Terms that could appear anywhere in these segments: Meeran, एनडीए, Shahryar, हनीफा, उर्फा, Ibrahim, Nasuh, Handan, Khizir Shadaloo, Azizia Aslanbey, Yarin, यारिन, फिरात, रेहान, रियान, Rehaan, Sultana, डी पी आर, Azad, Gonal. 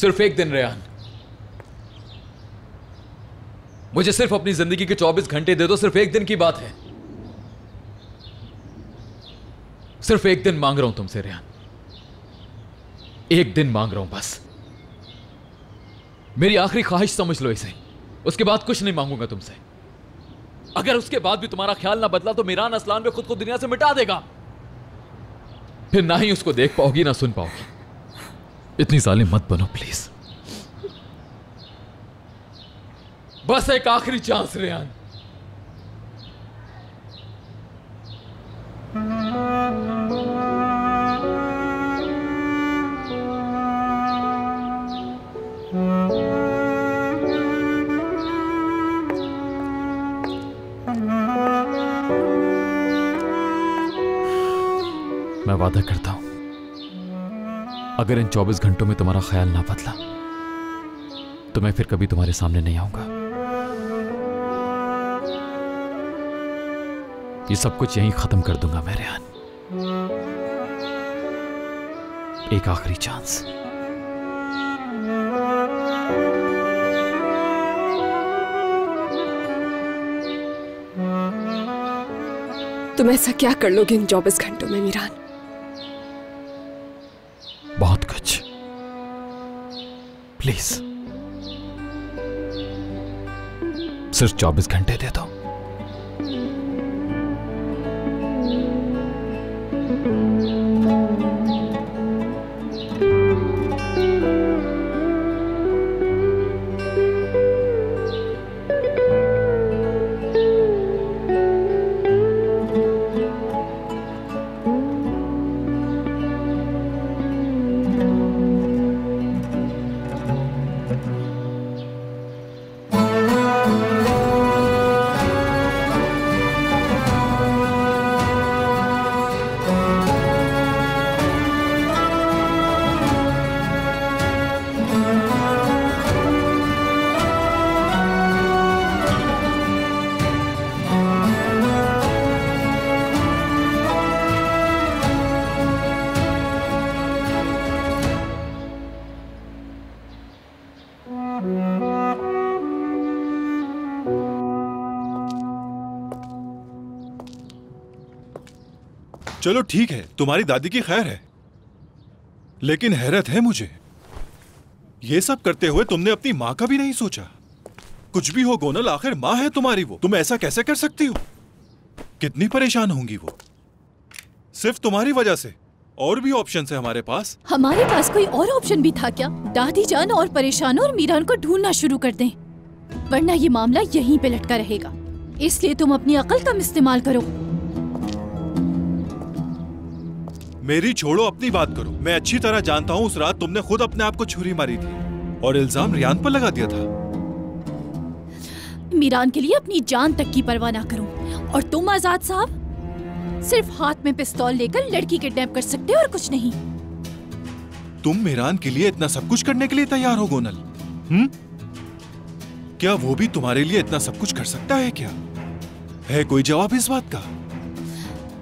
सिर्फ एक दिन रेहान, मुझे सिर्फ अपनी जिंदगी के 24 घंटे दे दो। सिर्फ एक दिन की बात है, सिर्फ एक दिन मांग रहा हूं तुमसे रेहान, एक दिन मांग रहा हूं बस। मेरी आखिरी ख्वाहिश समझ लो इसे, उसके बाद कुछ नहीं मांगूंगा तुमसे। अगर उसके बाद भी तुम्हारा ख्याल ना बदला तो मीरान असलान में खुद को दुनिया से मिटा देगा, फिर ना ही उसको देख पाओगी ना सुन पाओगी। इतनी जालिम मत बनो प्लीज, बस एक आखिरी चांस रेहान। मैं वादा करता हूं, अगर इन 24 घंटों में तुम्हारा ख्याल ना बदला तो मैं फिर कभी तुम्हारे सामने नहीं आऊंगा। ये सब कुछ यहीं खत्म कर दूंगा मैं रेहान, एक आखिरी चांस। तुम ऐसा क्या कर लोगे इन 24 घंटों में मीरान? बहुत कुछ। प्लीज सिर्फ 24 घंटे दे दो। चलो ठीक है, तुम्हारी दादी की खैर है, लेकिन हैरत है मुझे, ये सब करते हुए तुमने अपनी माँ का भी नहीं सोचा। कुछ भी हो गोनल, आखिर माँ है तुम्हारी वो, तुम ऐसा कैसे कर सकती हो? कितनी परेशान होंगी वो सिर्फ तुम्हारी वजह से। और भी ऑप्शन है हमारे पास। हमारे पास कोई और ऑप्शन भी था क्या? दादी जान और परेशान और मीरान को ढूंढना शुरू कर दें, वरना ये मामला यहीं पे लटका रहेगा। इसलिए तुम अपनी अकल का इस्तेमाल करो। मेरी छोड़ो, अपनी बात करो। मैं अच्छी तरह जानता हूँ उस रात तुमने खुद अपने आप को छुरी मारी थी और इल्जाम रियान पर लगा दिया था। मीरान के लिए अपनी जान तक की परवाह ना करो। और तुम आजाद साहब, सिर्फ हाथ में पिस्तौल लेकर लड़की किडनैप कर सकते हो और कुछ नहीं। तुम मीरान के लिए इतना सब कुछ करने के लिए तैयार हो गोनल? क्या वो भी तुम्हारे लिए इतना सब कुछ कर सकता है? क्या है कोई जवाब इस बात का?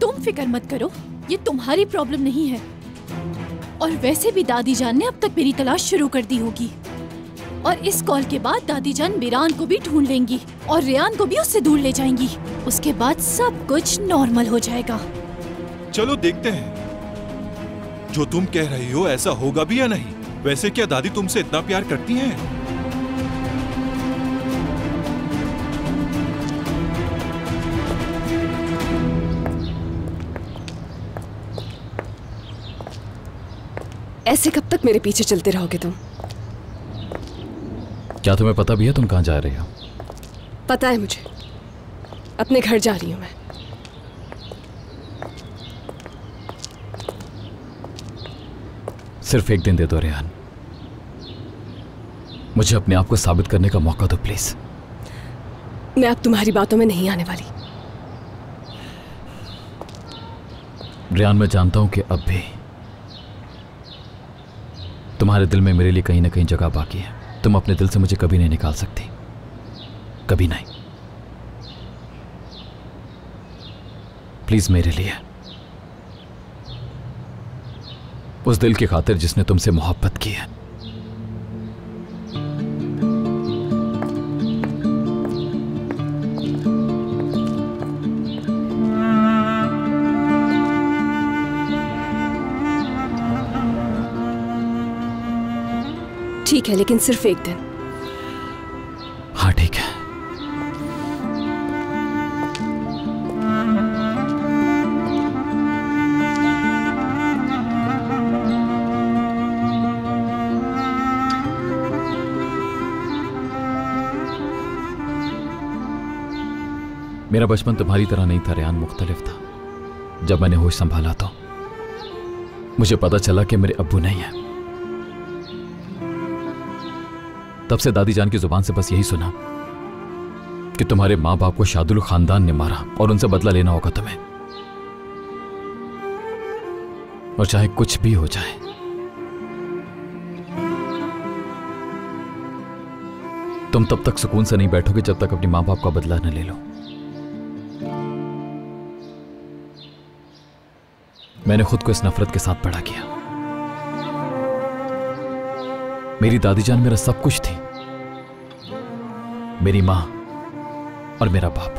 तुम फिक्र मत करो, ये तुम्हारी प्रॉब्लम नहीं है। और वैसे भी दादी जान ने अब तक मेरी तलाश शुरू कर दी होगी, और इस कॉल के बाद दादी जान मीरान को भी ढूंढ लेंगी और रेहान को भी उससे दूर ले जाएंगी। उसके बाद सब कुछ नॉर्मल हो जाएगा। चलो देखते हैं, जो तुम कह रही हो ऐसा होगा भी या नहीं। वैसे क्या दादी तुमसे इतना प्यार करती है? ऐसे कब तक मेरे पीछे चलते रहोगे तुम? क्या तुम्हें पता भी है तुम कहाँ जा रही हो? पता है मुझे, अपने घर जा रही हूँ मैं। सिर्फ एक दिन दे दो रेहान, मुझे अपने आप को साबित करने का मौका दो प्लीज। मैं अब तुम्हारी बातों में नहीं आने वाली रेहान। मैं जानता हूँ कि अब भी तुम्हारे दिल में मेरे लिए कहीं ना कहीं जगह बाकी है। तुम अपने दिल से मुझे कभी नहीं निकाल सकती, कभी नहीं। प्लीज मेरे लिए, उस दिल की खातिर जिसने तुमसे मोहब्बत की है, ठीक है, लेकिन सिर्फ एक दिन। हाँ ठीक है। मेरा बचपन तुम्हारी तरह नहीं था रेहान, मुख्तलिफ था। जब मैंने होश संभाला तो मुझे पता चला कि मेरे अब्बू नहीं है। तब से दादी जान की जुबान से बस यही सुना कि तुम्हारे माँ बाप को शादुल खानदान ने मारा और उनसे बदला लेना होगा तुम्हें, और चाहे कुछ भी हो जाए। तुम तब तक सुकून से नहीं बैठोगे जब तक अपने माँ बाप का बदला न ले लो। मैंने खुद को इस नफरत के साथ बड़ा किया। मेरी दादी जान मेरा सब कुछ थी, मेरी माँ और मेरा बाप।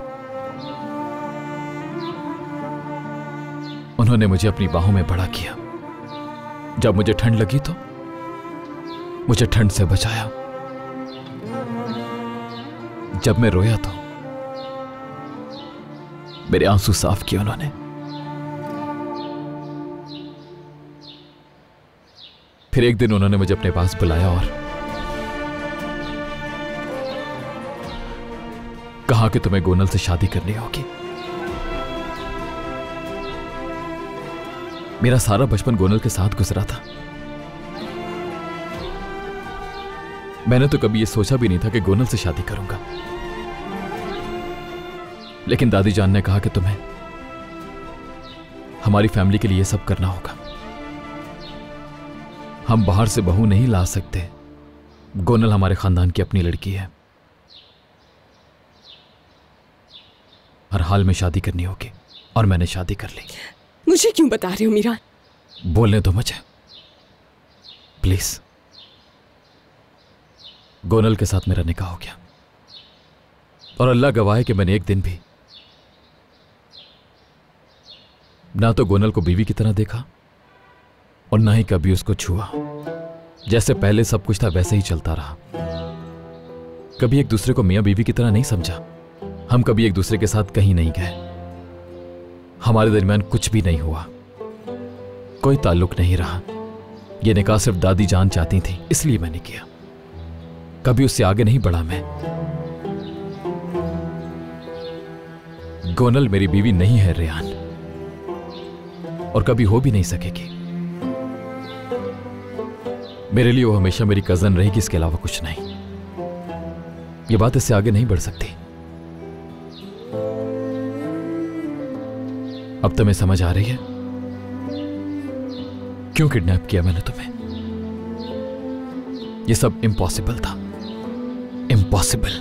उन्होंने मुझे अपनी बाहों में बड़ा किया। जब मुझे ठंड लगी तो मुझे ठंड से बचाया, जब मैं रोया तो मेरे आंसू साफ किए उन्होंने। फिर एक दिन उन्होंने मुझे अपने पास बुलाया और कहा कि तुम्हें गोनल से शादी करनी होगी। मेरा सारा बचपन गोनल के साथ गुजरा था। मैंने तो कभी यह सोचा भी नहीं था कि गोनल से शादी करूंगा, लेकिन दादी जान ने कहा कि तुम्हें हमारी फैमिली के लिए सब करना होगा। हम बाहर से बहू नहीं ला सकते, गोनल हमारे खानदान की अपनी लड़की है, हर हाल में शादी करनी होगी। और मैंने शादी कर ली। मुझे क्यों बता रहे हो मीरान? बोलने दो मुझे प्लीज। गोनल के साथ मेरा निकाह हो गया, और अल्लाह गवाह है कि मैंने एक दिन भी ना तो गोनल को बीवी की तरह देखा और ना ही कभी उसको छुआ। जैसे पहले सब कुछ था वैसे ही चलता रहा। कभी एक दूसरे को मियाँ बीवी की तरह नहीं समझा। हम कभी एक दूसरे के साथ कहीं नहीं गए। हमारे दरमियान कुछ भी नहीं हुआ, कोई ताल्लुक नहीं रहा। यह निकाह सिर्फ दादी जान चाहती थी, इसलिए मैंने किया। कभी उससे आगे नहीं बढ़ा मैं। गोनल मेरी बीवी नहीं है रेहान, और कभी हो भी नहीं सकेगी। मेरे लिए वो हमेशा मेरी कजन रहेगी, इसके अलावा कुछ नहीं। ये बात इससे आगे नहीं बढ़ सकती। अब तुम्हें समझ आ रही है क्यों किडनैप किया मैंने तुम्हें। ये सब इम्पॉसिबल था, इम्पॉसिबल।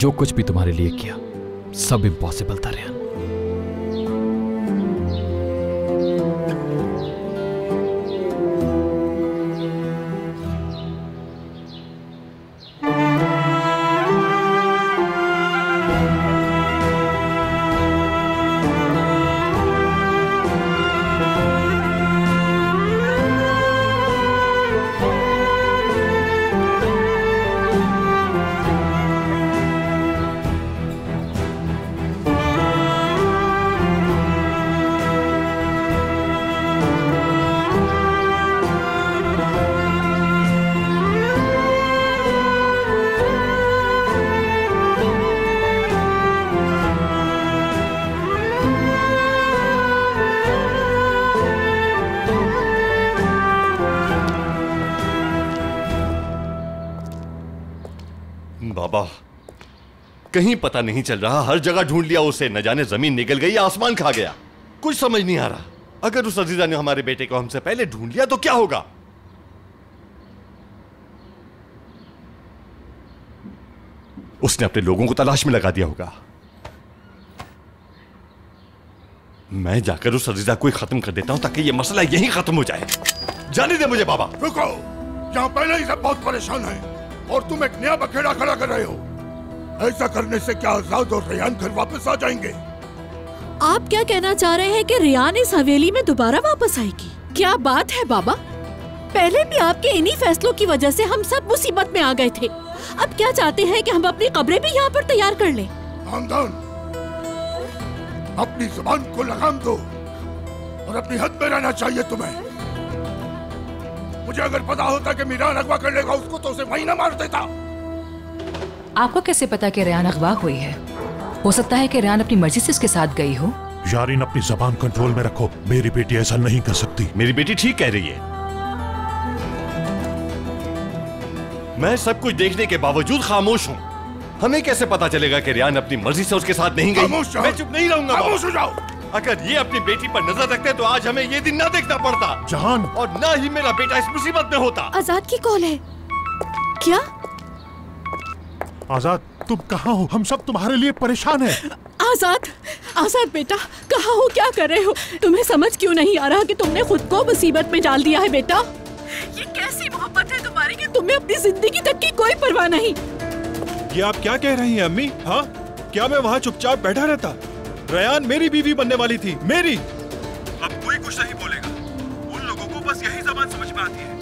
जो कुछ भी तुम्हारे लिए किया सब इम्पॉसिबल था रेहान। कहीं पता नहीं चल रहा, हर जगह ढूंढ लिया उसे, न जाने जमीन निकल गई आसमान खा गया। कुछ समझ नहीं आ रहा। अगर उस अजीजा ने हमारे बेटे को हमसे पहले ढूंढ लिया तो क्या होगा? उसने अपने लोगों को तलाश में लगा दिया होगा। मैं जाकर उस अजीजा को ही खत्म कर देता हूं ताकि ये मसला यहीं खत्म हो जाए। जाने दे मुझे बाबा। रुको, यहां पहले ही सब बहुत परेशान है और तुम एक नया बखेड़ा खड़ा कर रहे हो। ऐसा करने से क्या आजाद और रेहान घर वापस आ जाएंगे? आप क्या कहना चाह रहे हैं कि रियान इस हवेली में दोबारा वापस आएगी? क्या बात है बाबा, पहले भी आपके इन्हीं फैसलों की वजह से हम सब मुसीबत में आ गए थे। अब क्या चाहते हैं कि हम अपनी कब्रें भी यहाँ पर तैयार कर लें? खानदान, अपनी जुबान को लगाम दो और अपनी हद में रहना चाहिए तुम्हें। मुझे अगर पता होता कि मीरान अगवा कर लेगा उसको, तो उसे वहीं ना मार देता। आपको कैसे पता कि रियान अगवा हुई है? हो सकता है कि रियान अपनी मर्जी से उसके साथ गई हो। यारीन, अपनी जुबान कंट्रोल में रखो, मेरी बेटी ऐसा नहीं कर सकती। मेरी बेटी ठीक कह रही है। मैं सब कुछ देखने के बावजूद खामोश हूँ। हमें कैसे पता चलेगा कि रियान अपनी मर्जी से उसके साथ नहीं गई? मैं चुप नहीं रहूंगा, खामोश हो जाओ। अगर ये अपनी बेटी पर नजर रखते तो आज हमें ये दिन ना देखना पड़ता जहान, और ना ही मेरा बेटा इस मुसीबत में होता। आजाद की कॉल है क्या? आजाद, तुम कहाँ हो? हम सब तुम्हारे लिए परेशान है। आजाद, आजाद बेटा कहाँ हो? क्या कर रहे हो? तुम्हें समझ क्यों नहीं आ रहा कि तुमने खुद को मुसीबत में डाल दिया है? बेटा ये कैसी मोहब्बत है तुम्हारी कि तुम्हें अपनी जिंदगी तक की कोई परवाह नहीं। ये आप क्या कह रही हैं अम्मी? हाँ, क्या मैं वहाँ चुपचाप बैठा रहता? रयान मेरी बीवी बनने वाली थी, मेरी। अब कोई कुछ नहीं बोलेगा, उन लोगों को बस यही जबान समझ में आती है।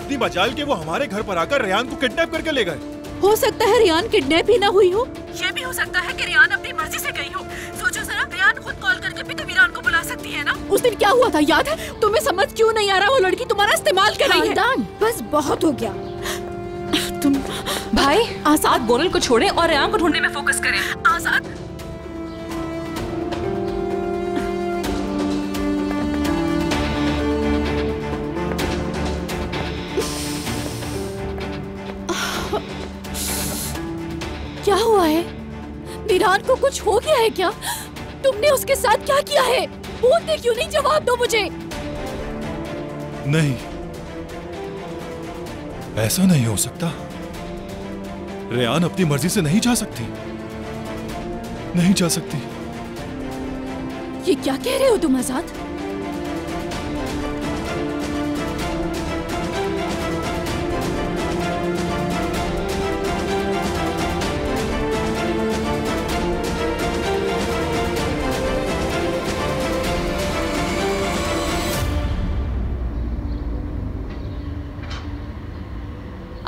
इतनी मजाल कि वो हमारे घर पर आकर रयान को किडनैप करके ले गए। हो सकता है रियान किडनैप ही ना हुई हो। ये भी हो सकता है कि रियान अपनी मर्जी से गई हो। सोचो जरा, रियान खुद कॉल करके भी तो मीरान को बुला सकती है ना। उस दिन क्या हुआ था याद है? तुम्हें समझ क्यों नहीं आ रहा? वो लड़की तुम्हारा इस्तेमाल कर रही है। बस बहुत हो गया। तुम भाई आजाद, गोनल को छोड़े और रियान को ढूंढने में फोकस करें। आजाद, क्या हुआ है? मीरान को कुछ हो गया है क्या? तुमने उसके साथ क्या किया है? बोलते क्यों नहीं? जवाब दो मुझे। नहीं, ऐसा नहीं हो सकता। रेहान अपनी मर्जी से नहीं जा सकती, नहीं जा सकती। ये क्या कह रहे हो तुम आजाद?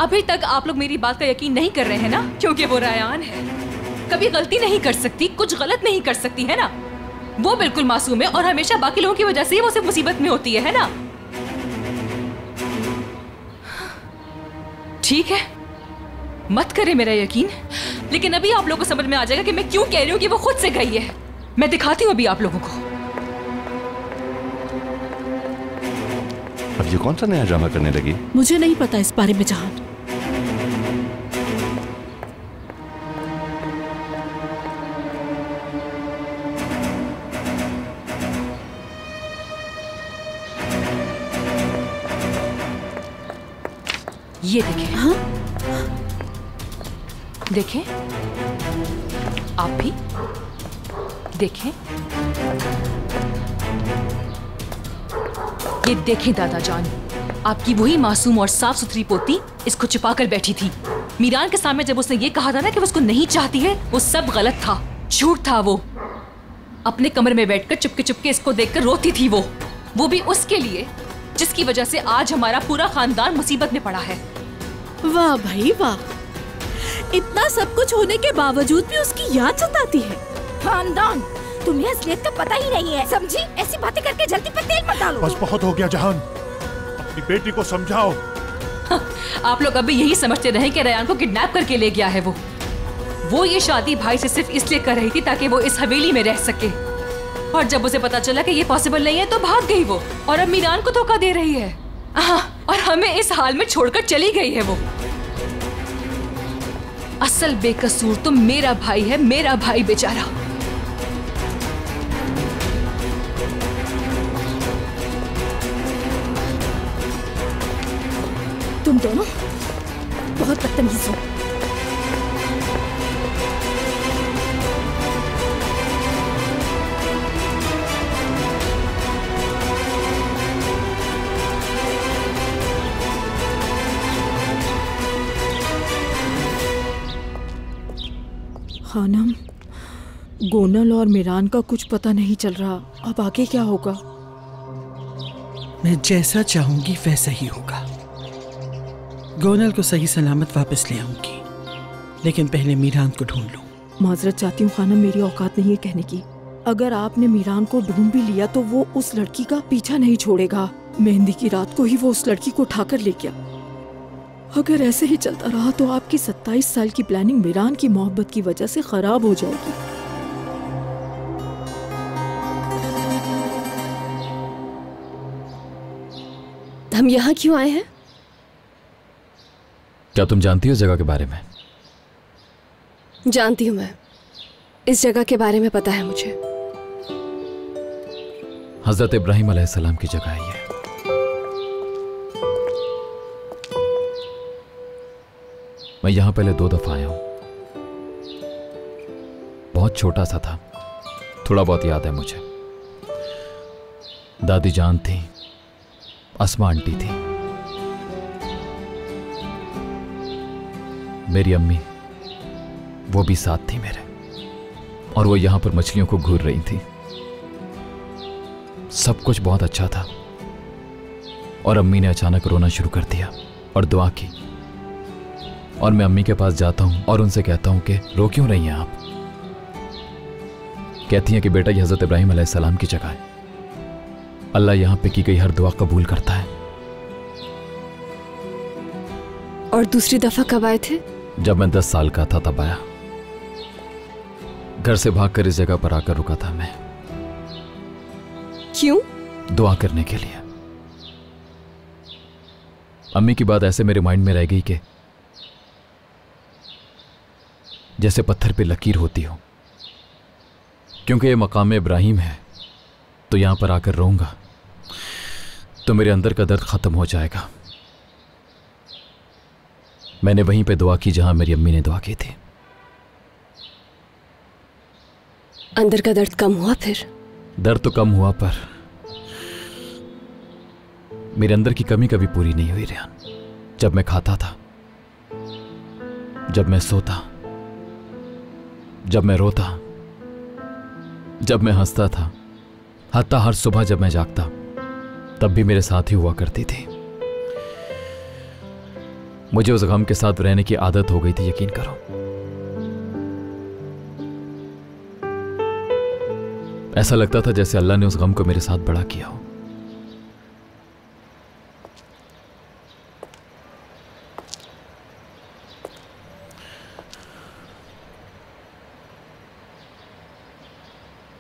अभी तक आप लोग मेरी बात का यकीन नहीं कर रहे हैं ना, क्योंकि वो रयान है, कभी गलती नहीं कर सकती, कुछ गलत नहीं कर सकती है ना। वो बिल्कुल मासूम है और हमेशा बाकी लोगों की वजह से ही वो सिर्फ मुसीबत में होती है ना। ठीक है, मत करें मेरा यकीन, लेकिन अभी आप लोगों को समझ में आ जाएगा कि मैं क्यों कह रही हूँ कि वो खुद से गई है। मैं दिखाती हूँ अभी आप लोगों को। अब ये कौन सा नया ड्रामा करने लगी? मुझे नहीं पता इस बारे में जहान। ये देखें। हाँ? देखें, आप भी देखें, ये देखें दादा जान, आपकी वही मासूम और साफ सुथरी पोती इसको छुपाकर बैठी थी। मीरान के सामने जब उसने ये कहा था ना कि वो उसको नहीं चाहती है, वो सब गलत था, झूठ था। वो अपने कमरे में बैठकर चुपके चुपके इसको देखकर रोती थी, वो भी उसके लिए जिसकी वजह से आज हमारा पूरा खानदान मुसीबत में पड़ा है। वाह भाई वाह, इतना सब कुछ होने के बावजूद भी उसकी याद सताती है। खानदान, तुम्हें असलियत का पता ही नहीं है, समझी? ऐसी बातें करके जल्दी पे तेल मत डालो। बस बहुत हो गया जहान, अपनी बेटी को समझाओ। हाँ, आप लोग अभी यही समझते रहे कि रयान को किडनैप करके ले गया है। वो ये शादी भाई से सिर्फ इसलिए कर रही थी ताकि वो इस हवेली में रह सके, और जब उसे पता चला कि ये पॉसिबल नहीं है तो भाग गई वो, और अब मीरान को धोखा दे रही है। और हमें इस हाल में छोड़कर चली गई है वो। असल बेकसूर तो मेरा भाई है, मेरा भाई बेचारा। तुम दोनों बहुत बदतमीज हो। खानम, गोनल और मीरान का कुछ पता नहीं चल रहा। अब आगे क्या होगा? मैं जैसा चाहूंगी वैसा ही होगा। गोनल को सही सलामत वापस ले आऊंगी, लेकिन पहले मीरान को ढूंढ लूं। माजरत चाहती हूँ खाना, मेरी औकात नहीं है कहने की। अगर आपने मीरान को ढूंढ भी लिया तो वो उस लड़की का पीछा नहीं छोड़ेगा। मेहंदी की रात को ही वो उस लड़की को उठाकर ले गया। अगर ऐसे ही चलता रहा तो आपकी 27 साल की प्लानिंग मीरान की मोहब्बत की वजह से खराब हो जाएगी। हम यहाँ क्यों आए हैं? क्या तुम जानती हो इस जगह के बारे में? जानती हूँ मैं, इस जगह के बारे में पता है मुझे। हजरत इब्राहिम अलैहिस्सलाम की जगह है ये। मैं यहाँ पहले 2 दफा आया हूँ। बहुत छोटा सा था, थोड़ा बहुत याद है मुझे। दादी जान थी, अस्मा आंटी थी, मेरी अम्मी, वो भी साथ थी मेरे। और वो यहाँ पर मछलियों को घूर रही थी। सब कुछ बहुत अच्छा था। और अम्मी ने अचानक रोना शुरू कर दिया और दुआ की। और मैं अम्मी के पास जाता हूँ और उनसे कहता हूँ कि रो क्यों रही हैं आप? कहती हैं कि बेटा ये हज़रत इब्राहिम अलैहिस्सलाम की जगह है। अल्लाह यहाँ पे की गई हर दुआ कबूल करता है। और दूसरी दफा कब आए थे? जब मैं 10 साल का था तब आया। घर से भागकर इस जगह पर आकर रुका था मैं। क्यों? दुआ करने के लिए। अम्मी की बात ऐसे मेरे माइंड में रह गई कि जैसे पत्थर पे लकीर होती हो। क्योंकि ये मकाम इब्राहिम है तो यहाँ पर आकर रोऊंगा तो मेरे अंदर का दर्द ख़त्म हो जाएगा। मैंने वहीं पे दुआ की जहाँ मेरी अम्मी ने दुआ की थी। अंदर का दर्द कम हुआ फिर? दर्द तो कम हुआ पर मेरे अंदर की कमी कभी पूरी नहीं हुई रेहान। जब मैं खाता था, जब मैं सोता, जब मैं रोता, जब मैं हंसता था, हत्ता हर सुबह जब मैं जागता, तब भी मेरे साथ ही हुआ करती थी। मुझे उस गम के साथ रहने की आदत हो गई थी, यकीन करो। ऐसा लगता था जैसे अल्लाह ने उस गम को मेरे साथ बड़ा किया हो।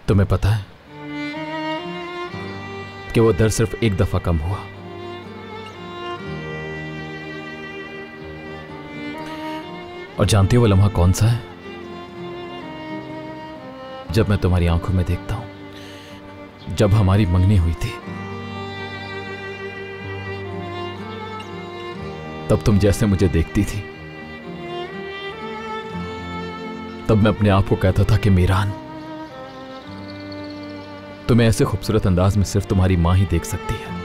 तुम्हें पता है कि वो दर्द सिर्फ 1 दफा कम हुआ। और जानती हो वो लम्हा कौन सा है? जब मैं तुम्हारी आंखों में देखता हूं, जब हमारी मंगनी हुई थी, तब तुम जैसे मुझे देखती थी, तब मैं अपने आप को कहता था कि मीरान, तुम्हें ऐसे खूबसूरत अंदाज में सिर्फ तुम्हारी माँ ही देख सकती है।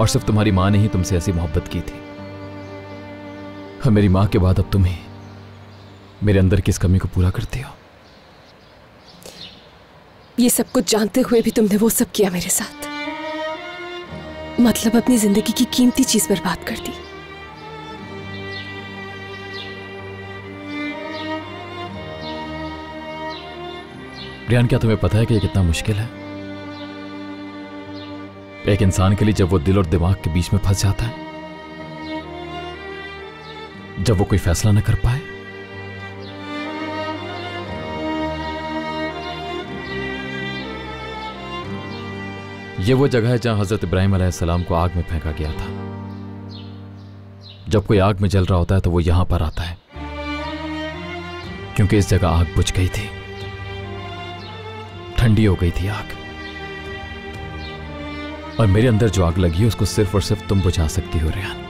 और सिर्फ तुम्हारी माँ ने ही तुमसे ऐसी मोहब्बत की थी। और मेरी माँ के बाद अब तुम ही मेरे अंदर की इस कमी को पूरा करती हो। ये सब कुछ जानते हुए भी तुमने वो सब किया मेरे साथ। मतलब अपनी जिंदगी की कीमती चीज बर्बाद कर दी। रिहान, क्या तुम्हें पता है कि ये कितना मुश्किल है एक इंसान के लिए जब वो दिल और दिमाग के बीच में फंस जाता है, जब वो कोई फैसला ना कर पाए? ये वो जगह है जहां हजरत इब्राहिम अलैहिस्सलाम को आग में फेंका गया था। जब कोई आग में जल रहा होता है तो वो यहां पर आता है, क्योंकि इस जगह आग बुझ गई थी, ठंडी हो गई थी आग। और मेरे अंदर जो आग लगी है उसको सिर्फ और सिर्फ तुम बुझा सकती हो रेहान।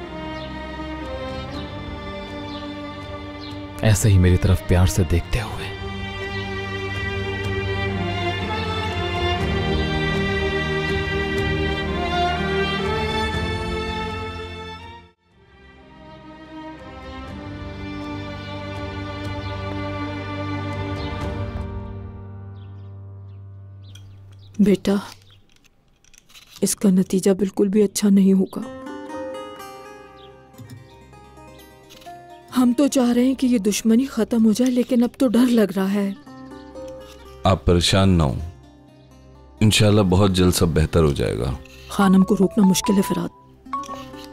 ऐसे ही मेरी तरफ प्यार से देखते हुए। बेटा, इसका नतीजा बिल्कुल भी अच्छा नहीं होगा। हम तो चाह रहे हैं कि ये दुश्मनी खत्म हो जाए, लेकिन अब तो डर लग रहा है। आप परेशान ना हो, इंशाल्लाह बहुत जल्द सब बेहतर हो जाएगा। खानम को रोकना मुश्किल है फिराद।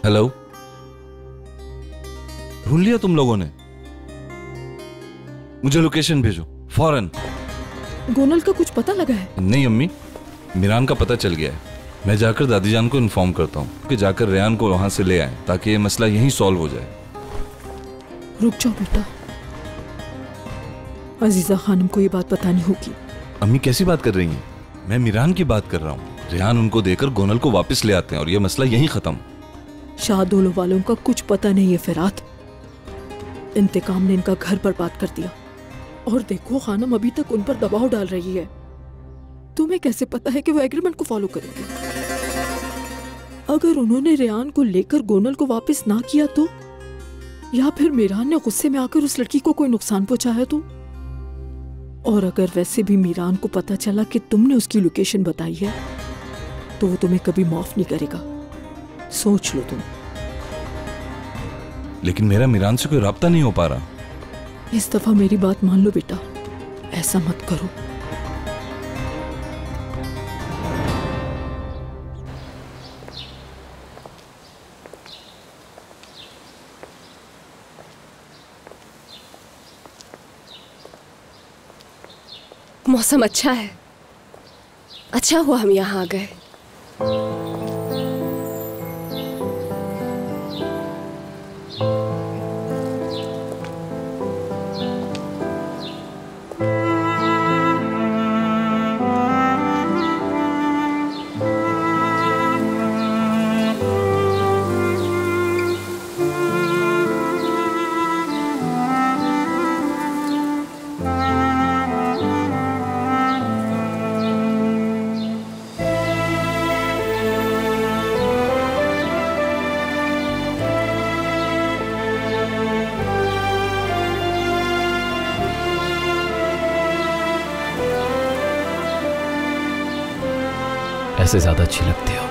हेलो, ढूंढ लिया तुम लोगों ने? मुझे लोकेशन भेजो फौरन। गोनल का कुछ पता लगा है? नहीं अम्मी, मीरान का पता चल गया है। मैं जाकर दादी जान को इन्फॉर्म करता हूँ कि जाकर रेहान को वहाँ से ले आए ताकि ये मसला यहीं सॉल्व हो जाए। रुक जाओ बेटा, अजीजा खानम को ये बात बतानी होगी। अम्मी कैसी बात कर रही हैं? मैं मीरान की बात कर रहा हूँ। रेहान उनको देकर गोनल को वापस ले आते हैं और ये मसला यहीं खत्म। शाहदोलो वालों का कुछ पता नहीं है फिराद। इंतकाम ने इनका घर बर्बाद कर दिया और देखो खानम अभी तक उन पर दबाव डाल रही है। तुम्हें कैसे पता है कि वो एग्रीमेंट को फॉलो करेंगे? अगर उन्होंने रेहान को लेकर गोनल को वापस ना किया तो, या फिर मीरान ने गुस्से में आकर उस लड़की को कोई नुकसान पहुंचाया तो, और अगर वैसे भी मीरान को पता चला कि तुमने उसकी लोकेशन बताई है तो वो तुम्हें कभी माफ नहीं करेगा, सोच लो तुम। लेकिन मेरा मीरान से कोई राब्ता नहीं हो पा रहा। इस दफा मेरी बात मान लो बेटा, ऐसा मत करो। मौसम अच्छा है, अच्छा हुआ हम यहाँ आ गए। ऐसे ज्यादा अच्छी लगती हो।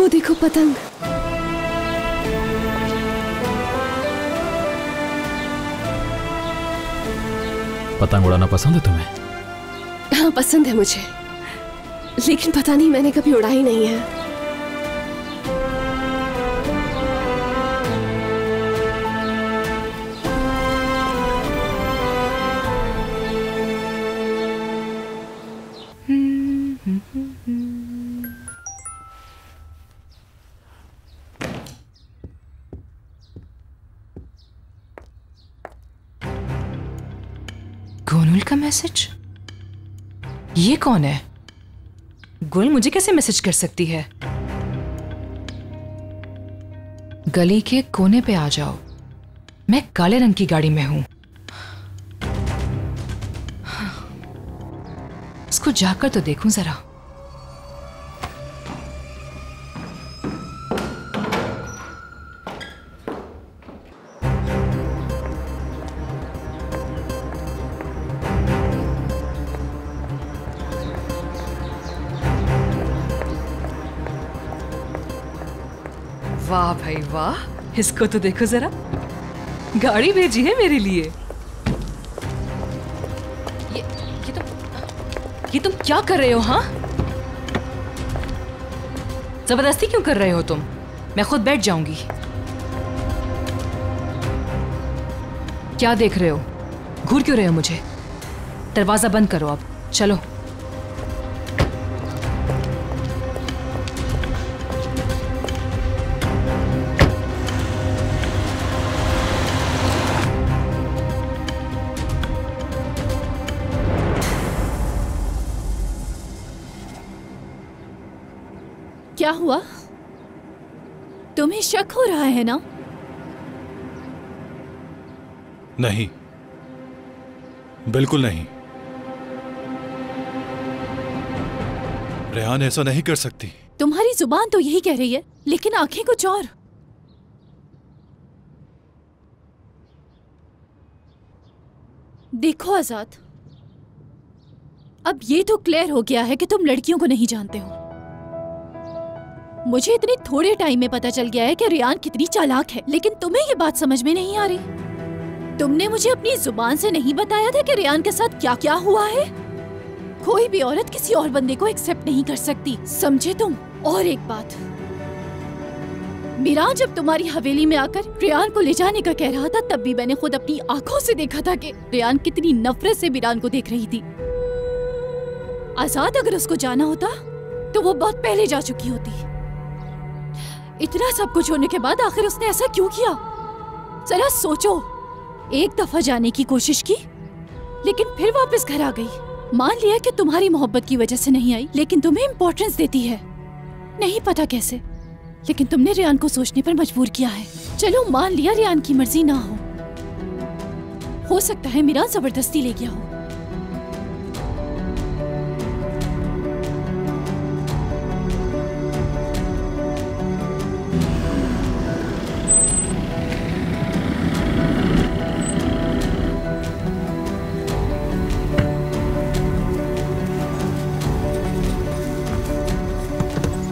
वो देखो पतंग। पतंग उड़ाना पसंद है तुम्हें? हाँ पसंद है मुझे, लेकिन पता नहीं मैंने कभी उड़ाई नहीं है। ये कौन है? गुल मुझे कैसे मैसेज कर सकती है? गली के कोने पे आ जाओ, मैं काले रंग की गाड़ी में हूं। इसको जाकर तो देखूं जरा। वाह भाई वाह, इसको तो देखो जरा, गाड़ी भेजी है मेरे लिए। ये तुम क्या कर रहे हो? हाँ, जबरदस्ती क्यों कर रहे हो तुम? मैं खुद बैठ जाऊंगी। क्या देख रहे हो, घूर क्यों रहे हो मुझे? दरवाजा बंद करो अब, चलो। क्या हुआ, तुम्हें शक हो रहा है ना? नहीं, बिल्कुल नहीं। रेहान ऐसा नहीं कर सकती। तुम्हारी जुबान तो यही कह रही है, लेकिन आंखें कुछ और। देखो आजाद, अब ये तो क्लियर हो गया है कि तुम लड़कियों को नहीं जानते हो। मुझे इतने थोड़े टाइम में पता चल गया है कि रेहान कितनी चालाक है, लेकिन तुम्हें ये बात समझ में नहीं आ रही। तुमने मुझे अपनी जुबान से नहीं बताया था कि रेहान के साथ क्या क्या हुआ है। कोई भी औरत किसी और बंदे को एक्सेप्ट नहीं कर सकती, समझे तुम। और एक बात, मीरान जब तुम्हारी हवेली में आकर रेहान को ले जाने का कह रहा था, तब भी मैंने खुद अपनी आंखों से देखा था कि रेहान कितनी नफरत से मीरान को देख रही थी। आजाद, अगर उसको जाना होता तो वो बहुत पहले जा चुकी होती। इतना सब कुछ होने के बाद आखिर उसने ऐसा क्यों किया, जरा सोचो। एक दफा जाने की कोशिश की, लेकिन फिर वापस घर आ गई। मान लिया कि तुम्हारी मोहब्बत की वजह से नहीं आई, लेकिन तुम्हें इम्पोर्टेंस देती है, नहीं पता कैसे, लेकिन तुमने रेहान को सोचने पर मजबूर किया है। चलो मान लिया रेहान की मर्जी ना हो सकता है मीरान जबरदस्ती ले गया हो।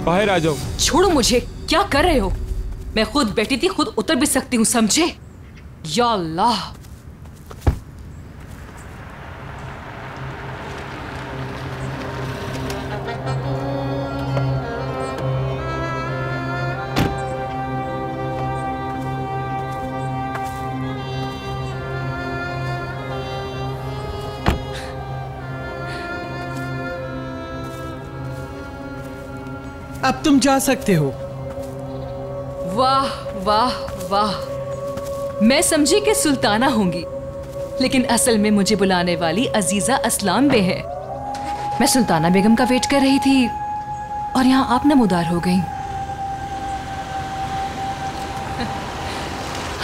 बाहर आ जाओ। छोड़ो मुझे, क्या कर रहे हो? मैं खुद बैठी थी, खुद उतर भी सकती हूँ, समझे? या अल्लाह, अब तुम जा सकते हो। वाह वाह वाह, मैं समझी कि सुल्ताना होंगी, लेकिन असल में मुझे बुलाने वाली अजीजा असलानबे है। मैं सुल्ताना बेगम का वेट कर रही थी और यहाँ आप नमूदार हो गई।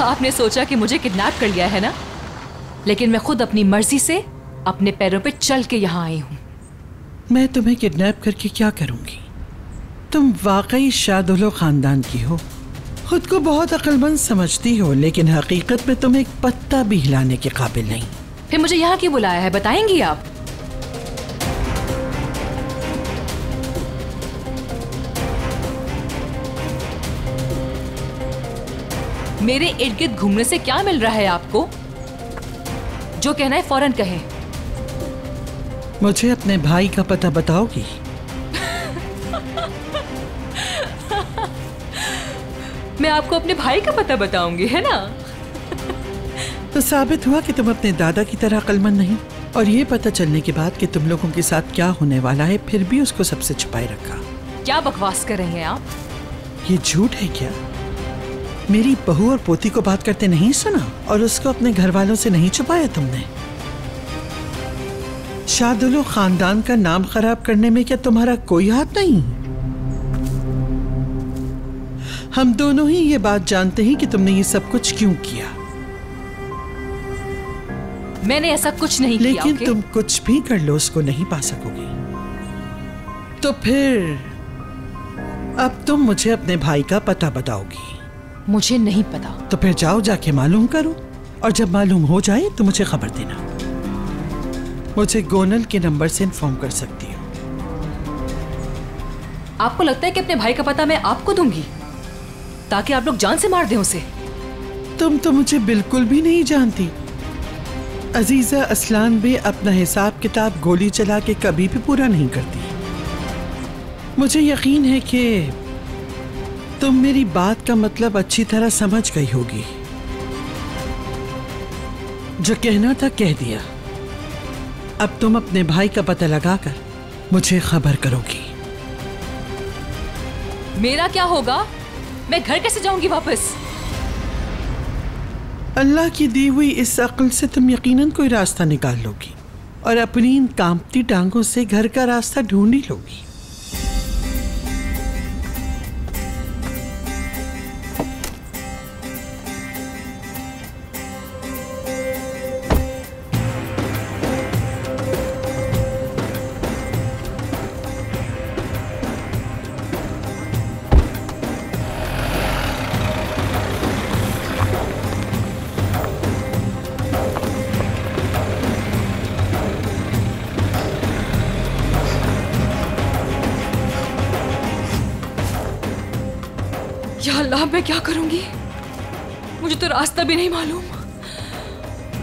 आपने सोचा कि मुझे किडनैप कर लिया है ना, लेकिन मैं खुद अपनी मर्जी से अपने पैरों पे चल के यहाँ आई हूँ। मैं तुम्हें किडनैप करके क्या करूँगी? तुम वाकई शादुलो खानदान की हो, खुद को बहुत अक्लमंद समझती हो, लेकिन हकीकत में तुम एक पत्ता भी हिलाने के काबिल नहीं। फिर मुझे यहाँ क्यों बुलाया है, बताएंगी आप? मेरे इर्द गिर्द घूमने से क्या मिल रहा है आपको? जो कहना है फौरन कहें। मुझे अपने भाई का पता बताओगी? मैं आपको अपने भाई का पता बताऊंगी, है ना? तो साबित हुआ कि तुम अपने दादा की तरह अक्लमंद नहीं। और ये पता चलने के बाद कि तुम लोगों के साथ क्या होने वाला है, फिर भी उसको सबसे छुपाए रखा। क्या बकवास कर रहे हैं आप? ये झूठ है क्या? मेरी बहू और पोती को बात करते नहीं सुना, और उसको अपने घर वालों से नहीं छुपाया तुमने? शादुलो खानदान का नाम खराब करने में क्या तुम्हारा कोई हाथ नहीं? हम दोनों ही ये बात जानते हैं कि तुमने ये सब कुछ क्यों किया। मैंने ऐसा कुछ नहीं किया। लेकिन तुम कुछ भी कर लो, उसको नहीं पा सकोगी। तो फिर अब तुम मुझे अपने भाई का पता बताओगी? मुझे नहीं पता। तो फिर जाओ, जाके मालूम करो, और जब मालूम हो जाए तो मुझे खबर देना। मुझे गोनल के नंबर से इन्फॉर्म कर सकती हो। आपको लगता है कि अपने भाई का पता मैं आपको दूंगी ताकि आप लोग जान से मार दें उसे? तुम तो मुझे बिल्कुल भी नहीं जानती। अजीजा असलानबे अपना हिसाब किताब गोली चला के कभी भी पूरा नहीं करती। मुझे यकीन है कि तुम मेरी बात का मतलब अच्छी तरह समझ गई होगी। जो कहना था कह दिया। अब तुम अपने भाई का पता लगाकर मुझे खबर करोगी। मेरा क्या होगा? मैं घर कैसे जाऊंगी वापस? अल्लाह की दी हुई इस अक्ल से तुम यकीनन कोई रास्ता निकाल लोगी और अपनी इन कांपती टांगों से घर का रास्ता ढूंढ ही लोगी। या अल्लाह, मैं क्या करूंगी? मुझे तो रास्ता भी नहीं मालूम।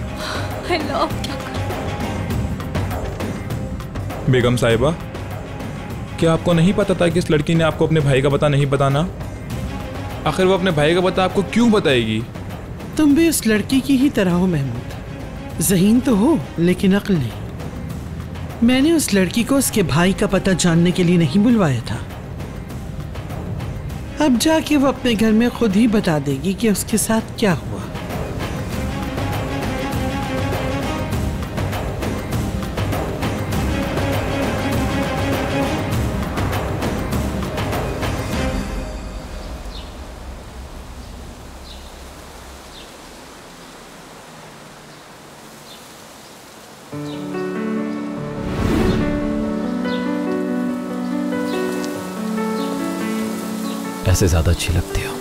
अल्लाह क्या करूं? बेगम साहिबा, क्या आपको नहीं पता था कि इस लड़की ने आपको अपने भाई का पता नहीं बताना? आखिर वो अपने भाई का पता आपको क्यों बताएगी? तुम भी उस लड़की की ही तरह हो महमूद, ज़हीन तो हो लेकिन अक्ल नहीं। मैंने उस लड़की को उसके भाई का पता जानने के लिए नहीं बुलवाया था। अब जाके वो अपने घर में खुद ही बता देगी कि उसके साथ क्या हुआ। से ज्यादा अच्छी लगती हो।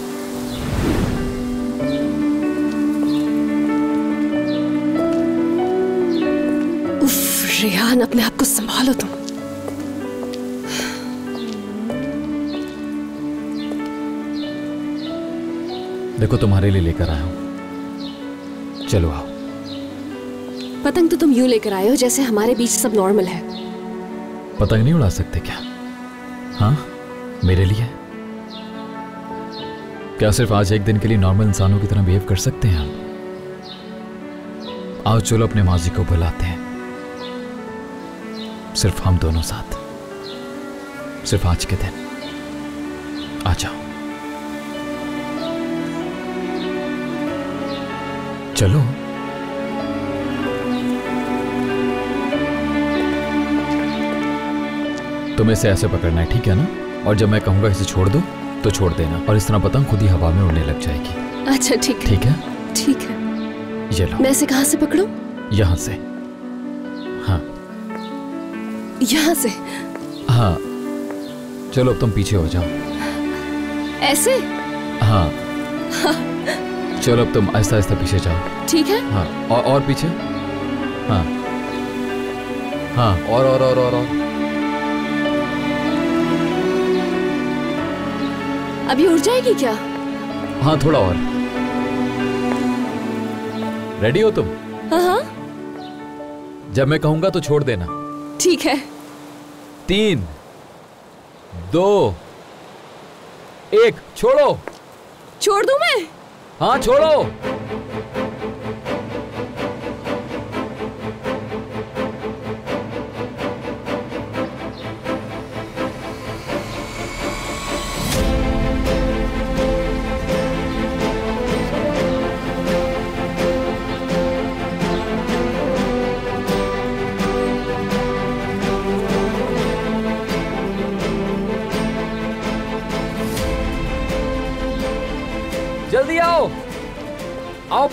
उफ रेहान, अपने आप को संभालो तुम। देखो तुम्हारे लिए लेकर आया हूं, चलो आओ। पतंग तो तुम यूं लेकर आए हो जैसे हमारे बीच सब नॉर्मल है। पतंग नहीं उड़ा सकते क्या? हाँ मेरे लिए? क्या सिर्फ आज एक दिन के लिए नॉर्मल इंसानों की तरह बिहेव कर सकते हैं हम? आओ चलो अपने माजी को भुलाते हैं, सिर्फ हम दोनों साथ, सिर्फ आज के दिन। आ जाओ, चलो। तुम इसे ऐसे पकड़ना है, ठीक है ना? और जब मैं कहूंगा इसे छोड़ दो तो छोड़ देना, और इस तरह पतंग खुद ही हवा में उड़ने लग जाएगी। अच्छा ठीक है, ठीक है, ठीक है। ये लो। मैं इसे कहाँ से पकड़ूं? यहाँ से। हाँ यहाँ से। हाँ चलो अब तुम पीछे हो जाओ। ऐसे? हाँ, हाँ। चलो अब तुम आहिस्ता आहिस्ता पीछे जाओ। ठीक है। हाँ और पीछे। हाँ हाँ और। अभी उड़ जाएगी क्या? हाँ थोड़ा और। रेडी हो तुम? हाँ। जब मैं कहूंगा तो छोड़ देना। ठीक है। 3, 2, 1, छोड़ो। छोड़ दूं मैं? हाँ छोड़ो।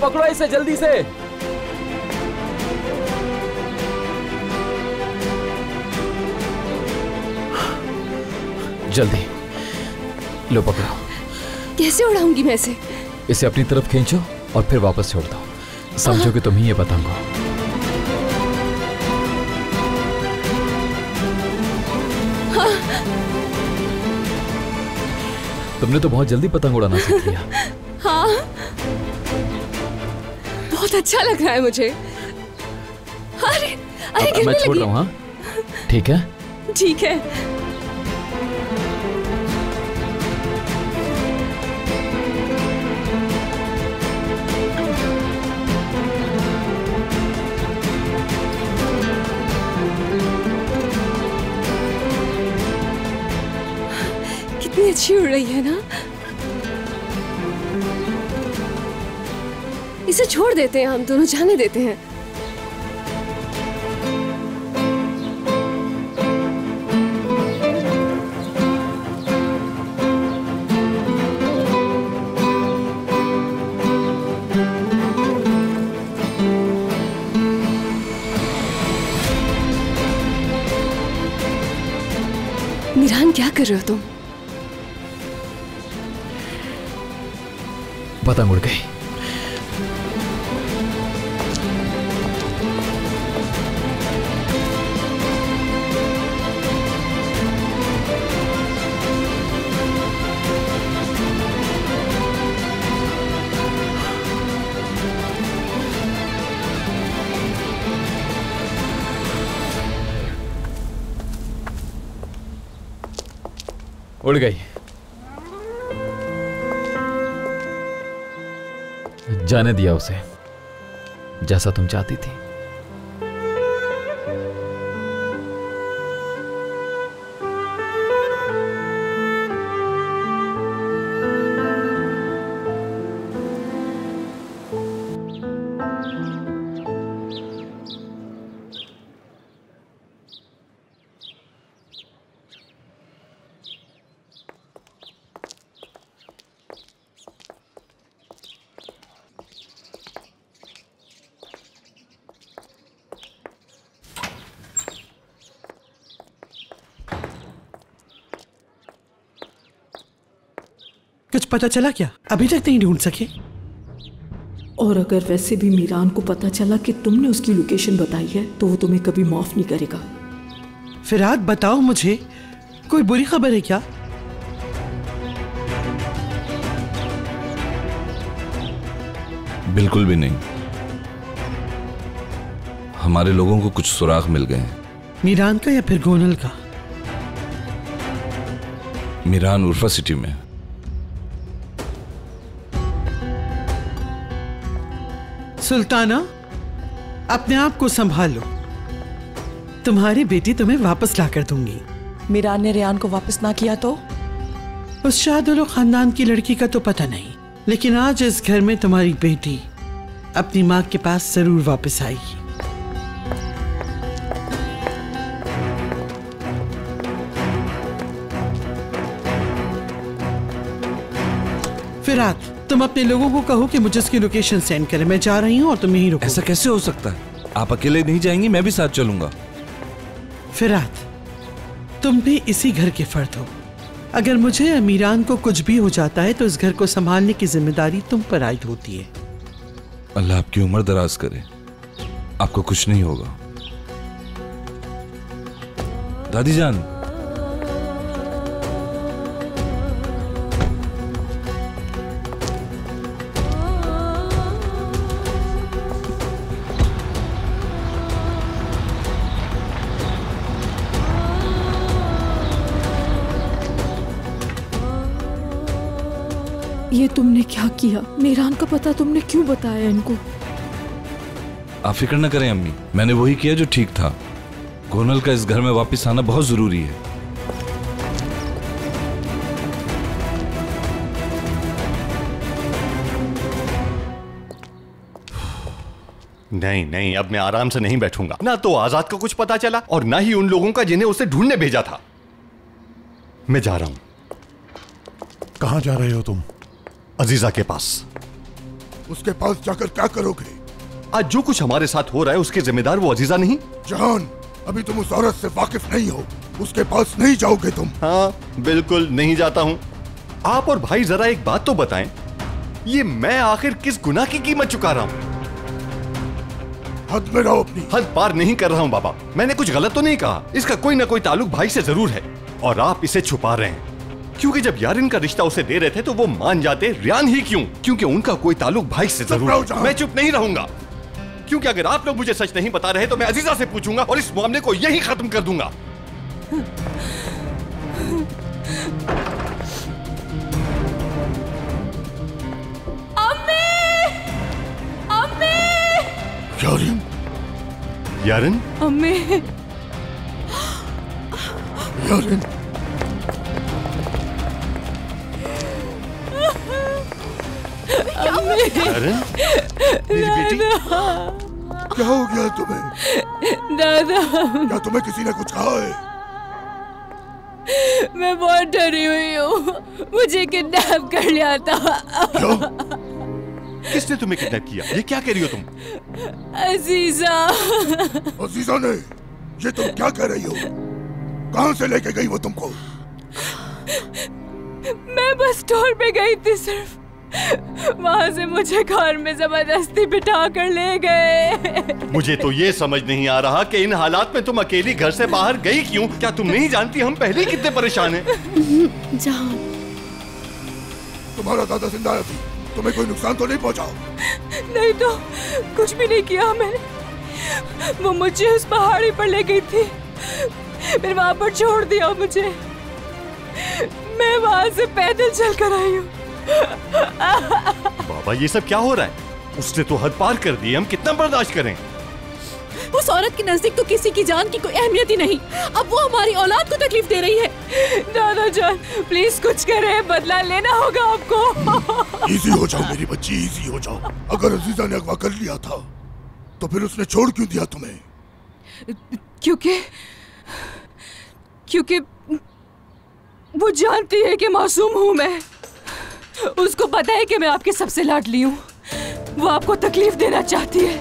पकड़ो इसे जल्दी से। जल्दी लो, पकड़ो। कैसे उड़ाऊंगी मैं इसे? इसे अपनी तरफ खींचो और फिर वापस छोड़ दो। समझो कि तुम ही ये पतंग हो। तुमने तो बहुत जल्दी पतंग उड़ाना सीख लिया। हाँ बहुत अच्छा लग रहा है मुझे। अरे अरे मैं छोड़ रहा हूँ। हाँ ठीक है, ठीक है। कितनी अच्छी उड़ रही है ना। इसे छोड़ देते हैं हम दोनों, जाने देते हैं। मीरान क्या कर रहे हो तुम? पतंग उड़ गई। उड़ गई। जाने दिया उसे, जैसा तुम चाहती थी। पता चला क्या? अभी तक नहीं ढूंढ सके। और अगर वैसे भी मीरान को पता चला कि तुमने उसकी लोकेशन बताई है तो वो तुम्हें कभी माफ नहीं करेगा। फिराद बताओ मुझे, कोई बुरी खबर है क्या? बिल्कुल भी नहीं। हमारे लोगों को कुछ सुराग मिल गए हैं। मीरान का या फिर गोनल का? मीरान उर्फा सिटी में। सुल्ताना, अपने आप को संभालो, तुम्हारी बेटी तुम्हें वापस लाकर दूंगी। मीरान ने रेहान को वापस ना किया तो? उस शाहदुलो खानदान की लड़की का तो पता नहीं, लेकिन आज इस घर में तुम्हारी बेटी अपनी माँ के पास जरूर वापस आएगी। फिरात, तुम अपने लोगों को कहो कि मुझे इसकी लोकेशन सेंड करें। मैं जा रही हूँ और तुम यहीं रुको। ऐसा कैसे हो सकता है? आप अकेले नहीं जाएंगी, मैं भी साथ चलूंगा। फिरात, तुम भी इसी घर के फर्द हो। अगर मुझे या मीरान को कुछ भी हो जाता है तो इस घर को संभालने की जिम्मेदारी तुम पर आई होती है। अल्लाह आपकी उम्र दराज करे, आपको कुछ नहीं होगा। दादी जान, ये तुमने क्या किया? मीरान का पता तुमने क्यों बताया इनको? आप फिक्र न करें अम्मी, मैंने वही किया जो ठीक था। गोनल का इस घर में वापस आना बहुत जरूरी है। नहीं नहीं, अब मैं आराम से नहीं बैठूंगा। ना तो आजाद को कुछ पता चला और ना ही उन लोगों का जिन्हें उसे ढूंढने भेजा था। मैं जा रहा हूं। कहाँ जा रहे हो तुम? अजीजा के पास। उसके पास जाकर क्या करोगे? आज जो कुछ हमारे साथ हो रहा है उसके जिम्मेदार वो अजीजा नहीं? जान, अभी तुम उस औरत से वाकिफ नहीं हो, उसके पास नहीं जाओगे तुम? हाँ बिल्कुल नहीं जाता हूँ। आप और भाई जरा एक बात तो बताएं, ये मैं आखिर किस गुनाह की कीमत चुका रहा हूँ? हद में रहो अपनी। हद पार नहीं कर रहा हूँ बाबा, मैंने कुछ गलत तो नहीं कहा। इसका कोई ना कोई ताल्लुक भाई से जरूर है और आप इसे छुपा रहे हैं, क्योंकि जब यारिन का रिश्ता उसे दे रहे थे तो वो मान जाते रेहान ही क्यों, क्योंकि उनका कोई ताल्लुक भाई से जरूर। मैं चुप नहीं रहूंगा, क्योंकि अगर आप लोग मुझे सच नहीं बता रहे तो मैं अजीजा से पूछूंगा और इस मामले को यहीं खत्म कर दूंगा। अम्मी! अम्मी! यारिन? अम्मी! यारिन! बेटी, क्या हो गया तुम्हें? दादा, क्या तुम्हें किसी ने कुछ कहा है? मैं बहुत डरी हुई हूँ, मुझे किडनैप कर लिया था। क्या? किसने तुम्हें किडनैप किया? ये क्या कह रही हो तुम? अजीजा। अजीजा ने? ये तुम क्या कह रही हो? कहाँ से लेके गई वो तुमको? मैं बस स्टोर पे गई थी सिर्फ, वहाँ से मुझे घर में जबरदस्ती बिठा कर ले गए। मुझे तो ये समझ नहीं आ रहा कि इन हालात में तुम अकेली घर से बाहर गई क्यों? क्या तुम नहीं जानती हम पहले कितने परेशान हैं? जान, तुम्हारा दादा जिंदा है, तुम्हें कोई नुकसान तो नहीं पहुँचा? नहीं तो कुछ भी नहीं किया मैंने। वो मुझे उस पहाड़ी पर ले गई थी, फिर वहाँ पर छोड़ दिया मुझे। मैं वहाँ से पैदल चल कर आई हूँ। बाबा ये सब क्या हो रहा है? उसने तो हद पार कर दी, हम कितना बर्दाश्त करें? उस औरत के नजदीक तो किसी की जान की कोई अहमियत ही नहीं। अब वो हमारी औलाद को तकलीफ दे रही है। दादा जान प्लीज कुछ करें, बदला लेना होगा आपको। इजी हो जाओ मेरी बच्ची, इजी हो जाओ। अगर अजीजा ने अगवा कर लिया था तो फिर उसने छोड़ क्यों दिया तुम्हें? क्योंकि वो जानती है कि मासूम हूँ मैं। उसको पता है कि मैं आपके सबसे लाडली हूँ। वो आपको तकलीफ देना चाहती है,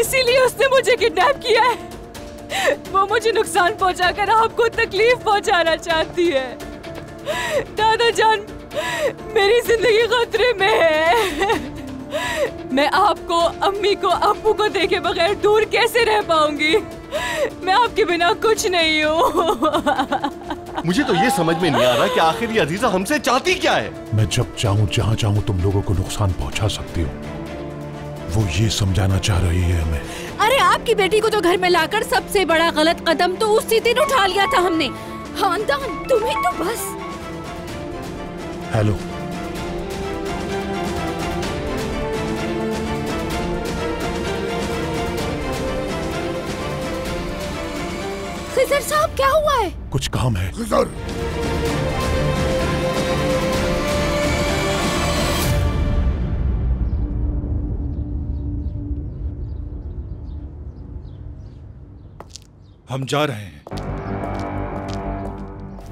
इसीलिए उसने मुझे किडनैप किया है। वो मुझे नुकसान पहुंचाकर आपको तकलीफ पहुंचाना चाहती है। दादा जान मेरी जिंदगी खतरे में है। मैं आपको, अम्मी को, अब्बू को देखे बगैर दूर कैसे रह पाऊंगी? मैं आपके बिना कुछ नहीं हूँ। मुझे तो ये समझ में नहीं आ रहा कि आखिर ये अजीजा हमसे चाहती क्या है। मैं जब चाहूँ जहाँ चाहूँ तुम लोगों को नुकसान पहुँचा सकती हूँ। वो ये समझाना चाह रही है हमें। अरे आपकी बेटी को तो घर में लाकर सबसे बड़ा गलत कदम तो उसी दिन उठा लिया था हमने। खानदान तुम्हें तो बस। हेलो खिजर साहब क्या हुआ है? कुछ काम है खिजर। हम जा रहे हैं।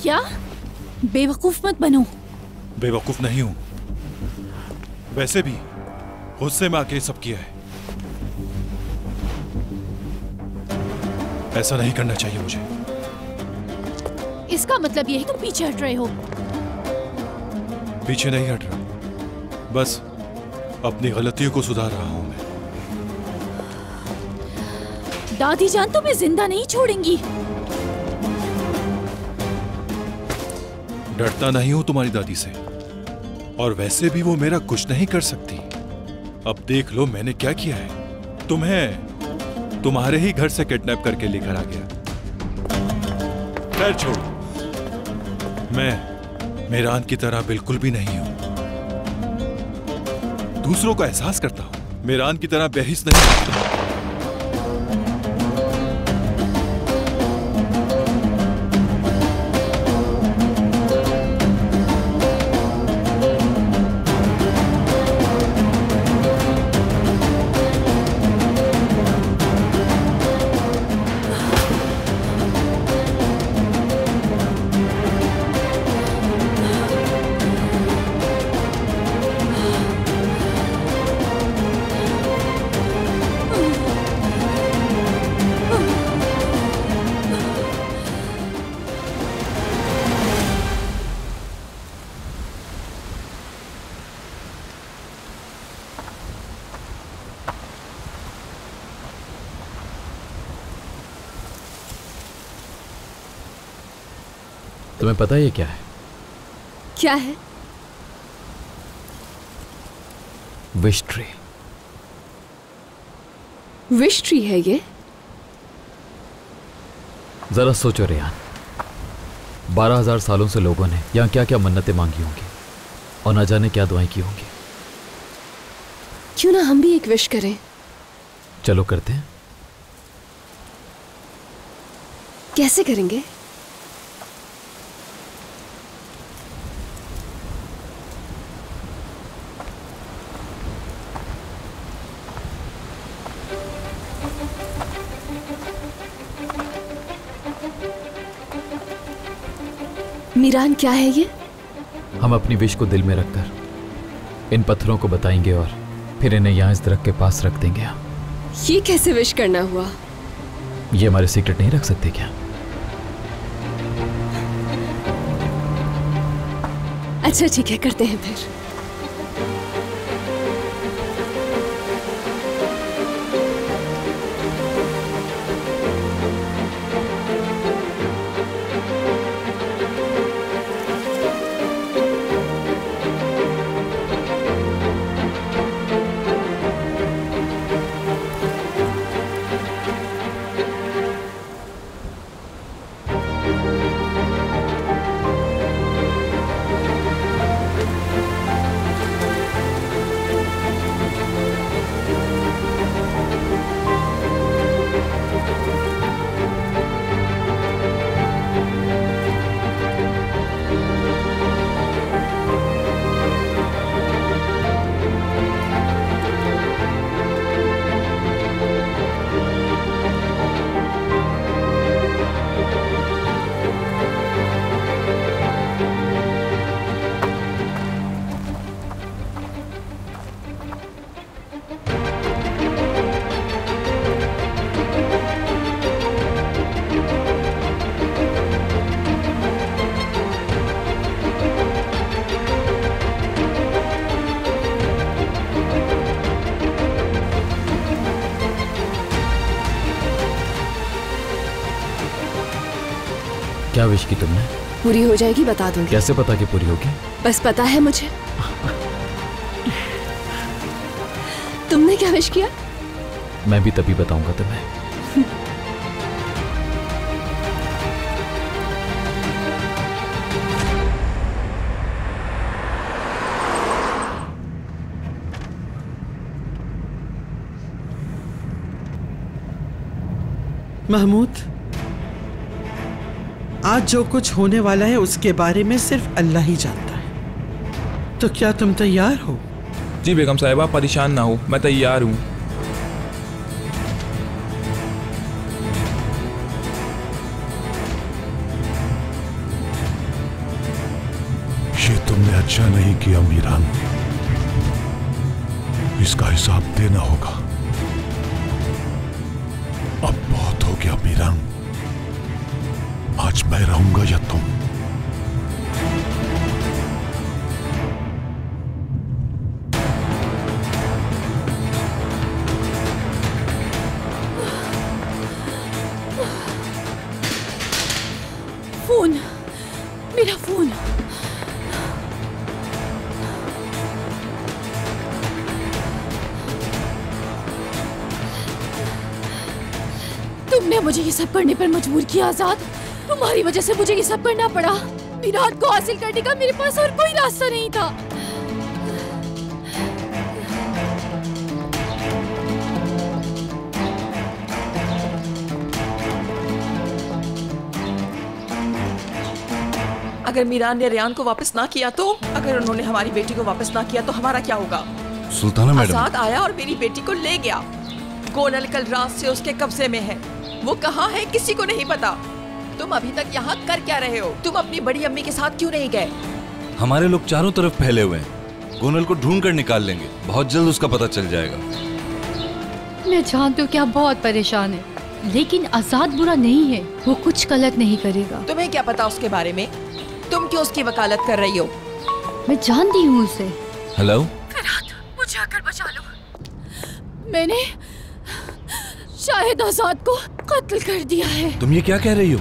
क्या? बेवकूफ मत बनो। बेवकूफ नहीं हूँ, वैसे भी गुस्से में आके सब किया है। ऐसा नहीं करना चाहिए मुझे। इसका मतलब ये है तुम पीछे हट रहे हो? पीछे नहीं हट रहा, बस अपनी गलतियों को सुधार रहा हूँ मैं। दादी जान तुम्हें जिंदा नहीं छोड़ेंगी। डरता नहीं हूं तुम्हारी दादी से, और वैसे भी वो मेरा कुछ नहीं कर सकती। अब देख लो मैंने क्या किया है, तुम्हें तुम्हारे ही घर से किडनैप करके लेकर आ गया। खैर छोड़ो, मैं मीरान की तरह बिल्कुल भी नहीं हूं। दूसरों का एहसास करता हूं, मीरान की तरह बेहिस नहीं करता। तुम्हें पता है ये क्या है? क्या है? Wish tree. विश ट्री है ये? जरा सोचो रेहान, 12,000 सालों से लोगों ने यहाँ क्या क्या मन्नतें मांगी होंगी और ना जाने क्या दुआएं की होंगी। क्यों ना हम भी एक विश करें? चलो करते हैं। कैसे करेंगे? मीरान क्या है ये? हम अपनी विश को दिल में रखकर इन पत्थरों को बताएंगे और फिर इन्हें यहाँ इस दरख्त के पास रख देंगे हम। ये कैसे विश करना हुआ? ये हमारे सीक्रेट नहीं रख सकते क्या? अच्छा ठीक है, करते हैं फिर। क्या विश की तुमने? पूरी हो जाएगी बता दूंगी। कैसे पता कि पूरी होगी? बस पता है मुझे। तुमने क्या विश किया? मैं भी तभी बताऊंगा तुम्हें। महमूद, आज जो कुछ होने वाला है उसके बारे में सिर्फ अल्लाह ही जानता है। तो क्या तुम तैयार हो? जी बेगम साहिबा, परेशान ना हो, मैं तैयार हूँ। ये तुमने अच्छा नहीं किया मीरान, इसका हिसाब देना होगा। अब बहुत हो गया मीरान, आज मैं रहूंगा या तुम। फोन, मेरा फोन। मुझे ये सब करने पर मजबूर किया आजाद, तुम्हारी वजह से मुझे ये सब करना पड़ा। मीरान को हासिल करने का मेरे पास और कोई रास्ता नहीं था। अगर मीरान ने रेहान को वापस ना किया तो, अगर उन्होंने हमारी बेटी को वापस ना किया तो हमारा क्या होगा? सुल्ताना मैडम, आजाद आया और मेरी बेटी को ले गया। गोनल कल रात से उसके कब्जे में है, वो कहाँ है किसी को नहीं पता। तुम अभी तक यहाँ कर क्या रहे हो? तुम अपनी बड़ी अम्मी के साथ क्यों नहीं गए? हमारे लोग चारों तरफ फैले हुए हैं, गोनल को ढूंढ कर निकाल लेंगे, बहुत जल्द उसका पता चल जाएगा। मैं जानती हूँ कि आप बहुत परेशान हैं, लेकिन आजाद बुरा नहीं है, वो कुछ गलत नहीं करेगा। तुम्हें क्या पता उसके बारे में? तुम क्यों उसकी वकालत कर रही हो? मैं जानती हूँ उसे। हेलो, मुझे आकर बचा लो, मैंने शायद आजाद को कत्ल कर दिया है। तुम ये क्या कह रही हो?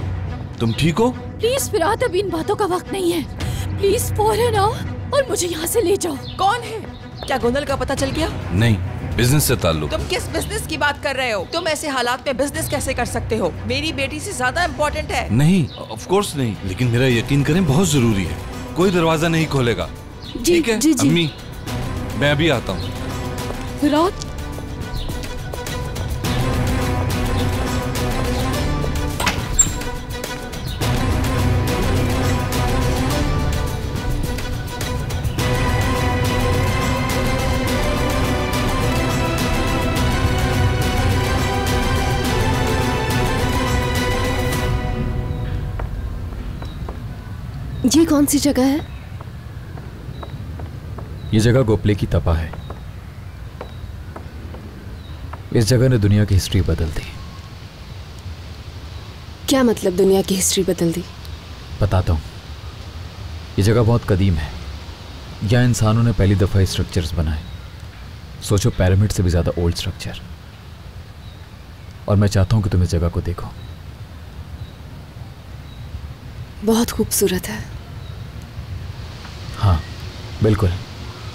तुम ठीक हो? प्लीज फिरात, अभी इन बातों का वक्त नहीं है। प्लीज फौरन आओ और मुझे यहाँ से ले जाओ। कौन है? क्या गोनल का पता चल गया? नहीं, बिजनेस से ताल्लुक। तुम किस बिजनेस की बात कर रहे हो? तुम ऐसे हालात में बिजनेस कैसे कर सकते हो? मेरी बेटी से ज्यादा इम्पोर्टेंट है। नहीं, ऑफ कोर्स नहीं, लेकिन मेरा यकीन करें बहुत जरूरी है। कोई दरवाजा नहीं खोलेगा। ठीक है अम्मी, मैं अभी आता हूँ। फिरात, ये कौन सी जगह है? ये जगह गोपले की तपा है। इस जगह ने दुनिया की हिस्ट्री बदल दी। क्या मतलब दुनिया की हिस्ट्री बदल दी? बताता हूँ। ये जगह बहुत कदीम है, यहाँ इंसानों ने पहली दफ़ा स्ट्रक्चर्स बनाए। सोचो, पिरामिड से भी ज़्यादा ओल्ड स्ट्रक्चर। और मैं चाहता हूँ कि तुम इस जगह को देखो। बहुत खूबसूरत है। हाँ बिल्कुल,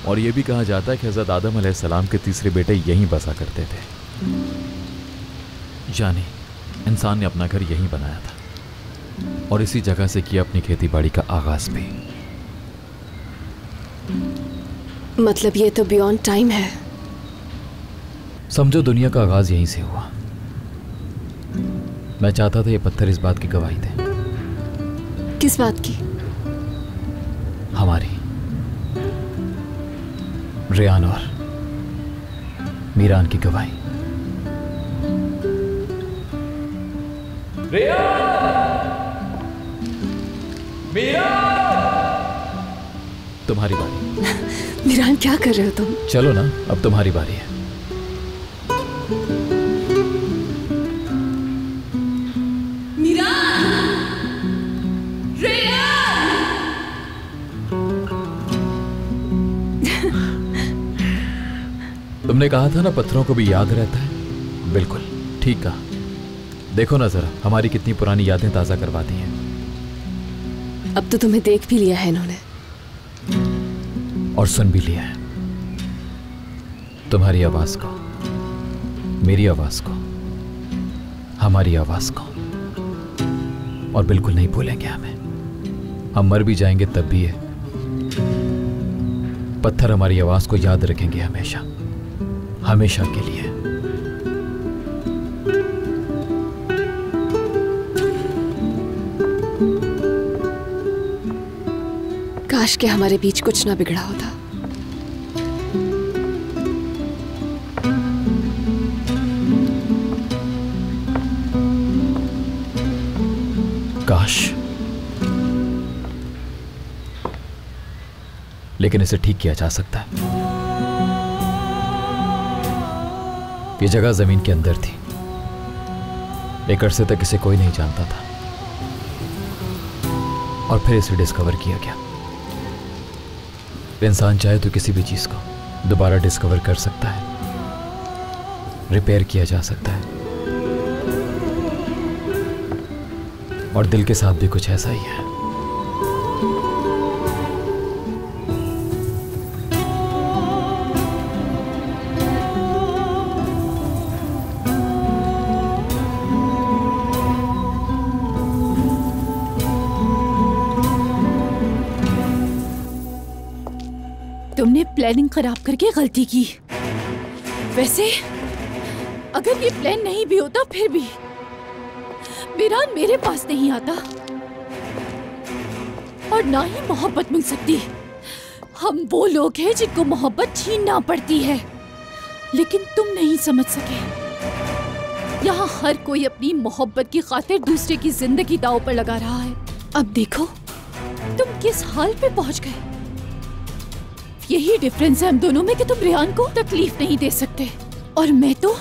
और ये भी कहा जाता है कि हज़रत आदम अलैहिस्सलाम के तीसरे बेटे यहीं बसा करते थे, यानी इंसान ने अपना घर यहीं बनाया था और इसी जगह से किया अपनी खेती बाड़ी का आगाज़ भी। मतलब ये तो बियॉन्ड टाइम है। समझो दुनिया का आगाज़ यहीं से हुआ। मैं चाहता था ये पत्थर इस बात की गवाही दें। किस बात की? हमारी, रेहान और मीरान की गवाही। तुम्हारी बारी। मीरान, क्या कर रहे हो तुम? चलो ना, अब तुम्हारी बारी है। तुमने कहा था ना पत्थरों को भी याद रहता है। बिल्कुल ठीक कहा। देखो ना जरा, हमारी कितनी पुरानी यादें ताज़ा करवाती हैं। अब तो तुम्हें देख भी लिया है इन्होंने और सुन भी लिया है तुम्हारी आवाज को, मेरी आवाज को, हमारी आवाज को, और बिल्कुल नहीं भूलेंगे हमें। हम मर भी जाएंगे तब भी है पत्थर हमारी आवाज को याद रखेंगे हमेशा, हमेशा के लिए। काश के हमारे बीच कुछ ना बिगड़ा होता। काश, लेकिन इसे ठीक किया जा सकता है। ये जगह जमीन के अंदर थी, एक अरसे तक इसे कोई नहीं जानता था और फिर इसे डिस्कवर किया गया। इंसान चाहे तो किसी भी चीज को दोबारा डिस्कवर कर सकता है, रिपेयर किया जा सकता है, और दिल के साथ भी कुछ ऐसा ही है। तुमने प्लानिंग खराब करके गलती की। वैसे अगर ये प्लान नहीं भी होता फिर भी मीरान मेरे पास नहीं आता और ना ही मोहब्बत मिल सकती। हम वो लोग हैं जिनको मोहब्बत छीनना पड़ती है, लेकिन तुम नहीं समझ सके। यहाँ हर कोई अपनी मोहब्बत की खातिर दूसरे की जिंदगी दांव पर लगा रहा है। अब देखो तुम किस हाल पे पहुंच गए। यही डिफरेंस है हम दोनों में कि तुम रेहान को तकलीफ नहीं दे सकते और मैं तो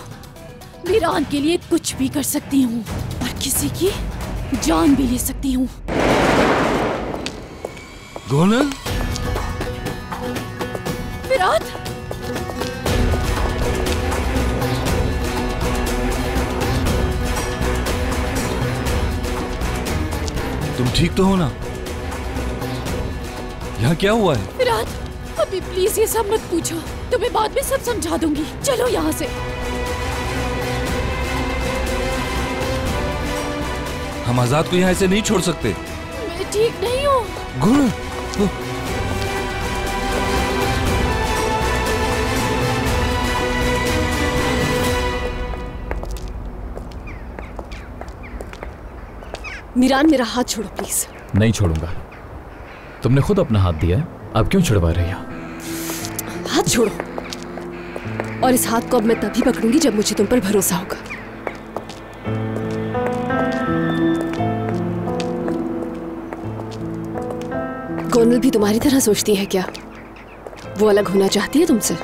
मीरान के लिए कुछ भी कर सकती हूँ, किसी की जान भी ले सकती हूँ। गोनल, विराट, तुम ठीक तो हो ना? यहाँ क्या हुआ है? विराट, अभी प्लीज ये सब मत पूछो, तुम्हें बाद में सब समझा दूंगी। चलो यहाँ से। हम आजाद को यहाँ ऐसे नहीं छोड़ सकते। मैं ठीक नहीं हूँ। गुरु, मीरान मेरा हाथ छोड़ो प्लीज। नहीं छोड़ूंगा, तुमने खुद अपना हाथ दिया है, अब क्यों छुड़वा रही हो? हाथ छोड़ो। और इस हाथ को अब मैं तभी पकड़ूंगी जब मुझे तुम पर भरोसा होगा। गोनल भी तुम्हारी तरह सोचती है क्या? वो अलग होना चाहती है तुमसे?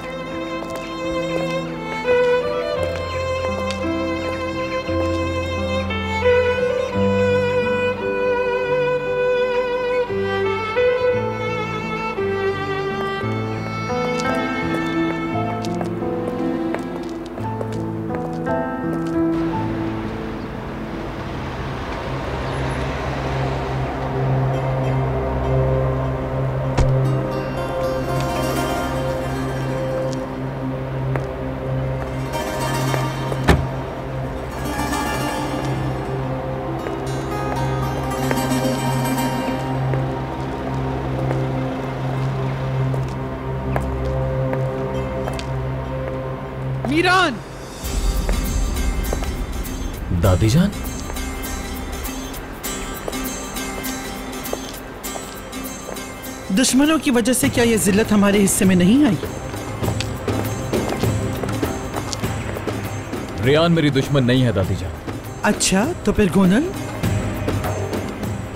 दादीजान, दुश्मनों की वजह से क्या ये जिल्लत हमारे हिस्से में नहीं आई? रेहान मेरी दुश्मन नहीं है दादीजान। अच्छा, तो फिर गोनल?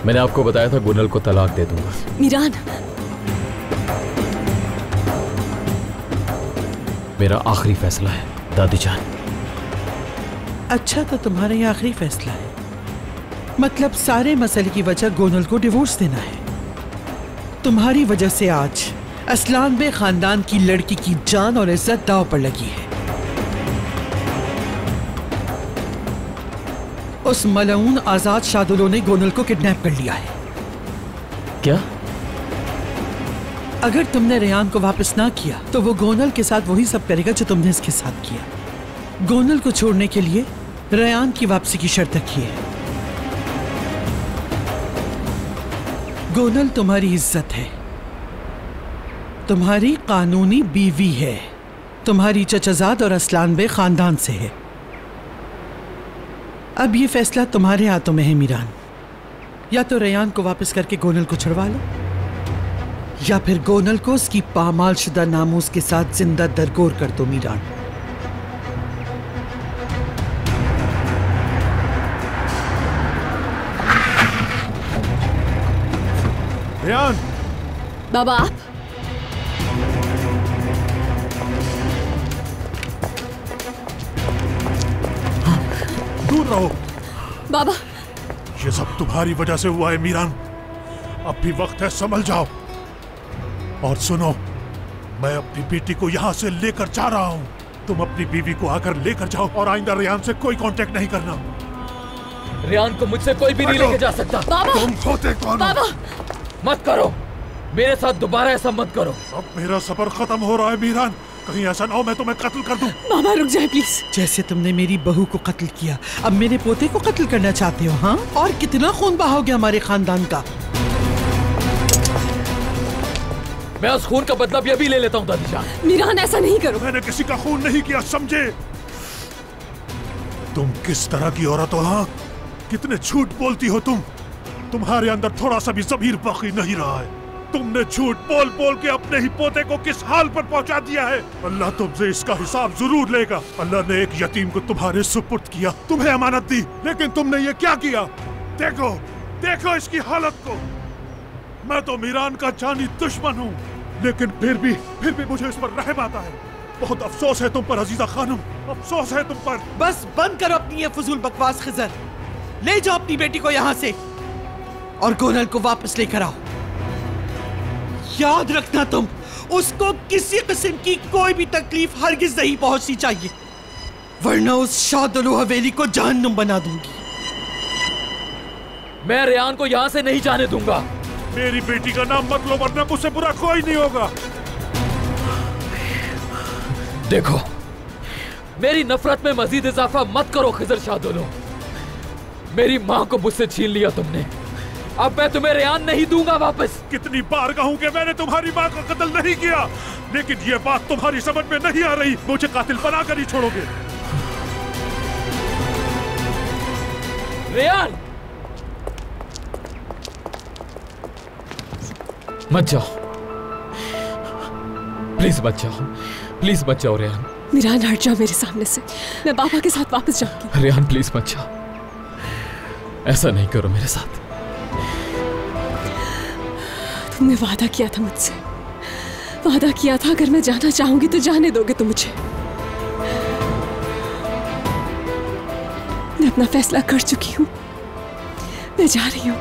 मैंने आपको बताया था गोनल को तलाक दे दूंगा। मीरान, मेरा आखिरी फैसला है दादीजान। अच्छा, तो तुम्हारा ये आखिरी फैसला है। मतलब सारे मसले की वजह गोनल को डिवोर्स देना है। तुम्हारी वजह से आज असलानबे खानदान की लड़की की जान और इज्जत दांव पर लगी है। उस मलऊन आजाद शादुलो ने गोनल को किडनैप कर लिया है क्या? अगर तुमने रेहान को वापस ना किया तो वो गोनल के साथ वही सब करेगा जो तुमने इसके साथ किया। गोनल को छोड़ने के लिए रेहान की वापसी की शर्त रखी है। गोनल तुम्हारी इज्जत है, तुम्हारी कानूनी बीवी है, तुम्हारी चचाजाद और असलानबे खानदान से है। अब ये फैसला तुम्हारे हाथों में है मीरान। या तो रेहान को वापस करके गोनल को छुड़वा लो, या फिर गोनल को उसकी पामाल शुदा नामूस के साथ जिंदा दरगोर कर दो मीरान। रेहान! बाबा आप? दूर रहो। बाबा! ये सब तुम्हारी वजह से हुआ है मीरान। अब भी वक्त है, संभल जाओ। और सुनो, मैं अपनी बेटी को यहाँ से लेकर जा रहा हूँ। तुम अपनी बीवी को आकर लेकर जाओ और आइंदा रेहान से कोई कांटेक्ट नहीं करना। रेहान को मुझसे कोई भी नहीं लेकर जा सकता। बाबा! तुम खोते कौन? बाबा! मत करो, मेरे साथ दोबारा ऐसा मत करो। अब मेरा सफर खत्म हो रहा है मीरान, कहीं ऐसा ना हो मैं तुम्हें कत्ल कर दूं। मामा रुक जाए प्लीज। जैसे तुमने मेरी बहू को कत्ल किया, अब मेरे पोते को कत्ल करना चाहते हो? हाँ, और कितना खून बहाओगे हमारे खानदान का? मैं उस खून का बदला भी ले लेता हूँ दादी जान। मीरान ऐसा नहीं करो। मैंने किसी का खून नहीं किया, समझे? तुम किस तरह की औरत हो? हाँ, कितने झूठ बोलती हो तुम। तुम्हारे अंदर थोड़ा सा भी ज़मीर बाकी नहीं रहा है। तुमने झूठ बोल बोल के अपने ही पोते को किस हाल पर पहुंचा दिया है। अल्लाह तुमसे इसका हिसाब जरूर लेगा। अल्लाह ने एक यतीम को तुम्हारे सुपुर्द किया, तुम्हें अमानत दी, लेकिन तुमने ये क्या किया? देखो, देखो इसकी हालत को। मैं तो मीरान का जानी दुश्मन हूँ, लेकिन फिर भी मुझे इस पर रहम आता है। बहुत अफसोस है तुम पर अजीजा खानम, अफसोस है तुम पर। बस बंद करो अपनी ये फजूल बकवास खिजर। ले जाओ अपनी बेटी को यहाँ से और गोनल को वापस लेकर आओ। याद रखना तुम, उसको किसी किस्म की कोई भी तकलीफ हरगिज नहीं पहुंचनी चाहिए, वरना उस शादलू हवेली को जहन्नुम बना दूंगी। मैं रेहान को यहाँ से नहीं जाने दूंगा। मेरी बेटी का नाम मत लो, वरना मुझसे बुरा कोई नहीं होगा। देखो, मेरी नफरत में मजीद इजाफा मत करो खिजर शादलू। मेरी माँ को मुझसे छीन लिया तुमने, अब मैं तुम्हें रेहान नहीं दूंगा वापस। कितनी बार कहूंगे मैंने तुम्हारी माँ का कत्ल नहीं किया, लेकिन ये बात तुम्हारी समझ में नहीं आ रही। मुझे कातिल बनाकर ही छोड़ोगे। रेहान मत जाओ, प्लीज मत जाओ, प्लीज मत जाओ रेहान। मीरान हट जाओ मेरे सामने से, मैं बाबा के साथ वापस जाऊंगी। रेहान प्लीज मत जाओ, ऐसा नहीं करो मेरे साथ। तुमने वादा किया था मुझसे, वादा किया था अगर मैं जाना चाहूंगी तो जाने दोगे तुम मुझे। मैं अपना फैसला कर चुकी हूं, मैं जा रही हूं।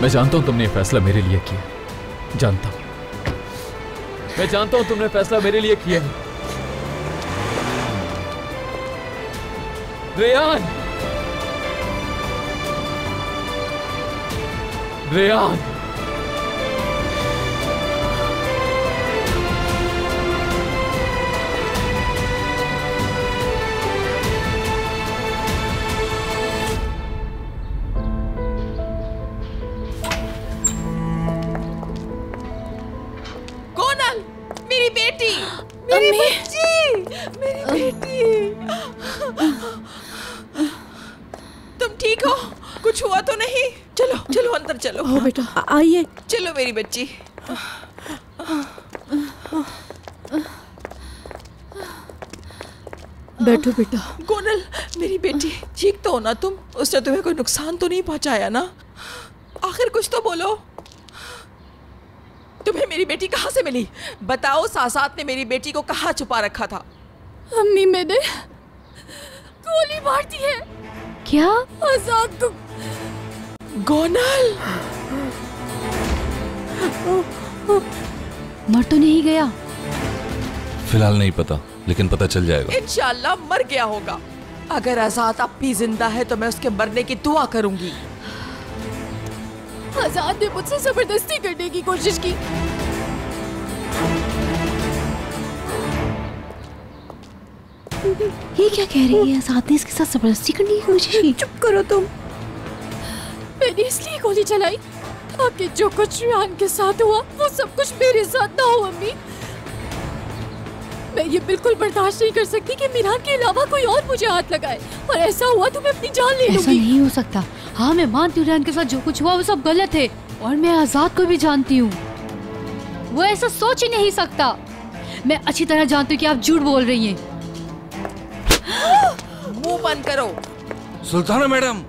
मैं जानता हूं तुमने ये फैसला मेरे लिए किया, जानता हूं। मैं जानता हूं तुमने फैसला मेरे लिए किया है। रेहान, रेहान आइए, चलो मेरी बच्ची। बैठो बेटा। गोनल मेरी बेटी, ठीक तो हो ना तुम? उसने तुम्हें कोई नुकसान तो नहीं पहुंचाया ना? आखिर कुछ तो बोलो। तुम्हें मेरी बेटी कहाँ से मिली? बताओ, सासात ने मेरी बेटी को कहाँ छुपा रखा था? अम्मी, मैंने गोली मार दी है। क्या? आजाद को। गोनल मर तो नहीं गया? फिलहाल नहीं पता, लेकिन पता चल जाएगा। इंशाल्लाह मर गया होगा। अगर आजाद अब भी जिंदा है तो मैं उसके मरने की दुआ करूंगी। आजाद ने मुझसे जबरदस्ती करने की कोशिश की। ये क्या कह रही है? आजाद ने इसके साथ जबरदस्ती करने की कोशिश की? चुप करो तुम। मैंने इसलिए गोली चलाई ताकि जो कुछ रेहान के साथ हुआ वो सब कुछ मेरे साथ ना हो। अम्मी, मैं ये बिल्कुल बर्दाश्त नहीं कर सकती कि मीरान के अलावा कोई और मुझे हाथ लगाए, और ऐसा हुआ तो मैं अपनी जान ले लूंगी। ऐसा नहीं हो सकता। हाँ, मैं मानती हूँ रेहान के साथ जो कुछ हुआ वो सब गलत है, और मैं आजाद को भी जानती हूँ, वो ऐसा सोच ही नहीं सकता। मैं अच्छी तरह जानती हूँ कि आप झूठ बोल रही हैं। मुंह बंद करो। सुल्ताना मैडम,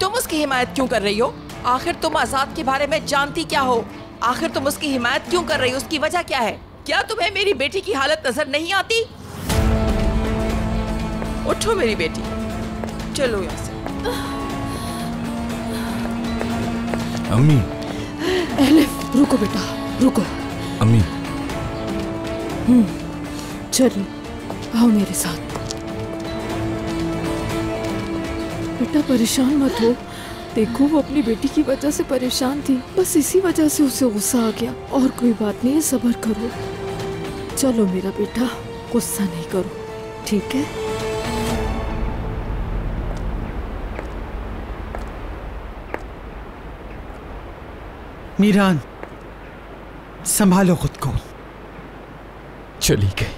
तुम उसकी हिमायत क्यों कर रही हो? आखिर तुम आजाद के बारे में जानती क्या हो? आखिर तुम उसकी हिमायत क्यों कर रही हो? उसकी वजह क्या है? क्या तुम्हें मेरी बेटी की हालत नजर नहीं आती? उठो मेरी बेटी, चलो यहाँ से। अम्मी। एलिफ, रुको बेटा, रुको। अम्मी। चलो, आओ मेरे साथ। बेटा परेशान मत हो। देखो, वो अपनी बेटी की वजह से परेशान थी, बस इसी वजह से उसे गुस्सा आ गया, और कोई बात नहीं है। सब्र करो। चलो मेरा बेटा, गुस्सा नहीं करो, ठीक है? मीरान, संभालो खुद को। चली गई,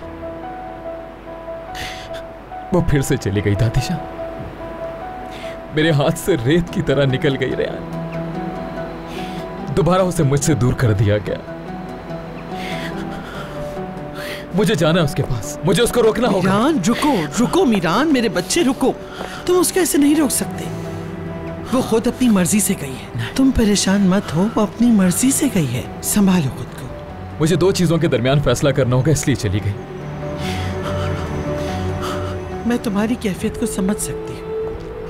वो फिर से चली गई दादीशा। मेरे हाथ से रेत की तरह निकल गई रेहान। दोबारा उसे मुझसे दूर कर दिया गया। मुझे जाना उसके पास, मुझे उसको रोकना होगा। मीरान रुको, रुको मीरान, मेरे बच्चे रुको। तुम उसको ऐसे नहीं रोक सकते, वो खुद अपनी मर्जी से गई है। तुम परेशान मत हो, वो अपनी मर्जी से गई है, संभालो खुद को। मुझे दो चीजों के दरमियान फैसला करना होगा, इसलिए चली गई। मैं तुम्हारी कैफियत को समझ सकती हूँ,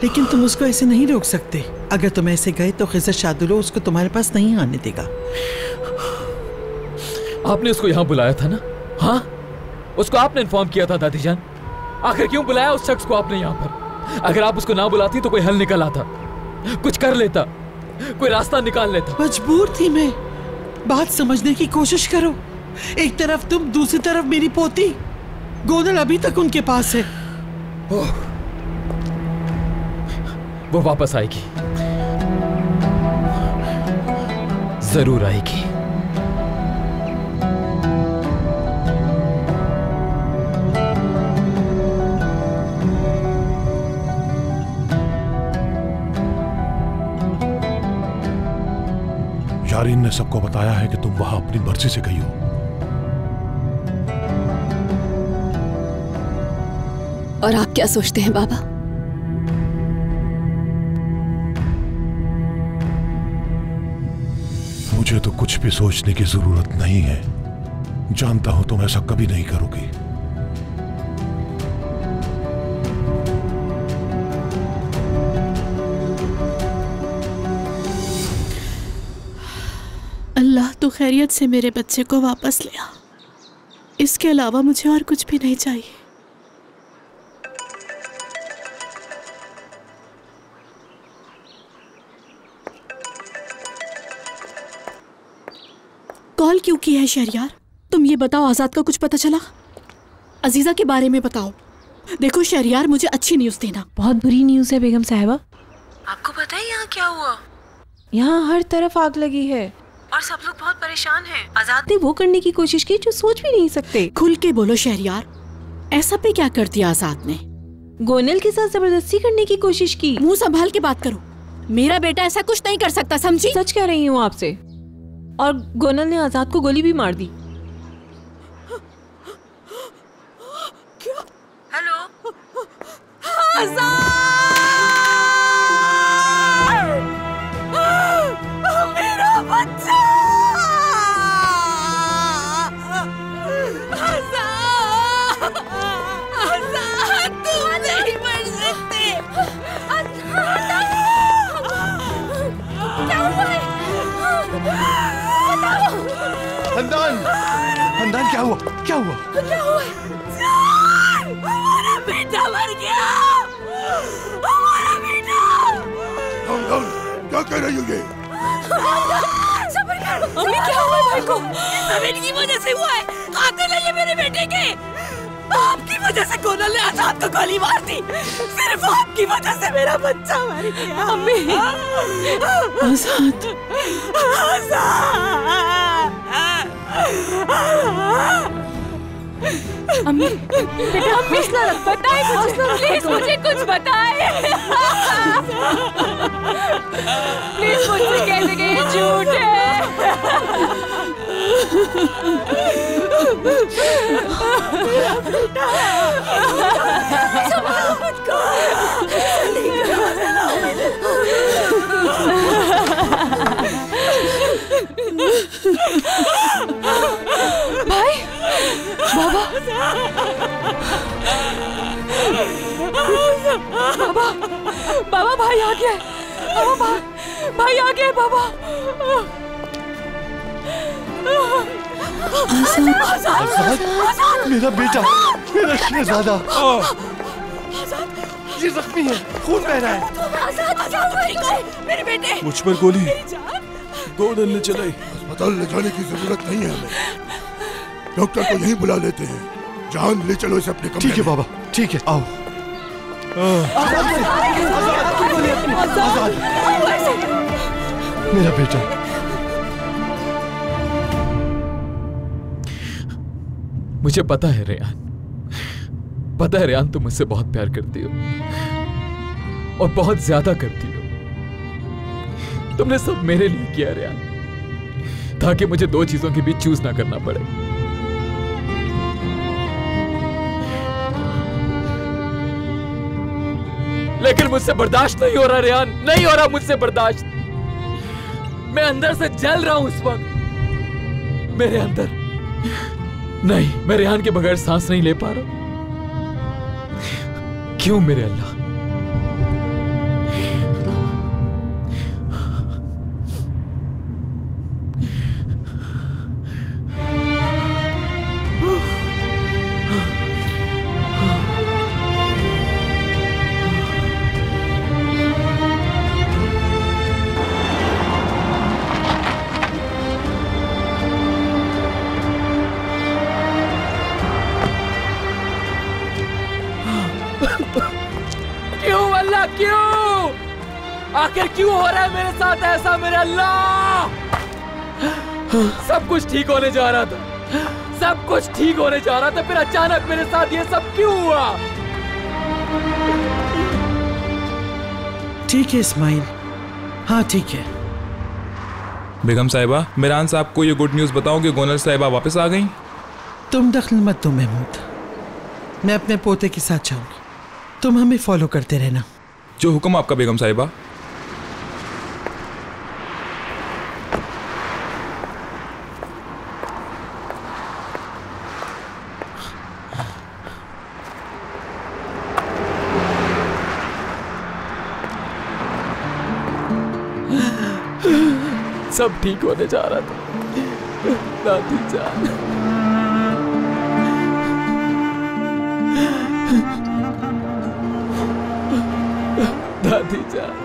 लेकिन तुम उसको ऐसे नहीं रोक सकते। अगर तुम ऐसे गए तो खिज़र शादलू उसको तुम्हारे पास नहीं आने देगा। आपने उसको यहाँ बुलाया था ना? हाँ, उसको आपने इन्फॉर्म किया था दादी जान। आखिर क्यों बुलाया उस शख्स को आपने यहाँ पर? अगर आप उसको ना बुलाती तो कोई हल निकल आता, कुछ कर लेता, कोई रास्ता निकाल लेता। मजबूर थी मैं। बात समझने की कोशिश करो। एक तरफ तुम, दूसरी तरफ मेरी पोती गोनल अभी तक उनके पास है। वो वापस आएगी, जरूर आएगी। यारीन ने सबको बताया है कि तुम वहां अपनी मर्जी से गई हो। और आप क्या सोचते हैं बाबा? मुझे तो कुछ भी सोचने की जरूरत नहीं है। जानता हूं तुम ऐसा कभी नहीं करोगी। अल्लाह तो खैरियत से मेरे बच्चे को वापस ले आ। इसके अलावा मुझे और कुछ भी नहीं चाहिए। कॉल क्यों की है शहरयार? तुम ये बताओ, आज़ाद का कुछ पता चला? अजीज़ा के बारे में बताओ। देखो शहरयार, मुझे अच्छी न्यूज़ देना। बहुत बुरी न्यूज़ है बेगम साहिबा। आपको पता है यहाँ क्या हुआ? यहाँ हर तरफ आग लगी है और सब लोग बहुत परेशान हैं। आज़ाद ने वो करने की कोशिश की जो सोच भी नहीं सकते। खुल के बोलो शहरयार, ऐसा पे क्या कर दिया आज़ाद ने? गोनल के साथ जबरदस्ती करने की कोशिश की। मुँह संभाल के बात करो, मेरा बेटा ऐसा कुछ नहीं कर सकता, समझी? सच कह रही हूँ आपसे। और गोनल ने आजाद को गोली भी मार दी। क्या? हेलो आजाद, मेरा बच्चा। हंदान, हंदान क्या हुआ? क्या हुआ? क्या हुआ? हमारा बेटा मर गया। हमारा बेटा। हंदान, क्या कह रही हो ये? सबर करो। अम्मी क्या हुआ भाई को? अमीन की वजह से हुआ है। कातिल है ये मेरे बेटे के। आपकी वजह से गोनल ने आजाद को गोली मार दी। सिर्फ आपकी वजह से मेरा बच्चा मर गया। अम्मी आजाद, आजाद। अम्मी बेटा हौसला रख, बताए कुछ, प्लीज मुझे कुछ बताए। प्लीज मुझसे कह दे ये झूठ है। भाई, बाबा, बाबा, बाबा भाई आ गया, बाबा, भाई आ गया बाबा। आजाद, आजाद, आजाद, मेरा बेटा, मेरा शहजादा। ये जख्मी है, खून बह रहा है। आजाद, आजाद, मेरे बेटे। मुझ पर गोली गोनल ने चलाई। अस्पताल ले जाने की जरूरत नहीं है हमें, डॉक्टर को यहीं बुला लेते हैं। जान ले चलो इसे अपने कमरे। ठीक है बाबा, ठीक है, आओ। मेरा बेटा मुझे पता है रेहान, पता है रेहान, तुम मुझसे बहुत प्यार करती हो और बहुत ज्यादा करती हो। तुमने सब मेरे लिए किया रेहान, ताकि मुझे दो चीजों के बीच चूज ना करना पड़े। लेकिन मुझसे बर्दाश्त नहीं हो रहा रेहान, नहीं हो रहा मुझसे बर्दाश्त। मैं अंदर से जल रहा हूं इस वक्त, मेरे अंदर। नहीं, मैं रेहान के बगैर सांस नहीं ले पा रहा। क्यों मेरे अल्लाह? क्यों हो रहा है मेरे साथ ऐसा मेरे अल्लाह? सब कुछ ठीक होने जा रहा था, सब कुछ ठीक होने जा रहा था, फिर अचानक मेरे साथ ये सब क्यों हुआ? ठीक है इस्माइल, हाँ ठीक है। बेगम साहिबा, मीरान साहब को ये गुड न्यूज बताओ कि गोनल साहिबा वापस आ गई। तुम दखल मत दो महमूद, मैं अपने पोते के साथ जाऊंगी, तुम हमें फॉलो करते रहना। जो हुक्म आपका बेगम साहिबा। सब ठीक होने जा रहा था दादी जान। दादी जान,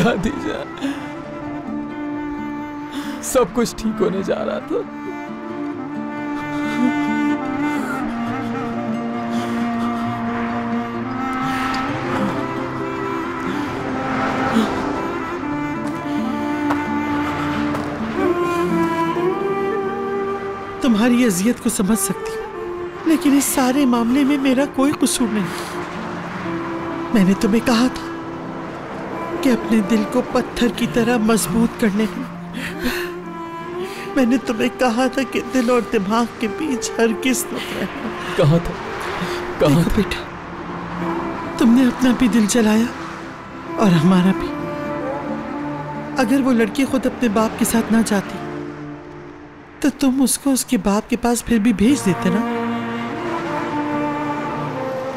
दादी जान, सब कुछ ठीक होने जा रहा था। तुम्हारी अजियत को समझ सकती हूँ, लेकिन इस सारे मामले में मेरा कोई कसूर नहीं। मैंने तुम्हें कहा था कि अपने दिल को पत्थर की तरह मजबूत करने हैं। मैंने तुम्हें कहा था कि दिल और दिमाग के बीच हर किस तरह। कहा था, कहा था बेटा, तुमने अपना भी दिल जलाया और हमारा भी। अगर वो लड़की खुद अपने बाप के साथ ना जाती तो तुम उसको उसके बाप के पास फिर भी भेज देते ना।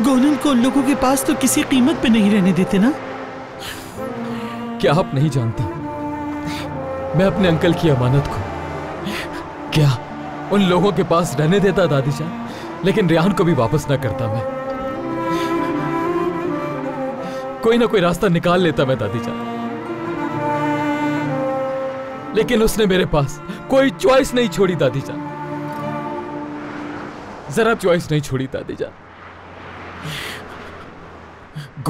गोनल को उन लोगों के पास तो किसी कीमत पे नहीं रहने देते ना। क्या आप नहीं जानती मैं अपने अंकल की अमानत को क्या उन लोगों के पास रहने देता दादी जान, लेकिन रेहान को भी वापस ना करता। मैं कोई ना कोई रास्ता निकाल लेता मैं दादी जान, लेकिन उसने मेरे पास कोई चॉइस नहीं छोड़ी दादी जान, जरा चॉइस नहीं छोड़ी दादी जान।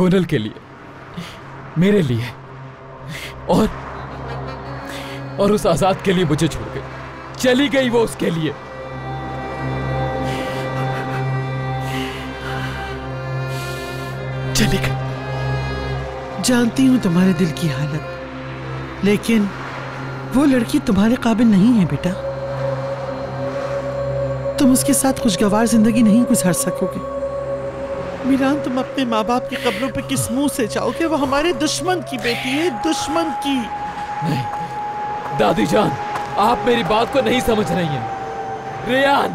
गोनल के लिए, मेरे लिए और उस आजाद के लिए मुझे छोड़ गई, चली गई वो उसके लिए। चली गई। जानती हूं तुम्हारे दिल की हालत, लेकिन वो लड़की तुम्हारे काबिल नहीं है बेटा। तुम उसके साथ खुशगवार जिंदगी नहीं गुजार सकोगे। मीरान, तुम अपने माँ बाप की कब्रों पे किस मुंह से जाओगे? वो हमारे दुश्मन की बेटी है, दुश्मन की। नहीं दादी जान, आप मेरी बात को नहीं समझ रही हैं। रेहान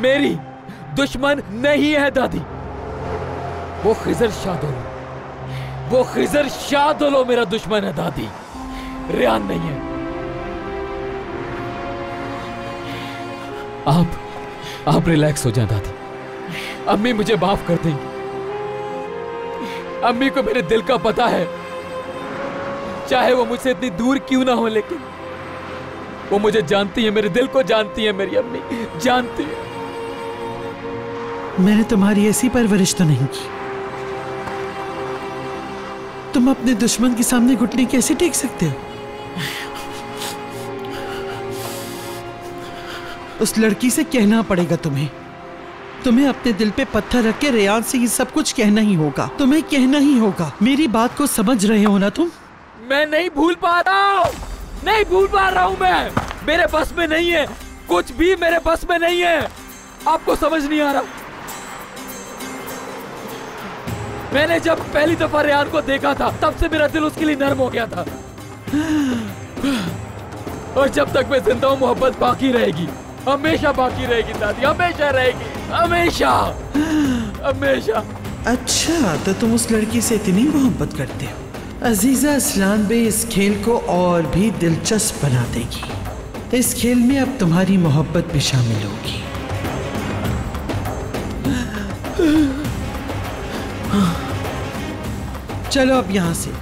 मेरी दुश्मन नहीं है दादी। वो खिजर शादलो, वो खिजर शादलो मेरा दुश्मन है दादी, रेहान नहीं है। आप रिलैक्स हो जाए दादी। अम्मी मुझे माफ कर देंगी, अम्मी को मेरे दिल का पता है। चाहे वो मुझसे इतनी दूर क्यों ना हो, लेकिन वो मुझे जानती है, मेरे दिल को जानती है, मेरी अम्मी जानती है। मैंने तुम्हारी ऐसी परवरिश तो नहीं की। तुम अपने दुश्मन के सामने घुटने कैसे टेक सकते हो? उस लड़की से कहना पड़ेगा तुम्हें, तुम्हें अपने दिल पे पत्थर रख के रेहान से ये सब कुछ कहना ही होगा, तुम्हें कहना ही होगा। मेरी बात को समझ रहे हो ना तुम? मैं नहीं भूल पा रहा हूँ, नहीं भूल पा रहा हूँ मैं। मेरे बस में नहीं है, कुछ भी मेरे बस में नहीं है। आपको समझ नहीं आ रहा? मैंने जब पहली दफा रेहान को देखा था, तब से मेरा दिल उसके लिए नरम हो गया था, और जब तक मैं जिंदा हूँ मोहब्बत बाकी रहेगी, हमेशा बाकी रहेगी दादी, हमेशा रहेगी, हमेशा, हमेशा। अच्छा, तो तुम उस लड़की से इतनी मोहब्बत करते हो। अजीज़ा असलानबे इस खेल को और भी दिलचस्प बना देगी। इस खेल में अब तुम्हारी मोहब्बत भी शामिल होगी। चलो अब यहाँ से।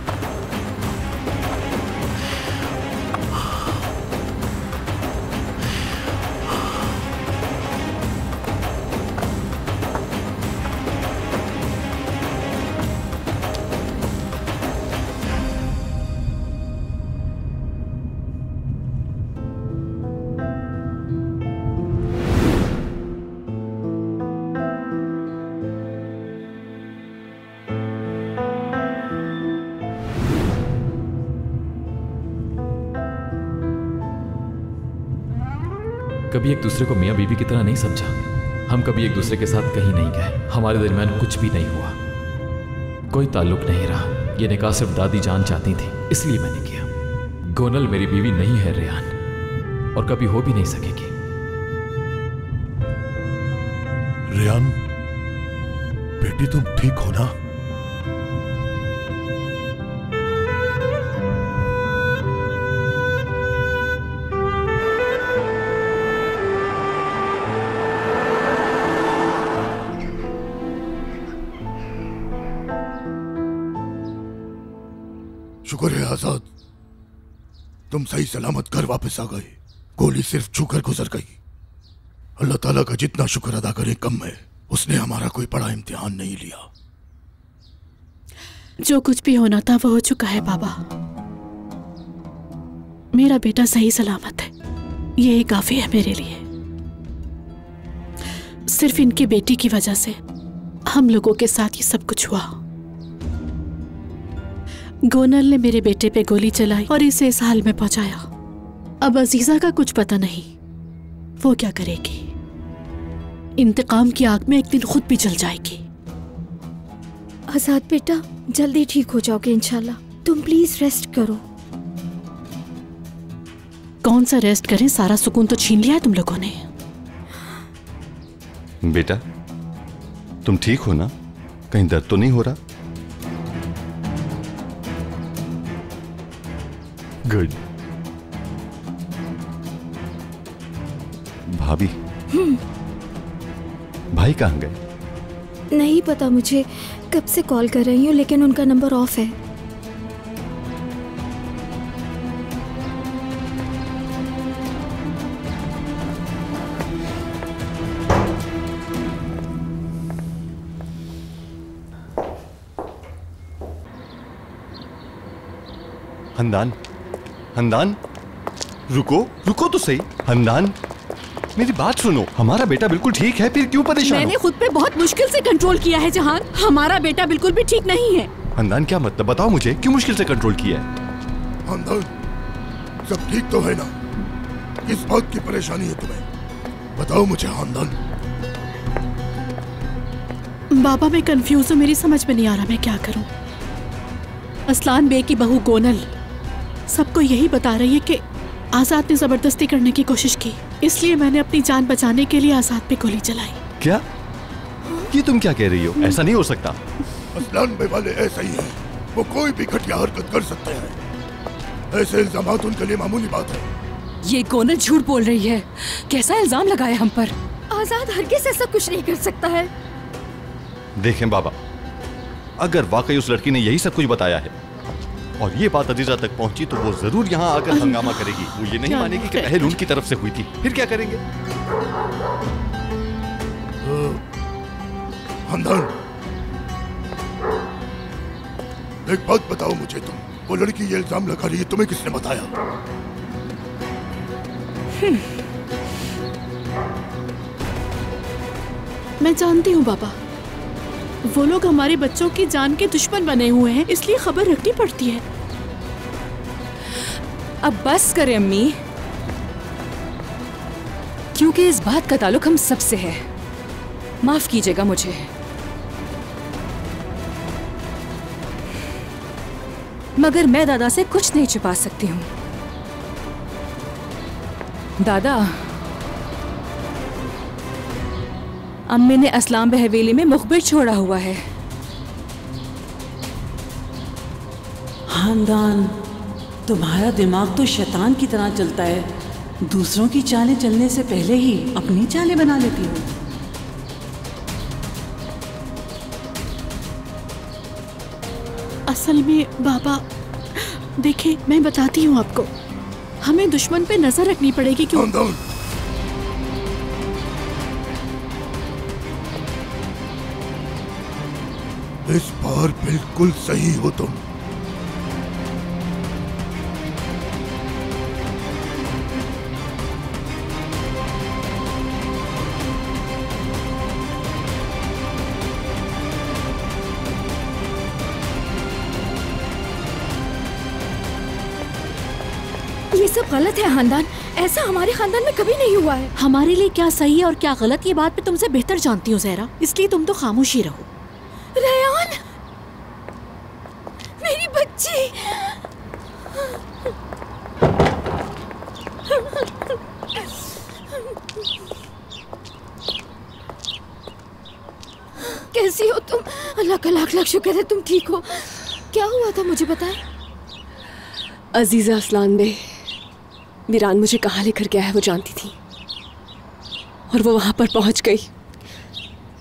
कभी एक दूसरे को मियाँ बीवी की तरह नहीं समझा, हम कभी एक दूसरे के साथ कहीं नहीं गए, हमारे दरमियान कुछ भी नहीं हुआ, कोई ताल्लुक नहीं रहा। यह निकाह सिर्फ दादी जान चाहती थी, इसलिए मैंने किया। गोनल मेरी बीवी नहीं है रेहान, और कभी हो भी नहीं सकेगी। रेहान बेटी, तुम ठीक हो ना? आजाद, तुम सही सलामत घर वापस आ गए। गोली सिर्फ छूकर गुजर गई। अल्लाह ताला का जितना शुक्र अदा करें कम है, उसने हमारा कोई बड़ा इम्तिहान नहीं लिया। जो कुछ भी होना था वो हो चुका है बाबा। मेरा बेटा सही सलामत है, यही काफी है मेरे लिए। सिर्फ इनके बेटी की वजह से हम लोगों के साथ ये सब कुछ हुआ। गोनल ने मेरे बेटे पे गोली चलाई और इसे इस हाल में पहुंचाया। अब अजीज़ा का कुछ पता नहीं, वो क्या करेगी। इंतकाम की आग में एक दिन खुद भी जल जाएगी। आजाद बेटा, जल्दी ठीक हो जाओगे इंशाल्लाह। तुम प्लीज रेस्ट करो। कौन सा रेस्ट करें, सारा सुकून तो छीन लिया है तुम लोगों ने। बेटा तुम ठीक हो ना? कहीं दर्द तो नहीं हो रहा? गुड, भाभी, भाई कहाँ गए? नहीं पता, मुझे कब से कॉल कर रही हूँ लेकिन उनका नंबर ऑफ है। हंदान, हंदान, रुको रुको तो सही। हंदान मेरी बात सुनो, हमारा बेटा बिल्कुल ठीक है, फिर क्यों परेशान? मैंने खुद पे बहुत मुश्किल से कंट्रोल किया है जहान, हमारा बेटा बिल्कुल भी ठीक नहीं है। हंदान क्या मतलब, बताओ मुझे क्यों मुश्किल से कंट्रोल किया है? हंदान सब ठीक तो है ना, किस बात की परेशानी है तुम्हें, बताओ मुझे। हंदान बाबा मैं कंफ्यूज हूँ, मेरी समझ में नहीं आ रहा मैं क्या करूँ। असलान बे की बहू गोनल सबको यही बता रही है कि आजाद ने जबरदस्ती करने की कोशिश की, इसलिए मैंने अपनी जान बचाने के लिए आजाद पे गोली चलाई। क्या? ये तुम क्या कह रही हो? ऐसा नहीं हो सकता। असलान बे वाले ऐसे ही हैं, वो कोई भी घटिया हरकत कर सकते हैं, ऐसे इल्जाम उनके लिए मामूली बात है। ये गोनल झूठ बोल रही है, कैसा इल्जाम लगाया हम पर। आजाद हरगिज़ ऐसा कुछ नहीं कर सकता है। देखें बाबा, अगर वाकई उस लड़की ने यही सब कुछ बताया है और ये बात अजीजा तक पहुंची तो वो जरूर यहाँ आकर हंगामा करेगी। वो ये नहीं मानेगी कि पहल उनकी तरफ से हुई थी, फिर क्या करेंगे? एक बात बताओ मुझे तुम, वो लड़की ये इल्जाम लगा रही है, तुम्हें किसने बताया? मैं जानती हूँ बाबा, वो लोग हमारे बच्चों की जान के दुश्मन बने हुए हैं, इसलिए खबर रखनी पड़ती है। अब बस करें अम्मी, क्योंकि इस बात का ताल्लुक हम सबसे है। माफ कीजिएगा मुझे, मगर मैं दादा से कुछ नहीं छिपा सकती हूं। दादा, अम्मी ने असलाम बे हवेली में मुखबिर छोड़ा हुआ है। खानदान तुम्हारा दिमाग तो शैतान की तरह चलता है, दूसरों की चालें चलने से पहले ही अपनी चालें बना लेती हो। असल में बाबा देखें, मैं बताती हूँ आपको, हमें दुश्मन पे नजर रखनी पड़ेगी। क्यों? इस बार बिल्कुल सही हो तुम। ये सब गलत है खानदान, ऐसा हमारे खानदान में कभी नहीं हुआ है। हमारे लिए क्या सही है और क्या गलत, ये बात मैं तुमसे बेहतर जानती हूँ जहरा, इसलिए तुम तो खामोश ही रहो। रेहान मेरी बच्ची, कैसी हो तुम? अल्लाह का लाख लाख शुक्र है तुम ठीक हो। क्या हुआ था मुझे बताएं। अजीजा असलानबे, मीरान मुझे कहाँ लेकर गया है वो जानती थी और वो वहाँ पर पहुँच गई।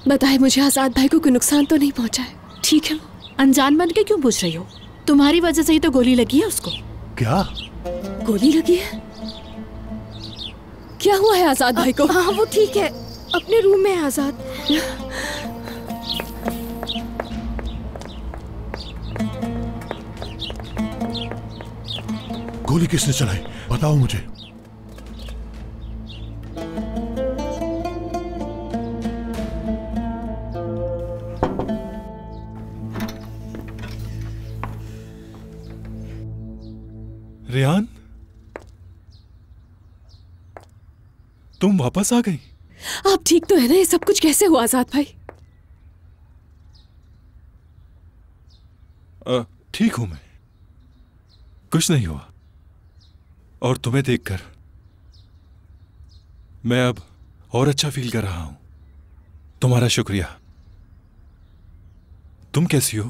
बताए मुझे, आजाद भाई को कोई नुकसान तो नहीं पहुंचा है? ठीक है, अनजान बन के क्यों पूछ रही हो, तुम्हारी वजह से ही तो गोली लगी है उसको। क्या गोली लगी है? क्या हुआ है आजाद भाई को? हाँ वो ठीक है, अपने रूम में है आजाद। गोली किसने चलाई बताओ मुझे। रेहान तुम वापस आ गई? आप ठीक तो है ना? ये सब कुछ कैसे हुआ आजाद भाई? ठीक हूं मैं, कुछ नहीं हुआ, और तुम्हें देखकर मैं अब और अच्छा फील कर रहा हूं। तुम्हारा शुक्रिया। तुम कैसी हो?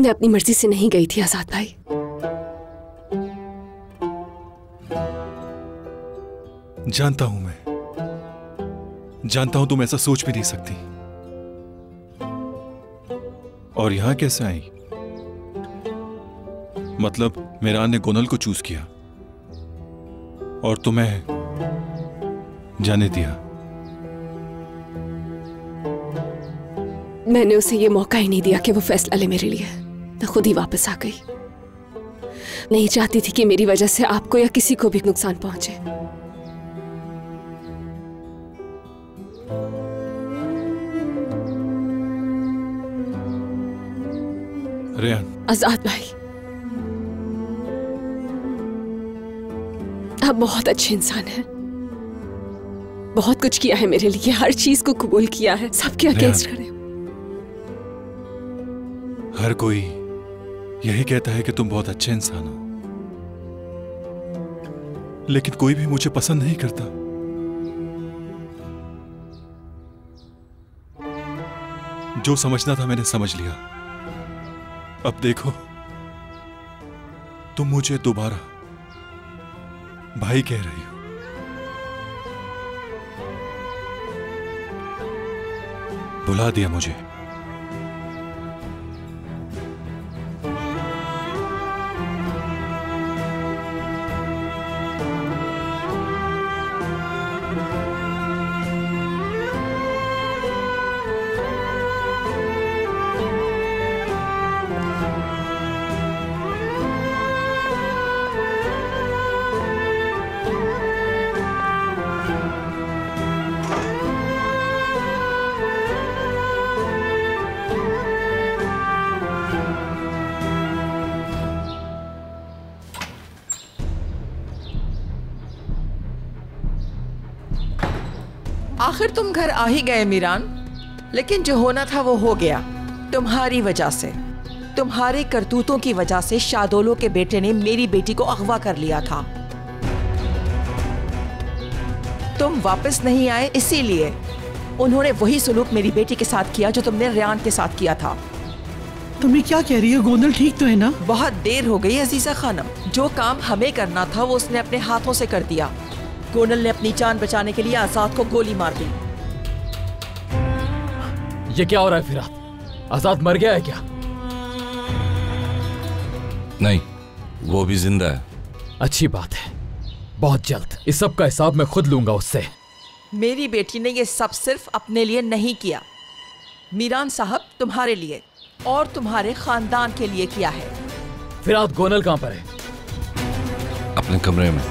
मैं अपनी मर्जी से नहीं गई थी आजाद भाई, जानता हूं मैं, जानता हूं तुम ऐसा सोच भी नहीं सकती। और यहां कैसे आई? मतलब मीरान ने गोनल को चूज किया और तुम्हें जाने दिया? मैंने उसे ये मौका ही नहीं दिया कि वो फैसला ले मेरे लिए। मैं खुद ही वापस आ गई। नहीं चाहती थी कि मेरी वजह से आपको या किसी को भी नुकसान पहुंचे। रेहान, आजाद भाई आप बहुत अच्छे इंसान हैं। बहुत कुछ किया है मेरे लिए, हर चीज को कबूल किया है, सबके अगेंस्ट खड़े। हर कोई यही कहता है कि तुम बहुत अच्छे इंसान हो, लेकिन कोई भी मुझे पसंद नहीं करता। जो समझना था मैंने समझ लिया। अब देखो, तुम मुझे दोबारा भाई कह रही हो। भुला दिया मुझे। आखिर तुम घर आ ही गए मीरान, लेकिन जो होना था वो हो गया। तुम्हारी वजह से, तुम्हारे करतूतों की वजह से शादोलो के बेटे ने मेरी बेटी को अगवा कर लिया था। तुम वापस नहीं आए, इसीलिए उन्होंने वही सलूक मेरी बेटी के साथ किया जो तुमने रेहान के साथ किया था। तुम्हें क्या कह रही हो गोनल, ठीक तो है ना? बहुत देर हो गई अजीजा खानम। जो काम हमें करना था वो उसने अपने हाथों से कर दिया। गोनल ने अपनी जान बचाने के लिए आजाद को गोली मार दी। ये क्या हो रहा है फिरात? आजाद मर गया है क्या? नहीं, वो भी जिंदा है। अच्छी बात है, बहुत जल्द इस सब का हिसाब मैं खुद लूंगा उससे। मेरी बेटी ने ये सब सिर्फ अपने लिए नहीं किया मीरान साहब, तुम्हारे लिए और तुम्हारे खानदान के लिए किया है। फिरात, गोनल कहाँ पर है? अपने कमरे में।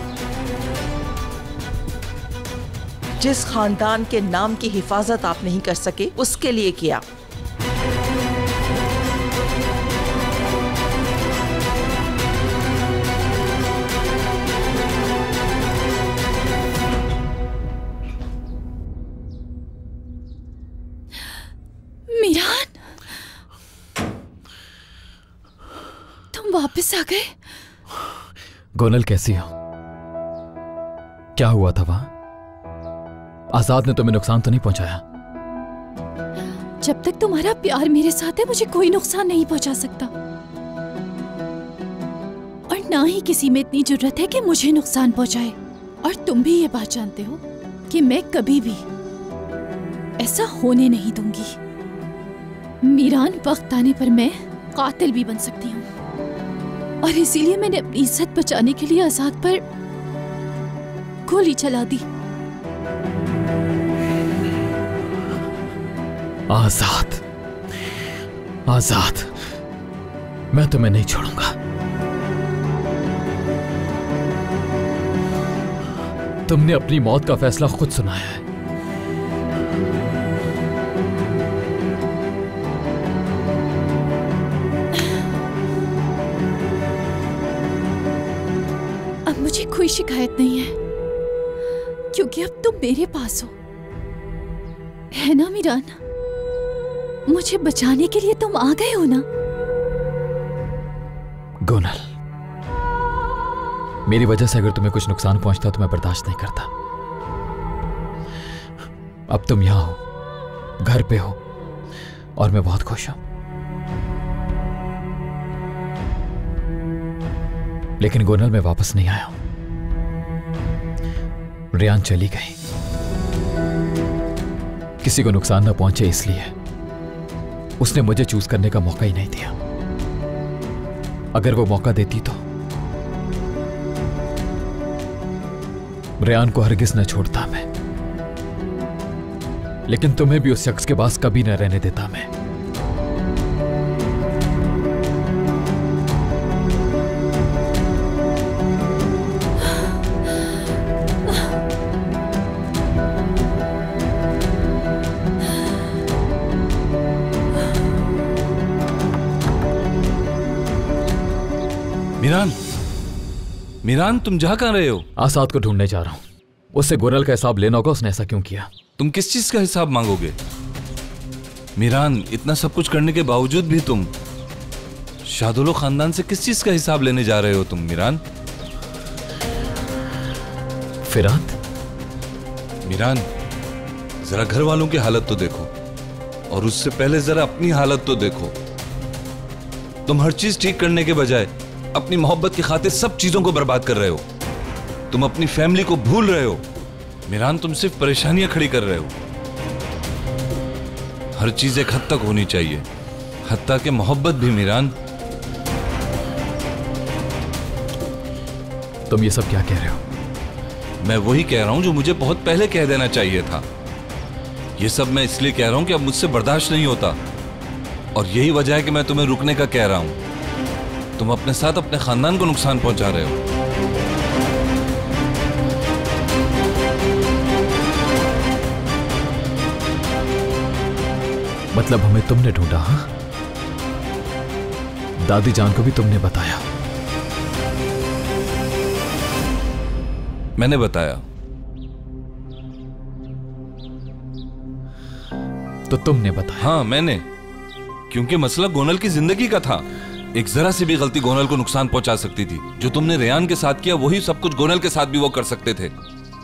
जिस खानदान के नाम की हिफाजत आप नहीं कर सके उसके लिए किया। मीरान, तुम वापस आ गए? गोनल कैसी हो? क्या हुआ था वहां? आजाद ने तुम्हें नुकसान तो नहीं पहुंचाया? जब तक तुम्हारा प्यार मेरे साथ है मुझे कोई नुकसान नहीं पहुंचा सकता, और ना ही किसी में इतनी जुर्रत है कि मुझे नुकसान पहुंचाए। और तुम भी ये बात जानते हो कि मैं कभी भी ऐसा होने नहीं दूंगी। मीरान, वक्त आने पर मैं कातिल भी बन सकती हूँ, और इसीलिए मैंने अपनी इज्जत बचाने के लिए आजाद पर गोली चला दी। आजाद, आजाद, मैं तुम्हें नहीं छोड़ूंगा। तुमने अपनी मौत का फैसला खुद सुनाया है। अब मुझे कोई शिकायत नहीं है क्योंकि अब तुम मेरे पास हो, है ना मीरान? मुझे बचाने के लिए तुम आ गए हो ना? गोनल, मेरी वजह से अगर तुम्हें कुछ नुकसान पहुंचता तो मैं बर्दाश्त नहीं करता। अब तुम यहां हो, घर पे हो, और मैं बहुत खुश हूं। लेकिन गोनल, मैं वापस नहीं आया हूं। रेहान चली गई। किसी को नुकसान ना पहुंचे इसलिए उसने मुझे चूज करने का मौका ही नहीं दिया। अगर वो मौका देती तो रेहान को हरगिज न छोड़ता मैं, लेकिन तुम्हें भी उस शख्स के पास कभी न रहने देता मैं। मीरान, मीरान तुम जा कहां रहे हो? आसाद को ढूंढने जा रहा हूं। उससे गोनल का हिसाब लेना होगा, उसने ऐसा क्यों किया। तुम किस चीज का हिसाब मांगोगे मीरान? इतना सब कुछ करने के बावजूद भी तुम शादुलो खानदान से किस चीज का हिसाब लेने जा रहे हो तुम मीरान? फिरात, मीरान जरा घर वालों की हालत तो देखो और उससे पहले जरा अपनी हालत तो देखो। तुम हर चीज ठीक करने के बजाय अपनी मोहब्बत की खातिर सब चीजों को बर्बाद कर रहे हो। तुम अपनी फैमिली को भूल रहे हो मीरान, तुम सिर्फ परेशानियां खड़ी कर रहे हो। हर चीज एक हद तक होनी चाहिए, हत्ता के मोहब्बत भी। मीरान तुम ये सब क्या कह रहे हो? मैं वही कह रहा हूं जो मुझे बहुत पहले कह देना चाहिए था। ये सब मैं इसलिए कह रहा हूं कि अब मुझसे बर्दाश्त नहीं होता और यही वजह है कि मैं तुम्हें रुकने का कह रहा हूं। तुम अपने साथ अपने खानदान को नुकसान पहुंचा रहे हो। मतलब हमें तुमने ढूंढा, हाँ? दादी जान को भी तुमने बताया? मैंने बताया। तो तुमने बताया? हाँ मैंने, क्योंकि मसला गोनल की जिंदगी का था। एक जरा सी भी गलती गोनल को नुकसान पहुंचा सकती थी। जो तुमने रेहान के साथ किया वही सब कुछ गोनल के साथ भी वो कर सकते थे।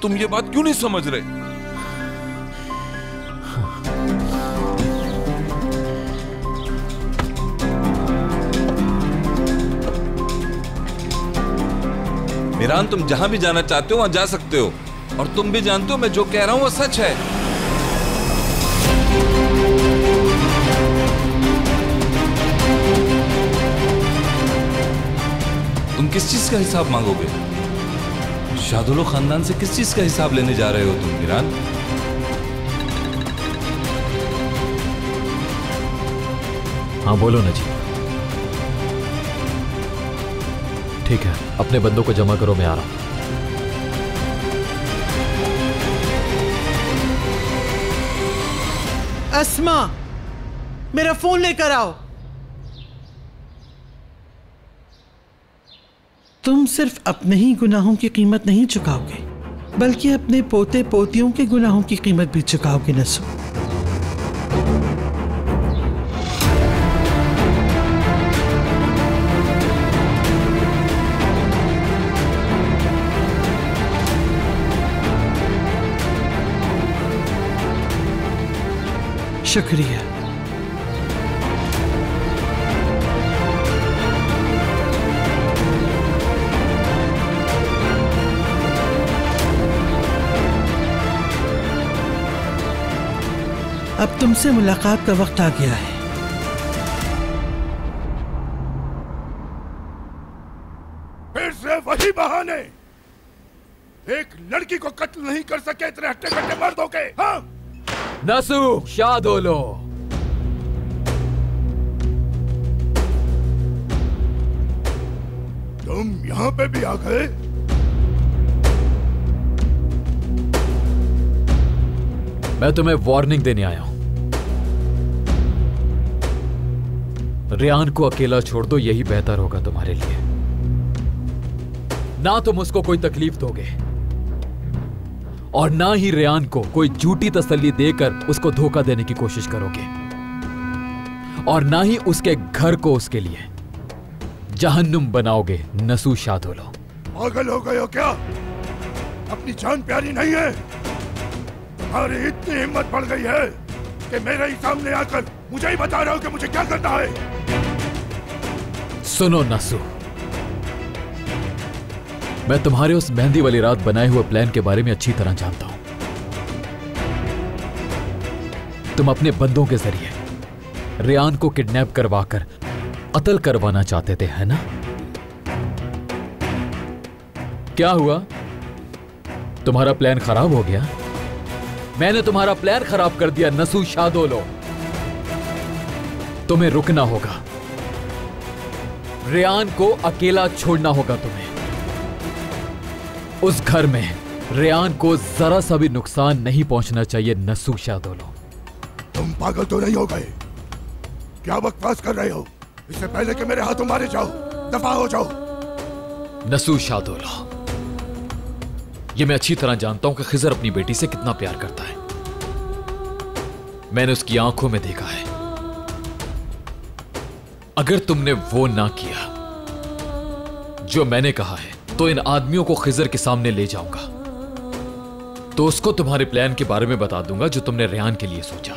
तुम ये बात क्यों नहीं समझ रहे? मीरान तुम जहां भी जाना चाहते हो वहां जा सकते हो और तुम भी जानते हो मैं जो कह रहा हूं वो सच है। तुम किस चीज का हिसाब मांगोगे? शादुलो खानदान से किस चीज का हिसाब लेने जा रहे हो तुम मीरान? हाँ बोलो ना जी। ठीक है, अपने बंदों को जमा करो, मैं आ रहा हूं। अस्मा, मेरा फोन लेकर आओ। तुम सिर्फ अपने ही गुनाहों की कीमत नहीं चुकाओगे बल्कि अपने पोते पोतियों के गुनाहों की कीमत भी चुकाओगे नसूह। शुक्रिया। अब तुमसे मुलाकात का वक्त आ गया है। फिर से वही बहाने। एक लड़की को कत्ल नहीं कर सके इतने हट्टे कट्टे मर्दों के। हाँ नसूह, शादोलो, तुम यहां पे भी आ गए? मैं तुम्हें वार्निंग देने आया हूं। रेहान को अकेला छोड़ दो, यही बेहतर होगा तुम्हारे लिए। ना तुम उसको कोई तकलीफ दोगे और ना ही रेहान को कोई झूठी तसल्ली देकर उसको धोखा देने की कोशिश करोगे और ना ही उसके घर को उसके लिए जहन्नुम बनाओगे नसूह शादोलो। पागल हो गए हो क्या? अपनी जान प्यारी नहीं है? तुम्हारी इतनी हिम्मत बढ़ गई है कि मेरे ही सामने आकर मुझे ही बता रहे हो कि मुझे क्या करना है? सुनो नसूह, मैं तुम्हारे उस मेहंदी वाली रात बनाए हुए प्लान के बारे में अच्छी तरह जानता हूं। तुम अपने बंदों के जरिए रेहान को किडनैप करवाकर कत्ल करवाना चाहते थे, है ना? क्या हुआ? तुम्हारा प्लान खराब हो गया? मैंने तुम्हारा प्लान खराब कर दिया नसूह शादोलो। तुम्हें रुकना होगा, रेहान को अकेला छोड़ना होगा। तुम्हें उस घर में रेहान को जरा सा भी नुकसान नहीं पहुंचना चाहिए नसूह शादोलो। तुम पागल तो नहीं हो गए? क्या बकवास कर रहे हो? इससे पहले कि मेरे हाथों मारे जाओ, दफा हो जाओ। नसूह शादोलो, ये मैं अच्छी तरह जानता हूं कि खिजर अपनी बेटी से कितना प्यार करता है। मैंने उसकी आंखों में देखा है। अगर तुमने वो ना किया जो मैंने कहा है तो इन आदमियों को खिजर के सामने ले जाऊंगा, तो उसको तुम्हारे प्लान के बारे में बता दूंगा जो तुमने रेहान के लिए सोचा।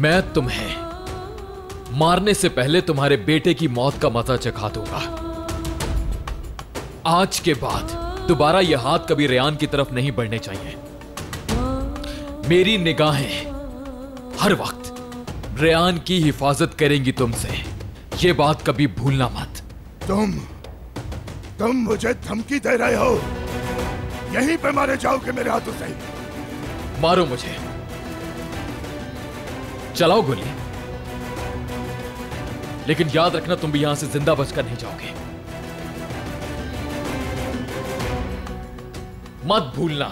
मैं तुम्हें मारने से पहले तुम्हारे बेटे की मौत का मजा चखा दूंगा। आज के बाद दोबारा यह हाथ कभी रेहान की तरफ नहीं बढ़ने चाहिए। मेरी निगाहें हर वक्त रेहान की हिफाजत करेंगी तुमसे, यह बात कभी भूलना मत। तुम मुझे धमकी दे रहे हो? यहीं पे मारे जाओगे मेरे हाथों से? मारो मुझे, चलाओ गोली, लेकिन याद रखना तुम भी यहां से जिंदा बचकर नहीं जाओगे। मत भूलना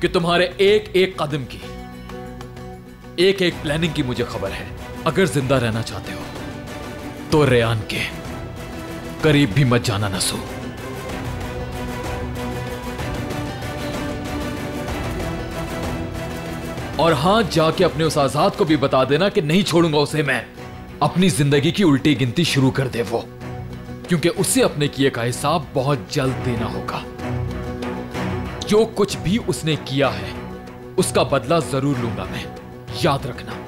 कि तुम्हारे एक एक कदम की, एक एक प्लानिंग की मुझे खबर है। अगर जिंदा रहना चाहते हो तो रेहान के करीब भी मत जाना नसूह। और हां, जाके अपने उस आजाद को भी बता देना कि नहीं छोड़ूंगा उसे मैं। अपनी जिंदगी की उल्टी गिनती शुरू कर दे वो, क्योंकि उसे अपने किए का हिसाब बहुत जल्द देना होगा। जो कुछ भी उसने किया है उसका बदला जरूर लूंगा मैं, याद रखना।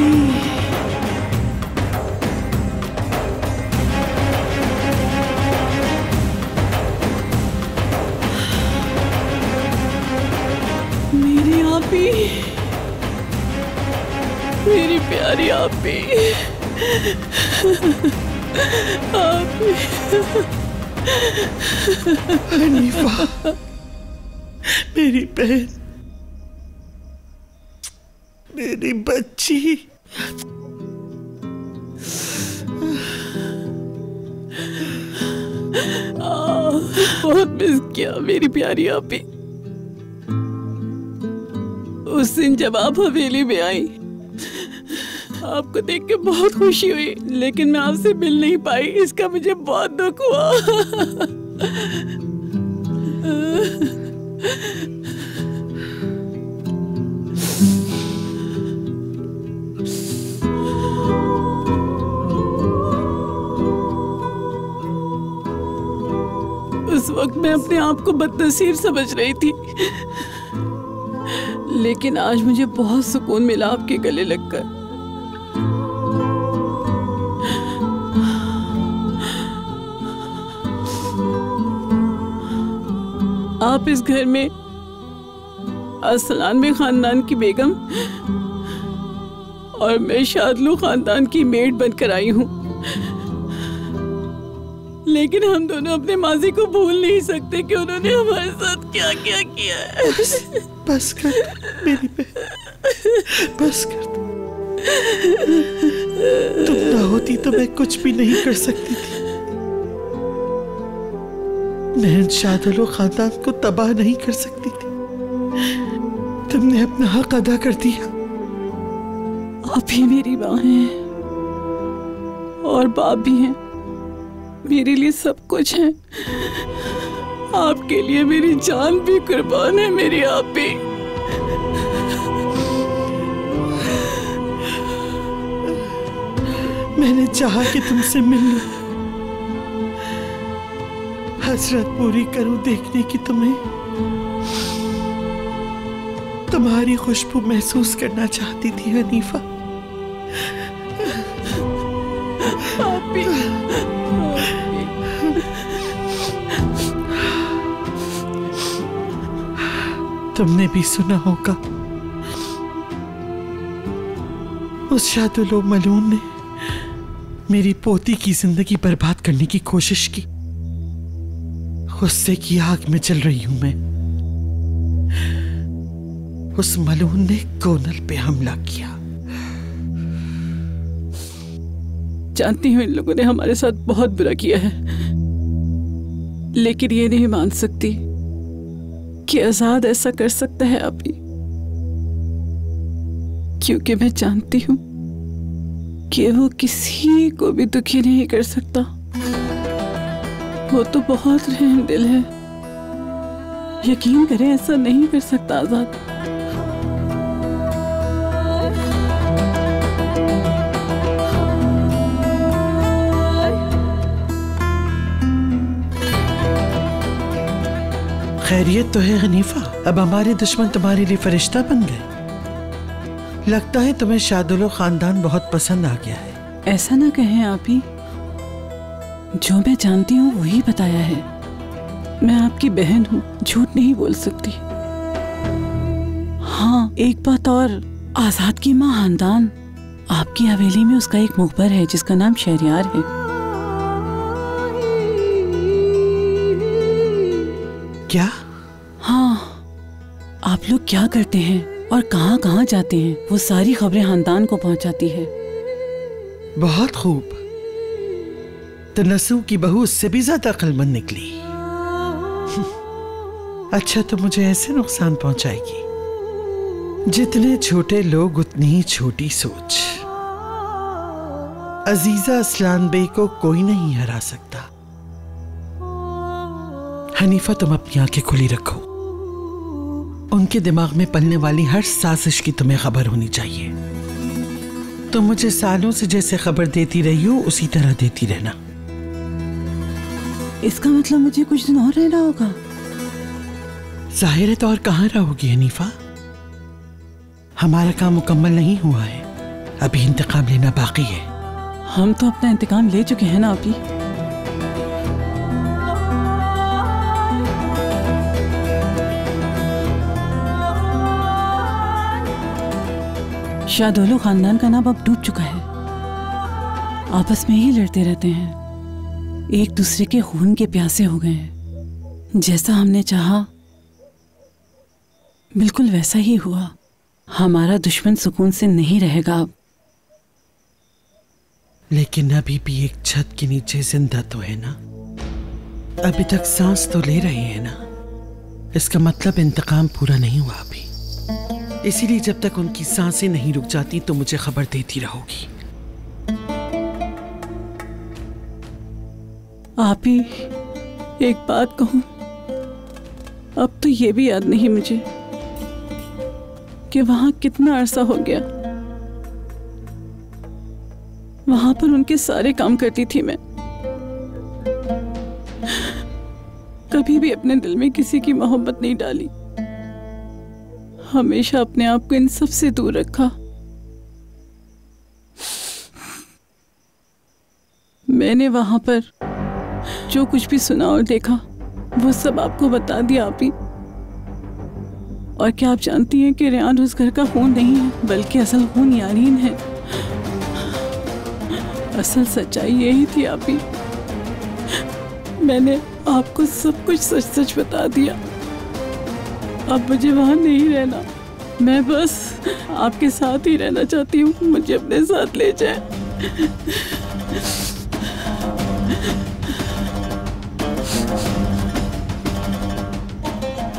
मेरी प्यारी आपी, आपी। हनीफा, मेरी बहन, मेरी बच्ची, बहुत मिस किया मेरी प्यारी आपी। उस दिन जब आप हवेली में आई, आपको देख के बहुत खुशी हुई, लेकिन मैं आपसे मिल नहीं पाई, इसका मुझे बहुत दुख हुआ। उस वक्त मैं अपने आप को बदनसीब समझ रही थी, लेकिन आज मुझे बहुत सुकून मिला आपके गले लगकर। आप इस घर में असलानबे खानदान की बेगम और मैं शादलू खानदान की मेड बनकर आई हूँ, लेकिन हम दोनों अपने माजी को भूल नहीं सकते कि उन्होंने हमारे साथ क्या क्या किया है। बस कर मेरी बहन, बस कर। तुम ना होती तो मैं कुछ भी नहीं कर सकती थी। मैं शादलो खानदान को तबाह नहीं कर सकती थी। तुमने अपना हक अदा कर दिया। आप ही मेरी माँ हैं और बाप भी हैं, मेरे लिए सब कुछ है। आपके लिए मेरी जान भी कुर्बान है मेरी आपी। मैंने चाहा कि तुमसे मिल लूं, हसरत पूरी करूं देखने की तुम्हें। तुम्हारी खुशबू महसूस करना चाहती थी हनीफा। आपी, आपी। तुमने भी सुना होगा उस शादुलो मलून ने मेरी पोती की जिंदगी बर्बाद करने की कोशिश की। गुस्से की आग में चल रही हूं मैं। उस मलून ने गोनल पे हमला किया। जानती हूं इन लोगों ने हमारे साथ बहुत बुरा किया है, लेकिन ये नहीं मान सकती कि आजाद ऐसा कर सकता है अभी, क्योंकि मैं जानती हूं कि वो किसी को भी दुखी नहीं कर सकता। वो तो बहुत रहम दिल है, यकीन करें ऐसा नहीं कर सकता आजाद। खैरियत तो है हनीफा? अब हमारे दुश्मन तुम्हारे लिए फरिश्ता बन गए। लगता है तुम्हें शादुलो खानदान बहुत पसंद आ गया है। ऐसा ना कहें आप ही, जो मैं जानती हूँ वही बताया है। मैं आपकी बहन हूँ, झूठ नहीं बोल सकती। हाँ, एक बात और, आजाद की माँ हानदान, आपकी हवेली में उसका एक मुखबर है जिसका नाम शहरयार है। क्या? हाँ, आप लोग क्या करते हैं और कहाँ कहाँ जाते हैं, वो सारी खबरें हानदान को पहुँचाती है। बहुत खूब, तो नसूह की बहू उससे भी ज्यादा अक्लमंद निकली। अच्छा, तो मुझे ऐसे नुकसान पहुंचाएगी। जितने छोटे लोग उतनी ही छोटी सोच। अजीजा असलानबे को कोई नहीं हरा सकता। हनीफा, तुम अपनी आंखें खुली रखो। उनके दिमाग में पलने वाली हर साजिश की तुम्हें खबर होनी चाहिए। तुम मुझे सालों से जैसे खबर देती रही हो उसी तरह देती रहना। इसका मतलब मुझे कुछ दिन और रहना होगा। जाहिर है, तो और कहाँ रहोगी हनीफा? हमारा काम मुकम्मल नहीं हुआ है। अभी इंतकाम लेना बाकी है। हम तो अपना इंतकाम ले चुके हैं ना आपी। शादोलू खानदान का नाम अब डूब चुका है। आपस में ही लड़ते रहते हैं, एक दूसरे के खून के प्यासे हो गए हैं। जैसा हमने चाहा बिल्कुल वैसा ही हुआ। हमारा दुश्मन सुकून से नहीं रहेगा अब। लेकिन अभी भी एक छत के नीचे जिंदा तो है ना, अभी तक सांस तो ले रहे हैं ना। इसका मतलब इंतकाम पूरा नहीं हुआ अभी, इसीलिए जब तक उनकी सांसें नहीं रुक जाती तो मुझे खबर देती रहोगी। आप ही एक बात कहूं, अब तो ये भी याद नहीं मुझे कि वहां कितना अरसा हो गया। वहां पर उनके सारे काम करती थी मैं। कभी भी अपने दिल में किसी की मोहब्बत नहीं डाली, हमेशा अपने आप को इन सब से दूर रखा। मैंने वहां पर जो कुछ भी सुना और देखा वो सब आपको बता दिया आप ही। और क्या आप जानती हैं कि रेहान उस घर का खून नहीं है, बल्कि असल खून यारीन है। असल सच्चाई यही थी आप ही। मैंने आपको सब कुछ सच सच बता दिया। अब मुझे वहाँ नहीं रहना, मैं बस आपके साथ ही रहना चाहती हूँ। मुझे अपने साथ ले जाए।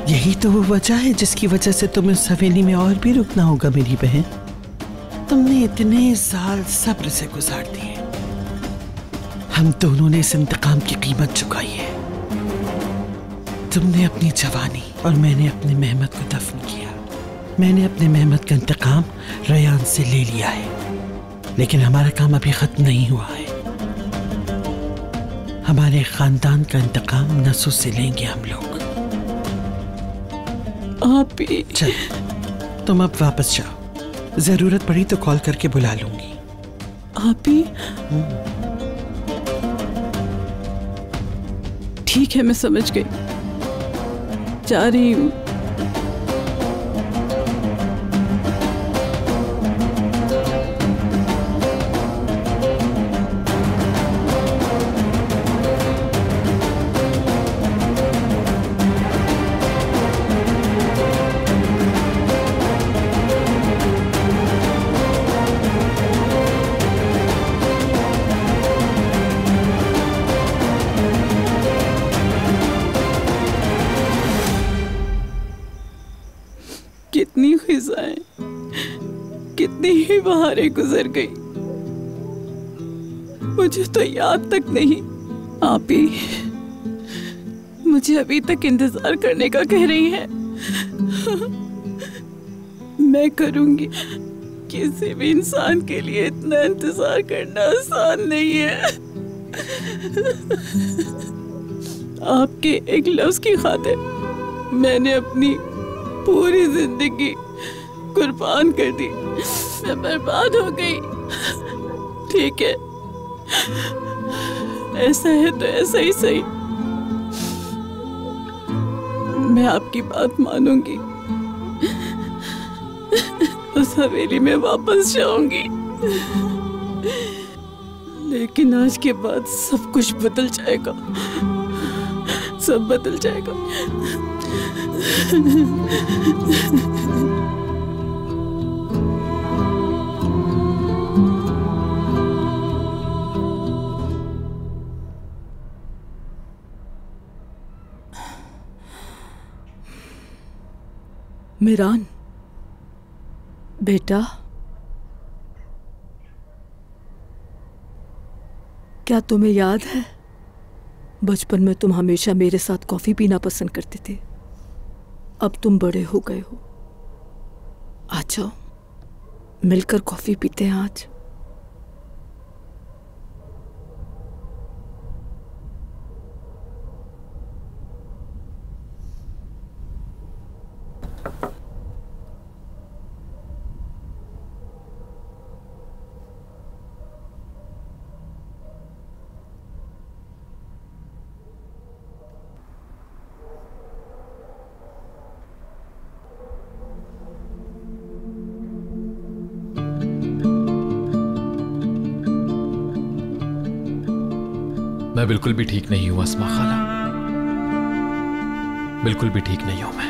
यही तो वो वजह है जिसकी वजह से तुम्हें उस हवेली में और भी रुकना होगा मेरी बहन। तुमने इतने साल सब्र से गुजार दिए। हम दोनों ने इस इंतकाम की कीमत चुकाई है। तुमने अपनी जवानी और मैंने अपनी मेहनत को दफन किया। मैंने अपने मेहनत का इंतकाम रेहान से ले लिया है, लेकिन हमारा काम अभी ख़त्म नहीं हुआ है। हमारे ख़ानदान का इंतकाम नसूह से लेंगे हम लोग। आप ही चल, तुम अब वापस जाओ। ज़रूरत पड़ी तो कॉल करके बुला लूँगी। आप ही ठीक है, मैं समझ गई, जा रही हूँ। बहारें गुजर गई, मुझे तो याद तक नहीं। आप ही मुझे अभी तक इंतजार करने का कह रही है। मैं करूंगी। किसी भी इंसान के लिए इतना इंतजार करना आसान नहीं है। आपके एक लफ्ज की खातिर मैंने अपनी पूरी जिंदगी कुर्बान कर दी। मैं बर्बाद हो गई। ठीक है, ऐसा है तो ऐसा ही सही। मैं आपकी बात मानूंगी, उस हवेली में वापस जाऊंगी। लेकिन आज के बाद सब कुछ बदल जाएगा, सब बदल जाएगा। मीरान बेटा, क्या तुम्हें याद है बचपन में तुम हमेशा मेरे साथ कॉफी पीना पसंद करते थे? अब तुम बड़े हो गए हो। आ जाओ, मिलकर कॉफी पीते हैं आज। मैं बिल्कुल भी ठीक नहीं हूं अस्मा खाला, बिल्कुल भी ठीक नहीं हूं मैं।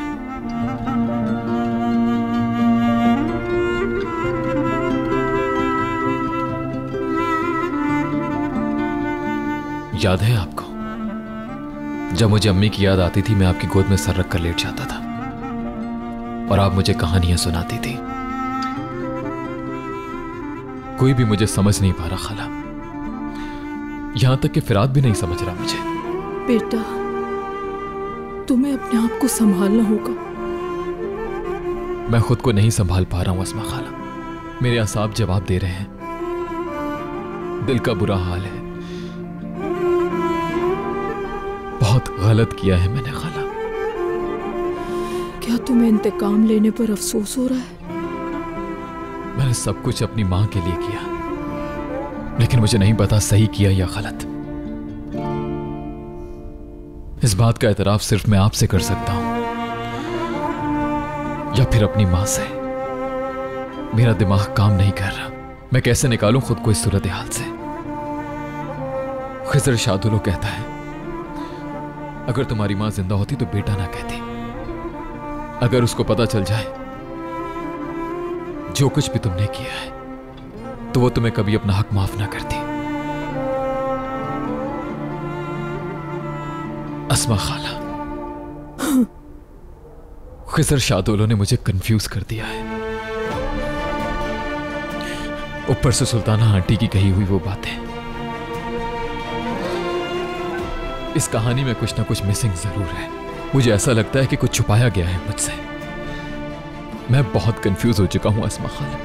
याद है आपको जब मुझे अम्मी की याद आती थी मैं आपकी गोद में सर रखकर लेट जाता था और आप मुझे कहानियां सुनाती थी। कोई भी मुझे समझ नहीं पा रहा खाला, यहां तक कि फिराद भी नहीं समझ रहा मुझे। बेटा तुम्हें अपने आप को संभालना होगा। मैं खुद को नहीं संभाल पा रहा हूं अस्मा खाला, मेरे असाब जवाब दे रहे हैं। दिल का बुरा हाल है, बहुत गलत किया है मैंने खाला। क्या तुम्हें इंतकाम लेने पर अफसोस हो रहा है? मैंने सब कुछ अपनी मां के लिए किया लेकिन मुझे नहीं पता सही किया या गलत। इस बात का एतराफ सिर्फ मैं आपसे कर सकता हूं या फिर अपनी मां से। मेरा दिमाग काम नहीं कर रहा, मैं कैसे निकालूं खुद को इस सूरत हाल से। खिज़र शादुलो कहता है अगर तुम्हारी मां जिंदा होती तो बेटा ना कहती, अगर उसको पता चल जाए जो कुछ भी तुमने किया है तो वो तुम्हें कभी अपना हक माफ ना करती। अस्मा खाला, खिज़र शादोलो ने मुझे कंफ्यूज कर दिया है, ऊपर से सुल्ताना आंटी की कही हुई वो बातें। इस कहानी में कुछ ना कुछ मिसिंग जरूर है, मुझे ऐसा लगता है कि कुछ छुपाया गया है मुझसे। मैं बहुत कंफ्यूज हो चुका हूं अस्मा खाला,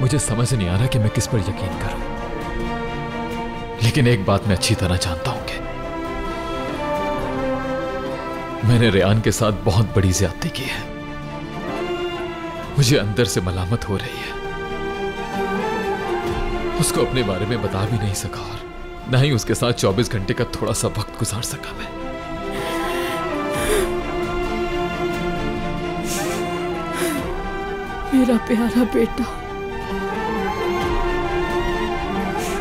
मुझे समझ नहीं आ रहा कि मैं किस पर यकीन करूं। लेकिन एक बात मैं अच्छी तरह जानता हूं कि मैंने रेहान के साथ बहुत बड़ी ज्यादती की है, मुझे अंदर से मलामत हो रही है। उसको अपने बारे में बता भी नहीं सका और ना ही उसके साथ 24 घंटे का थोड़ा सा वक्त गुजार सका मैं। मेरा प्यारा बेटा,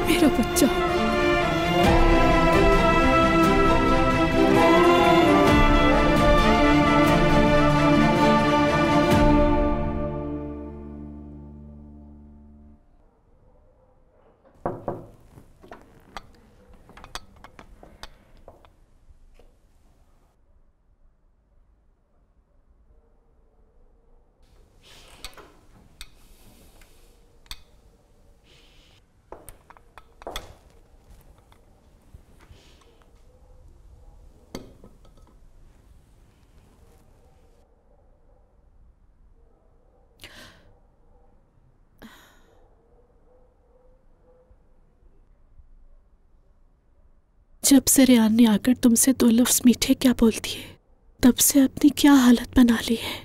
मेरा बच्चा, जब से रेहान ने आकर तुमसे दो लफ्ज़ मीठे क्या बोल दिए तब से अपनी क्या हालत बना ली है।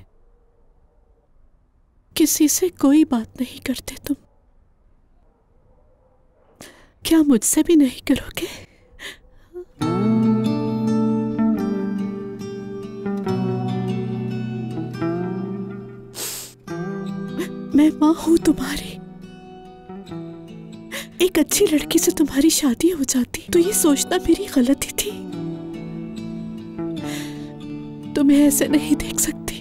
किसी से कोई बात नहीं करते तुम, क्या मुझसे भी नहीं करोगे? मैं मां हूं तुम्हारी, एक अच्छी लड़की से तुम्हारी शादी हो जाती तो ये सोचना मेरी गलती थी। तुम्हें ऐसे नहीं देख सकती,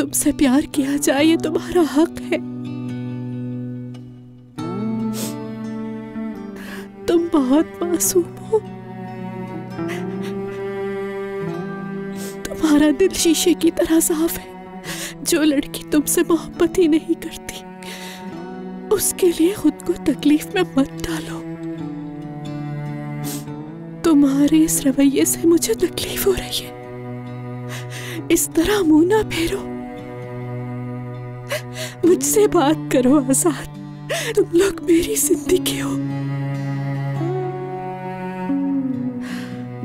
तुमसे प्यार किया जाए ये तुम्हारा हक है। तुम बहुत मासूम हो, तुम्हारा दिल शीशे की तरह साफ है। जो लड़की तुमसे मोहब्बत ही नहीं करती उसके लिए खुद को तकलीफ में मत डालो। तुम्हारे इस रवैये से मुझे तकलीफ हो रही है। इस तरह मुंह ना फेरो, मुझसे बात करो आजाद, तुम लोग मेरी जिंदगी हो।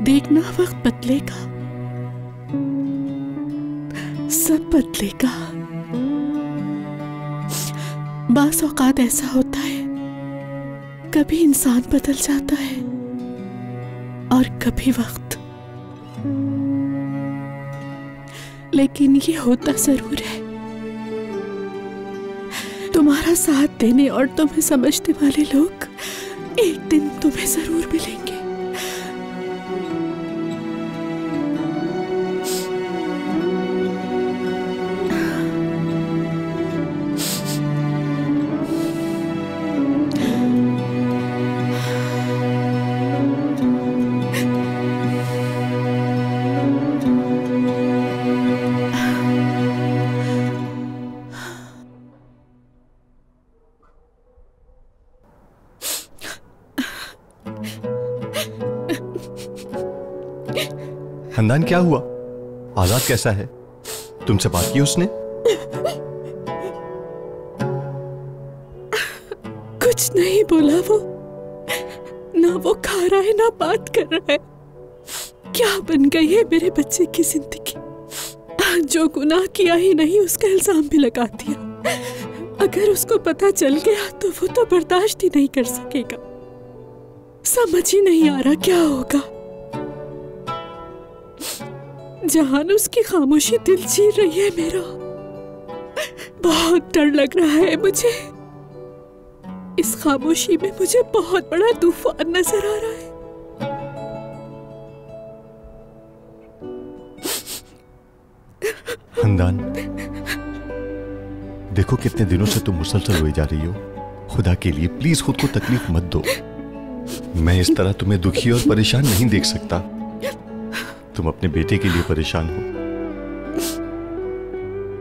देखना वक्त बदलेगा, सब बदलेगा। बास औकात ऐसा होता है कभी इंसान बदल जाता है और कभी वक्त, लेकिन ये होता जरूर है। तुम्हारा साथ देने और तुम्हें समझने वाले लोग एक दिन तुम्हें जरूर मिलेंगे। हंदान, क्या हुआ? आजाद कैसा है? तुमसे बात की उसने? कुछ नहीं बोला वो, ना वो खा रहा है ना बात कर रहा है। क्या बन गई है मेरे बच्चे की जिंदगी। जो गुनाह किया ही नहीं उसका इल्जाम भी लगा दिया। अगर उसको पता चल गया तो वो तो बर्दाश्त ही नहीं कर सकेगा। समझ ही नहीं आ रहा क्या होगा। जहान उसकी खामोशी दिल चीर रही है मेरा। बहुत डर लग रहा है मुझे। इस खामोशी में मुझे बहुत बड़ा तूफान नजर आ रहा है। हंदान, देखो कितने दिनों से तुम मुसलसल रोए जा रही हो। खुदा के लिए प्लीज खुद को तकलीफ मत दो। मैं इस तरह तुम्हें दुखी और परेशान नहीं देख सकता। तुम अपने बेटे के लिए परेशान हो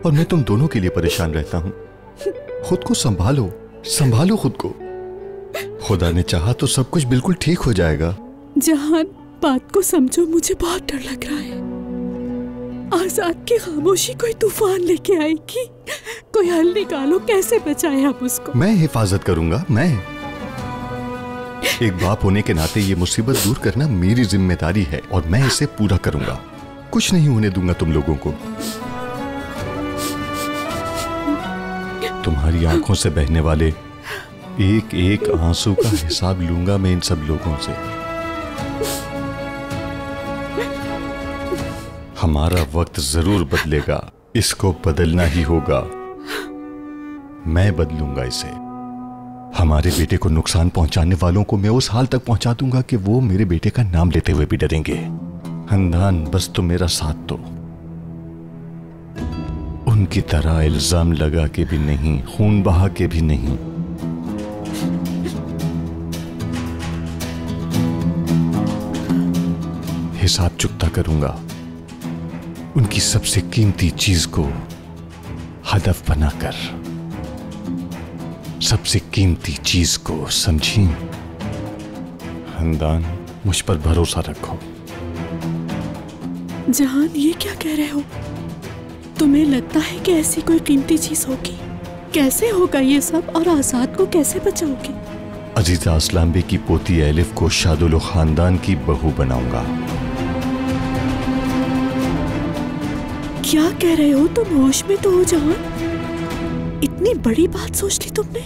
और मैं तुम दोनों के लिए परेशान रहता हूं। खुद को संभालो, संभालो खुद को। खुदा ने चाहा तो सब कुछ बिल्कुल ठीक हो जाएगा। जहान, बात को समझो, मुझे बहुत डर लग रहा है। आजाद की खामोशी कोई तूफान लेके आएगी। कोई हल निकालो, कैसे बचाएं आप उसको। मैं हिफाजत करूंगा। मैं एक बाप होने के नाते ये मुसीबत दूर करना मेरी जिम्मेदारी है और मैं इसे पूरा करूंगा। कुछ नहीं होने दूंगा तुम लोगों को। तुम्हारी आंखों से बहने वाले एक एक आंसू का हिसाब लूंगा मैं इन सब लोगों से। हमारा वक्त जरूर बदलेगा। इसको बदलना ही होगा। मैं बदलूंगा इसे। हमारे बेटे को नुकसान पहुंचाने वालों को मैं उस हाल तक पहुंचा दूंगा कि वो मेरे बेटे का नाम लेते हुए भी डरेंगे। हंदान, बस तुम मेरा साथ दो। उनकी तरह इल्जाम लगा के भी नहीं, खून बहा के भी नहीं। हिसाब चुकता करूंगा। उनकी सबसे कीमती चीज को हदफ बनाकर, सबसे कीमती चीज को, समझी? हंदान, मुझ पर भरोसा रखो। जहान, ये क्या कह रहे हो? तुम्हें लगता है कि ऐसी कोई कीमती चीज होगी? कैसे होगा ये सब और आजाद को कैसे बचाओगे? अजीजा असलानबे की पोती एलिफ को शादुलो खानदान की बहू बनाऊंगा। क्या कह रहे हो तुम? होश में तो हो जहान। इतनी बड़ी बात सोच ली तुमने?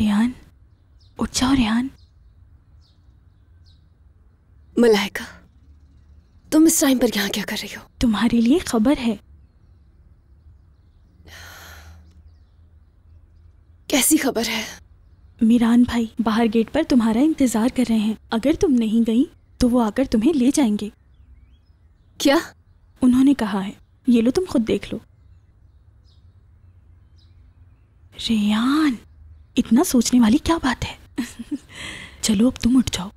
रेहान, उठ जाओ रेहान। मलाइका, तुम इस टाइम पर यहाँ क्या कर रही हो? तुम्हारे लिए खबर है। कैसी खबर है? मीरान भाई बाहर गेट पर तुम्हारा इंतजार कर रहे हैं। अगर तुम नहीं गई तो वो आकर तुम्हें ले जाएंगे। क्या? उन्होंने कहा है। ये लो, तुम खुद देख लो। रेहान, इतना सोचने वाली क्या बात है? चलो अब तुम उठ जाओ।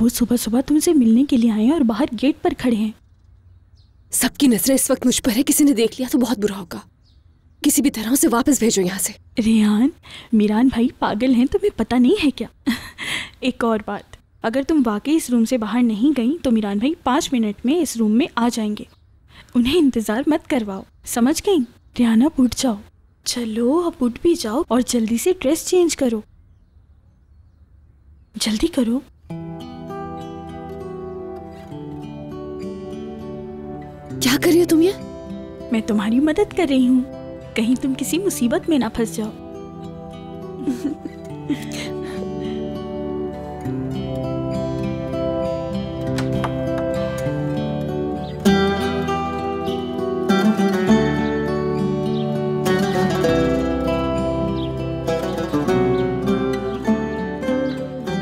वो सुबह सुबह तुमसे मिलने के लिए आए हैं और बाहर गेट पर खड़े हैं। सबकी नजरें इस वक्त मुझ पर है। किसी ने देख लिया तो बहुत बुरा होगा। किसी भी तरह से वापस भेजो यहाँ से। रेहान, मीरान भाई पागल हैं, तुम्हें पता नहीं है क्या? एक और बात, अगर तुम वाकई इस रूम से बाहर नहीं गई तो मीरान भाई 5 मिनट में इस रूम में आ जाएंगे। उन्हें इंतजार मत करवाओ, समझ गई? रेहान अब उठ जाओ। चलो अब उठ भी जाओ और जल्दी से ड्रेस चेंज करो, जल्दी करो। क्या कर रही हो तुम? ये मैं तुम्हारी मदद कर रही हूँ, कहीं तुम किसी मुसीबत में ना फंस जाओ।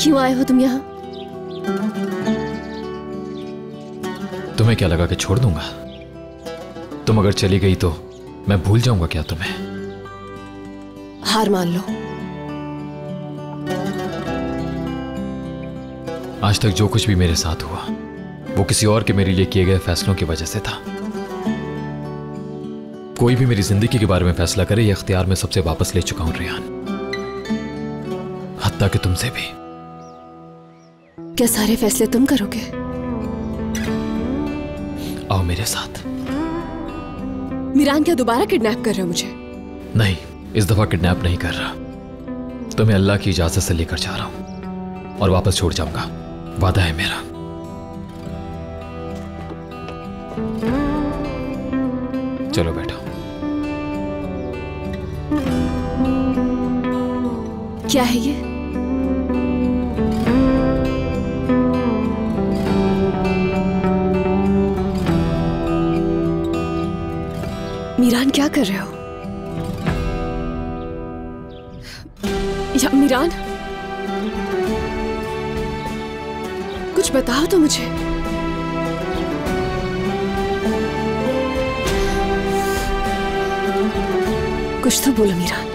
क्यों आए हो तुम यहाँ? तुम्हें क्या लगा कि छोड़ दूंगा? तुम अगर चली गई तो मैं भूल जाऊंगा क्या तुम्हें? हार मान लो। आज तक जो कुछ भी मेरे साथ हुआ वो किसी और के मेरे लिए किए गए फैसलों की वजह से था। कोई भी मेरी जिंदगी के बारे में फैसला करे, ये अख्तियार मैं सबसे वापस ले चुका हूं रेहान, हत्ता कि तुमसे भी। क्या सारे फैसले तुम करोगे? आओ मेरे साथ। मीरान क्या दोबारा किडनैप कर रहे हो मुझे? नहीं, इस दफा किडनैप नहीं कर रहा। तो मैं अल्लाह की इजाजत से लेकर जा रहा हूं और वापस छोड़ जाऊंगा, वादा है मेरा। चलो बैठो। क्या है ये? मीरान क्या कर रहे हो? या मीरान, कुछ बताओ तो मुझे। कुछ तो बोलो मीरान।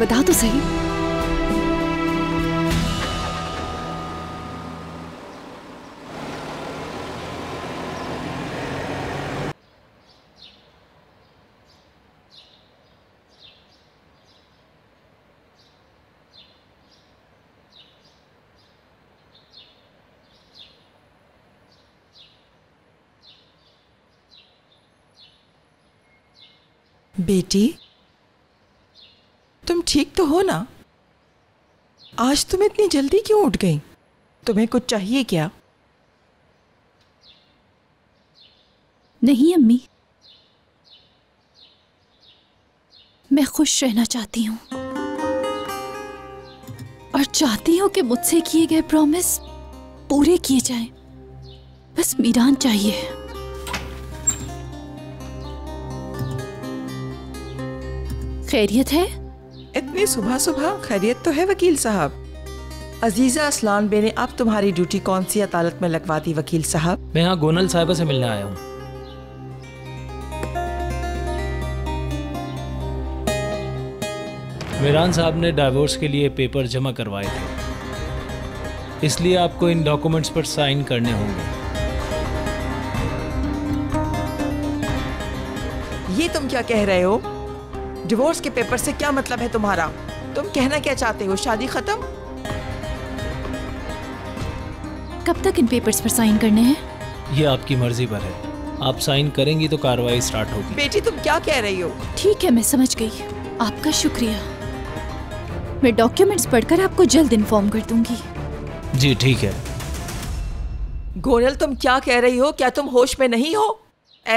बता तो सही। बेटी, तुम ठीक तो हो ना? आज तुम इतनी जल्दी क्यों उठ गई? तुम्हें कुछ चाहिए क्या? नहीं अम्मी, मैं खुश रहना चाहती हूँ और चाहती हूँ कि मुझसे किए गए प्रॉमिस पूरे किए जाएं। बस मीरान चाहिए। खैरियत है? इतनी सुबह सुबह खैरियत तो है वकील साहब। अजीज़ा असलानबे ने अब तुम्हारी ड्यूटी कौन सी अदालत में लगवा दी वकील साहब? मैं यहाँ गोनल साहिबा से मिलने आया हूँ। मीरान साहब ने डाइवोर्स के लिए पेपर जमा करवाए थे, इसलिए आपको इन डॉक्यूमेंट्स पर साइन करने होंगे। ये तुम क्या कह रहे हो? डिवोर्स के पेपर से क्या मतलब है तुम्हारा? तुम कहना क्या चाहते हो? शादी खत्म? कब तक इन पेपर्स पर साइन करने हैं? ये आपकी मर्जी पर है, आप साइन करेंगी तो कार्रवाई स्टार्ट होगी। बेटी तुम क्या कह रही हो? ठीक है मैं समझ गई, आपका शुक्रिया। मैं डॉक्यूमेंट्स पढ़कर आपको जल्द इन्फॉर्म कर दूंगी। जी ठीक है। गोनल तुम क्या कह रही हो? क्या तुम होश में नहीं हो?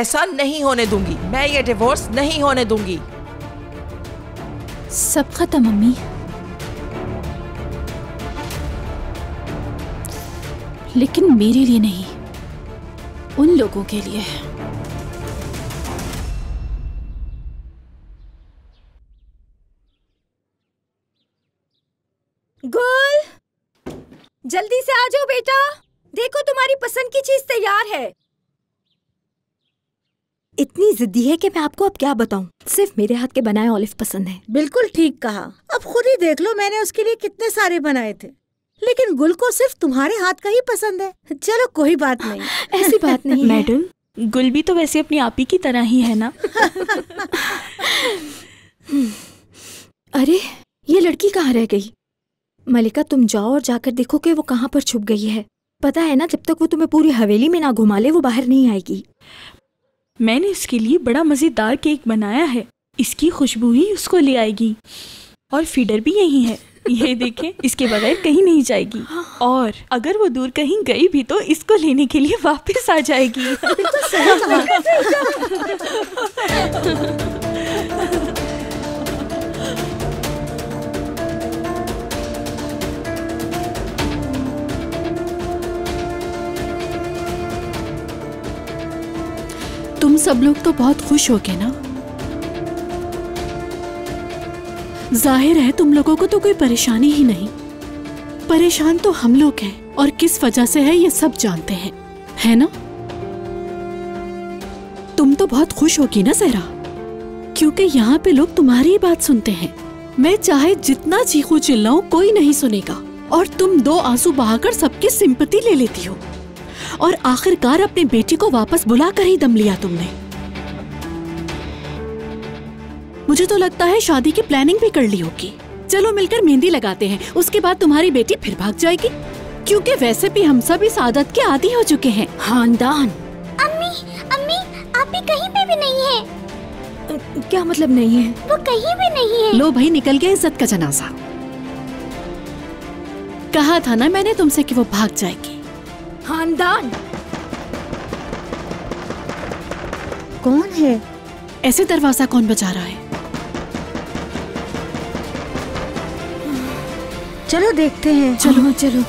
ऐसा नहीं होने दूंगी मैं, ये डिवोर्स नहीं होने दूंगी। सब खत्म मम्मी, लेकिन मेरे लिए नहीं, उन लोगों के लिए है। गोल जल्दी से आ जाओ बेटा, देखो तुम्हारी पसंद की चीज तैयार है। इतनी जिद्दी है कि मैं आपको अब क्या बताऊं, सिर्फ मेरे हाथ के बनाए ऑलिव पसंद है। बिल्कुल ठीक कहा, अब खुद ही देख लो मैंने उसके लिए कितने सारे बनाए थे, लेकिन गुल को सिर्फ तुम्हारे हाथ का ही पसंद है। चलो कोई बात नहीं, ऐसी बात नहीं। मैडम गुल भी तो वैसे अपनी आप ही की तरह ही है ना। अरे ये लड़की कहाँ रह गई? मलिका तुम जाओ और जाकर देखो कि वो कहाँ पर छुप गई है। पता है ना, जब तक वो तुम्हें पूरी हवेली में ना घुमा ले वो बाहर नहीं आएगी। मैंने इसके लिए बड़ा मजेदार केक बनाया है, इसकी खुशबू ही उसको ले आएगी। और फीडर भी यही है, ये देखें, इसके बगैर कहीं नहीं जाएगी। और अगर वो दूर कहीं गई भी तो इसको लेने के लिए वापस आ जाएगी। तुम सब लोग तो बहुत खुश हो गए ना? जाहिर है तुम लोगों को तो कोई परेशानी ही नहीं, परेशान तो हम लोग हैं और किस वजह से है ये सब जानते हैं, है ना? तुम तो बहुत खुश होगी ना सहरा, क्योंकि यहाँ पे लोग तुम्हारी ही बात सुनते हैं। मैं चाहे जितना चीखू चिल्लाऊं कोई नहीं सुनेगा, और तुम दो आंसू बहाकर सबकी सिंपैथी ले लेती हो, और आखिरकार अपने बेटी को वापस बुलाकर ही दम लिया तुमने। मुझे तो लगता है शादी की प्लानिंग भी कर ली होगी। चलो मिलकर मेहंदी लगाते हैं, उसके बाद तुम्हारी बेटी फिर भाग जाएगी, क्योंकि वैसे भी हम सब इस आदत के आदी हो चुके हैं। खानदान। अम्मी अम्मी आप भी कहीं पे भी नहीं है। क्या मतलब नहीं है? वो कहीं भी नहीं है। लो भाई निकल गया इज्जत का जनाजा। कहा था ना मैंने तुमसे कि वो भाग जाएगी। खानदान कौन है? ऐसे दरवाजा कौन बजा रहा है? चलो देखते हैं। चलो चलो।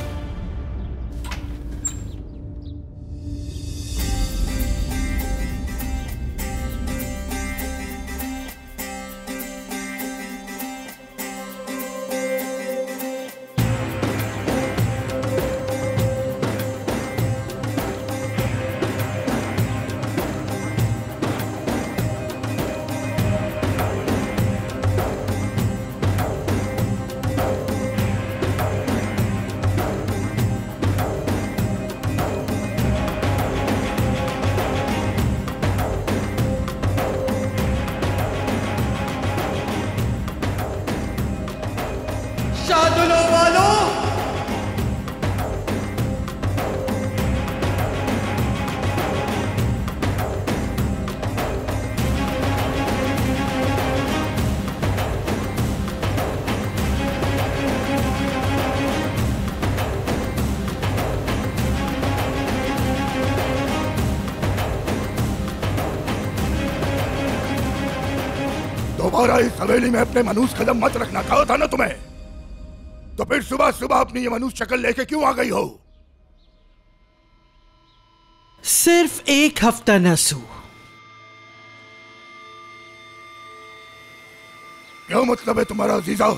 इस हवेली में अपने मनूस कदम मत रखना, कहा था ना तुम्हें? तो फिर सुबह सुबह अपनी ये मनूस शक्ल लेके क्यों आ गई हो? सिर्फ एक हफ्ता नसू। क्या मतलब है तुम्हारा अजीजा?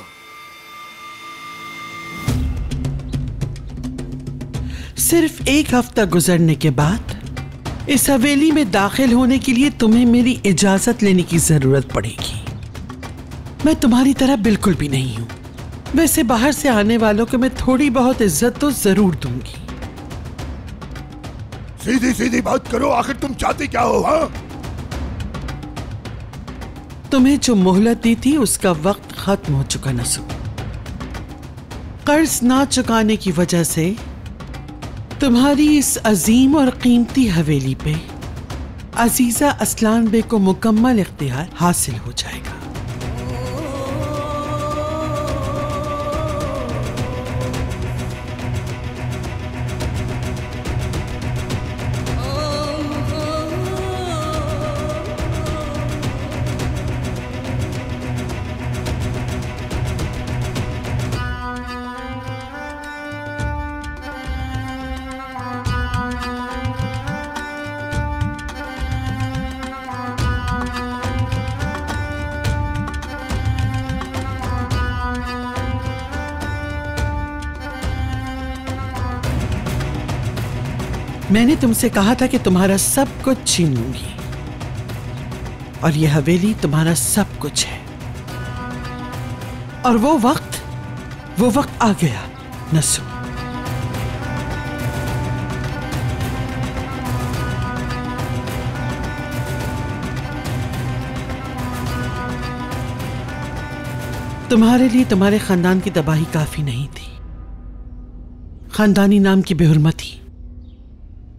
सिर्फ एक हफ्ता गुजरने के बाद इस हवेली में दाखिल होने के लिए तुम्हें मेरी इजाजत लेने की जरूरत पड़ेगी। मैं तुम्हारी तरह बिल्कुल भी नहीं हूँ। वैसे बाहर से आने वालों को मैं थोड़ी बहुत इज्जत तो जरूर दूंगी। सीधी सीधी बात करो, आखिर तुम चाहती क्या हो? हाँ? तुम्हें जो मोहलत दी थी उसका वक्त खत्म हो चुका नसूह। कर्ज ना चुकाने की वजह से तुम्हारी इस अजीम और कीमती हवेली पे अजीजा असलानबे को मुकम्मल इख्तियार हासिल हो जाएगा। मैंने तुमसे कहा था कि तुम्हारा सब कुछ छीन लूंगी और यह हवेली तुम्हारा सब कुछ है, और वो वक्त आ गया नसूह। तुम्हारे लिए तुम्हारे खानदान की तबाही काफी नहीं थी, खानदानी नाम की बेहुरमती,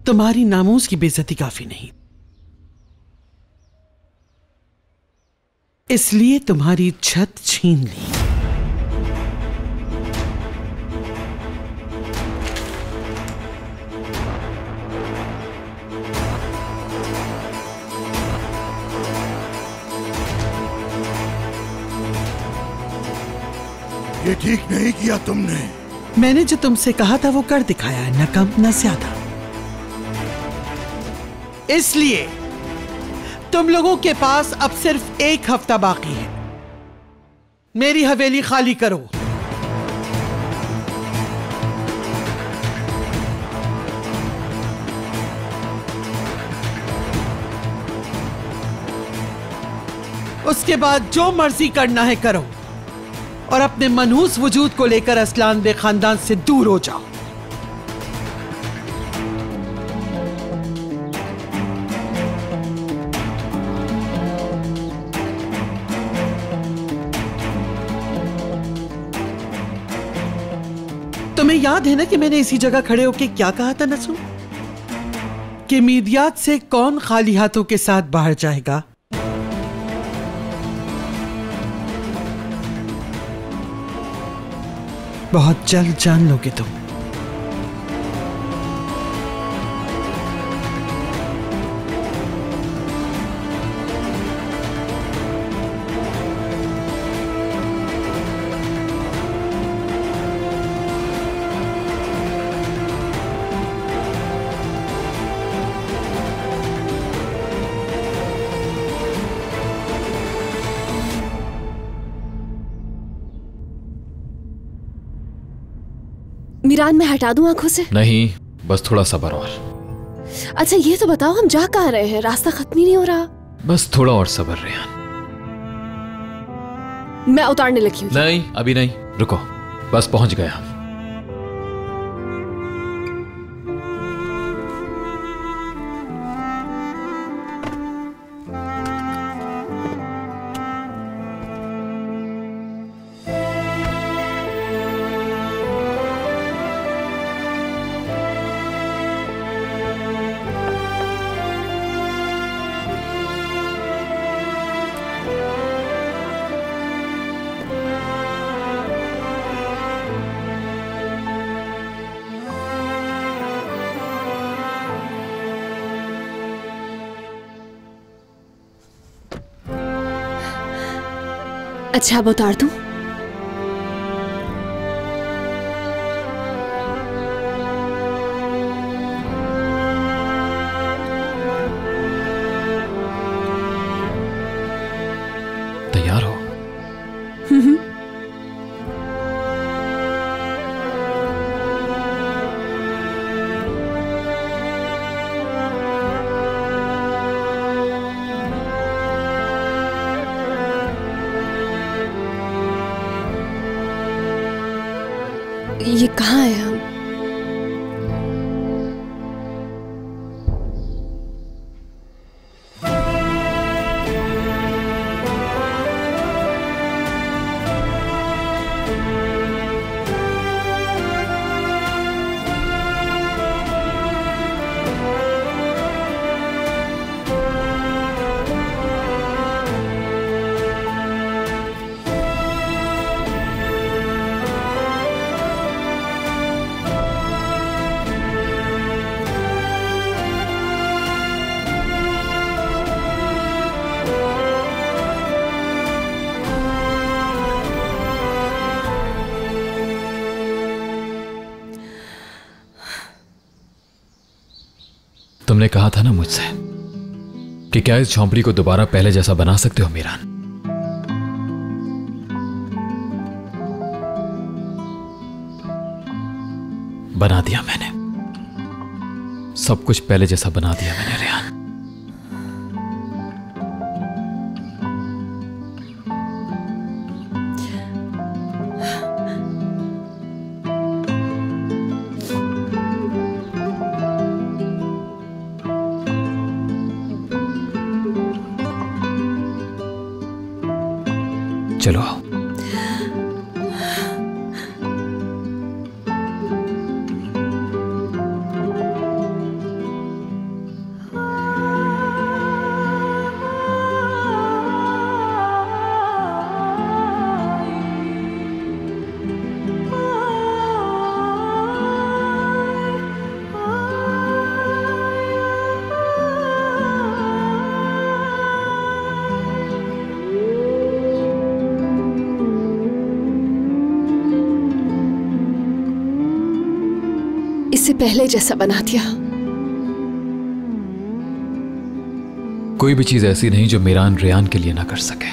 तुम्हारी नामूस की बेइज्जती काफी नहीं, इसलिए तुम्हारी छत छीन ली। ये ठीक नहीं किया तुमने। मैंने जो तुमसे कहा था वो कर दिखाया है, न कम न ज्यादा। इसलिए तुम लोगों के पास अब सिर्फ एक हफ्ता बाकी है, मेरी हवेली खाली करो। उसके बाद जो मर्जी करना है करो, और अपने मनहूस वजूद को लेकर असलान बे खानदान से दूर हो जाओ। याद है ना कि मैंने इसी जगह खड़े होके क्या कहा था नसूह, कि मीडियात से कौन खाली हाथों के साथ बाहर जाएगा। बहुत जल्द जान लोगे तुम। मीरान, मैं हटा दूं आंखों से? नहीं, बस थोड़ा सब्र और। अच्छा ये तो बताओ, हम जा कहाँ रहे हैं? रास्ता खत्म ही नहीं हो रहा। बस थोड़ा और सब्र रेहान, मैं उतारने लगी हूँ। नहीं अभी नहीं, रुको, बस पहुंच गए हम। अच्छा अब उतार दूं? तैयार हो? ये कहाँ है हम? तुमने कहा था ना मुझसे कि क्या इस झोंपड़ी को दोबारा पहले जैसा बना सकते हो मीरान? बना दिया मैंने, सब कुछ पहले जैसा बना दिया मैंने रेहान। चलो आओ। पहले जैसा बना दिया। कोई भी चीज ऐसी नहीं जो मीरान रेहान के लिए ना कर सके।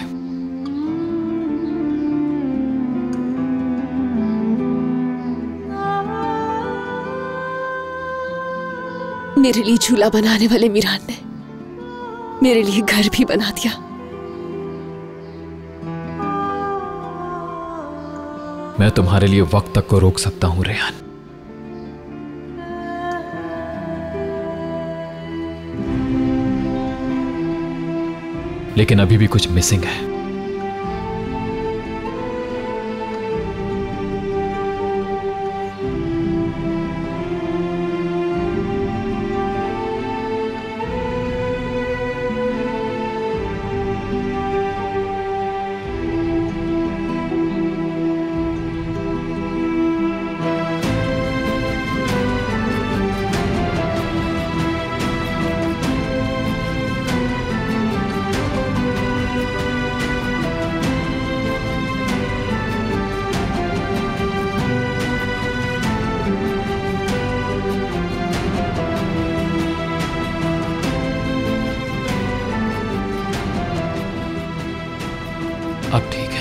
मेरे लिए झूला बनाने वाले मीरान ने मेरे लिए घर भी बना दिया। मैं तुम्हारे लिए वक्त तक को रोक सकता हूं रेहान, लेकिन अभी भी कुछ मिसिंग है। अब ठीक है।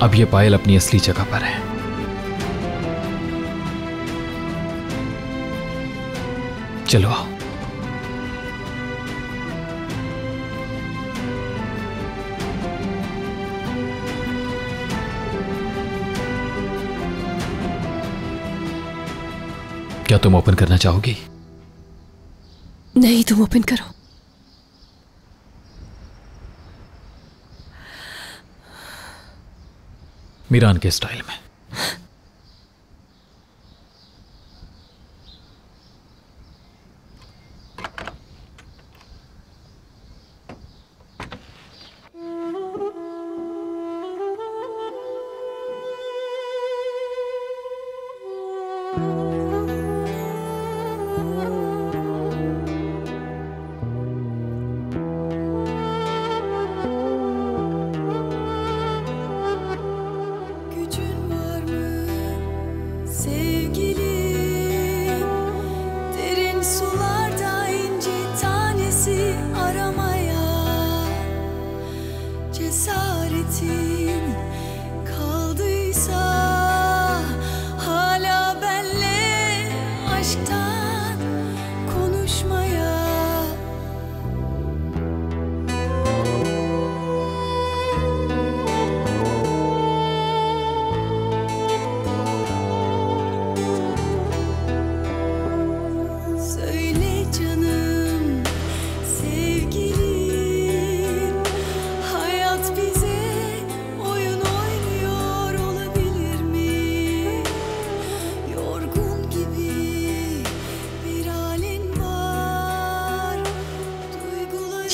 अब ये पायल अपनी असली जगह पर है। चलो आओ। क्या तुम ओपन करना चाहोगी? नहीं, तुम ओपन करो। मीरान के स्टाइल में।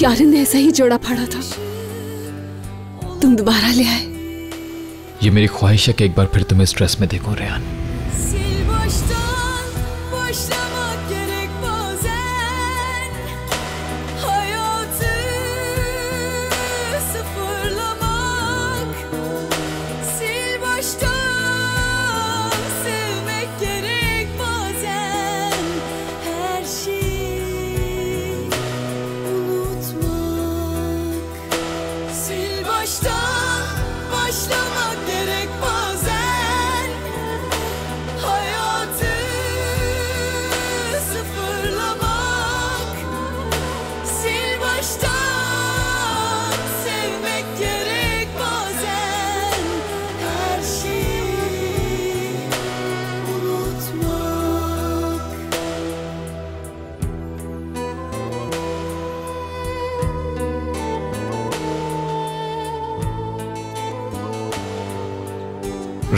यारिन ने ऐसा ही जोड़ा फाड़ा था, तुम दोबारा ले आए। ये मेरी ख्वाहिश है कि एक बार फिर तुम्हें स्ट्रेस में देखूं रेहान। başlamak gerek bazen hayatı sıfırlamak sil baştan sevmek gerek bazen her şeyi unutmak.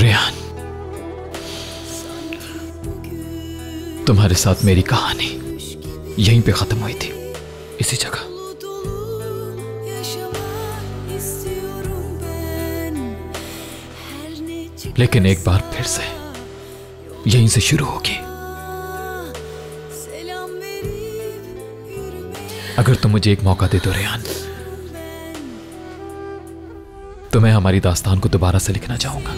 रेहान, तुम्हारे साथ मेरी कहानी यहीं पे खत्म हुई थी, इसी जगह। लेकिन एक बार फिर से यहीं से शुरू होगी। अगर तुम मुझे एक मौका दे दो रेहान, तो मैं हमारी दास्तान को दोबारा से लिखना चाहूंगा।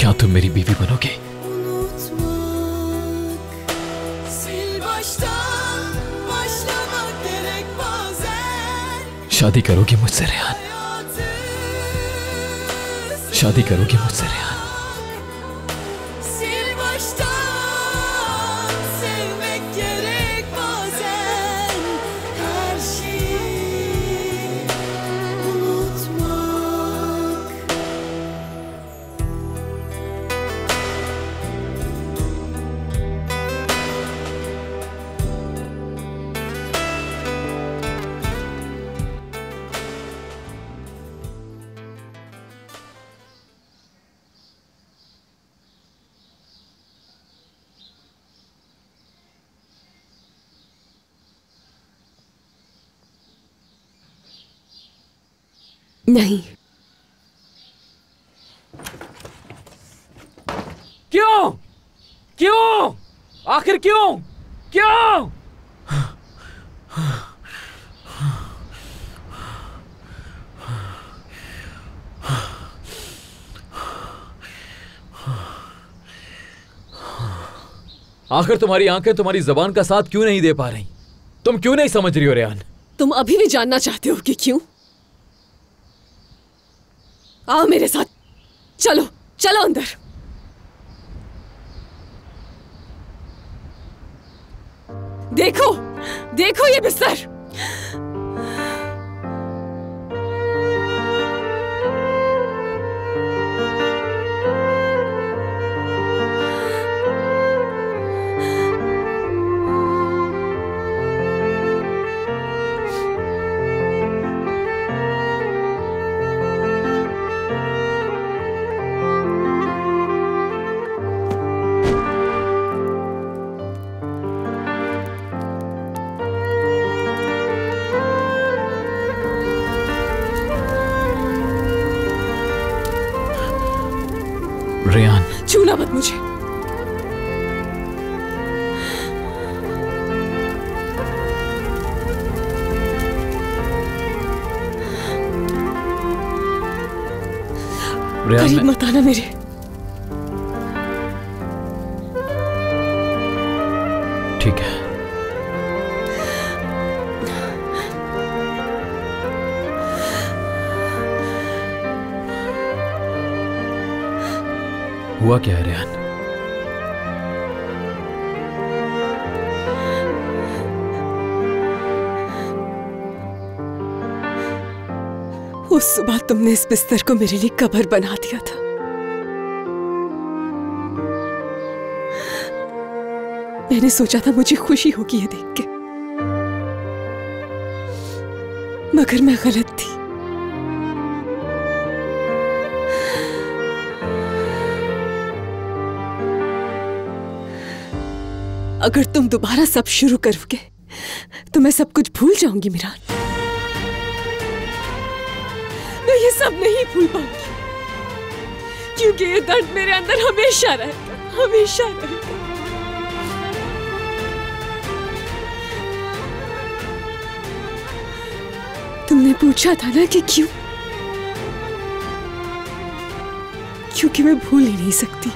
क्या तुम मेरी बीवी बनोगे? शादी करोगी मुझसे रेहान? शादी करोगी मुझसे रेहान? नहीं। क्यों? क्यों? आखिर क्यों? क्यों? आखिर तुम्हारी आंखें तुम्हारी जबान का साथ क्यों नहीं दे पा रही? तुम क्यों नहीं समझ रही हो रेहान? तुम अभी भी जानना चाहते हो कि क्यों? आओ मेरे साथ, चलो चलो अंदर। देखो देखो ये बिस्तर। करीब मत आना मेरे। ठीक है। हुआ क्या है रेहान? उस सुबह तुमने इस बिस्तर को मेरे लिए कब्र बना दिया था। मैंने सोचा था मुझे खुशी होगी ये देख के, मगर मैं गलत थी। अगर तुम दोबारा सब शुरू करोगे तो मैं सब कुछ भूल जाऊंगी मीरान। ये सब नहीं भूल पाऊंगी, क्योंकि ये दर्द मेरे अंदर हमेशा रहेगा, हमेशा रहेगा। तुम तुमने पूछा था ना कि क्यों? क्योंकि मैं भूल ही नहीं सकती।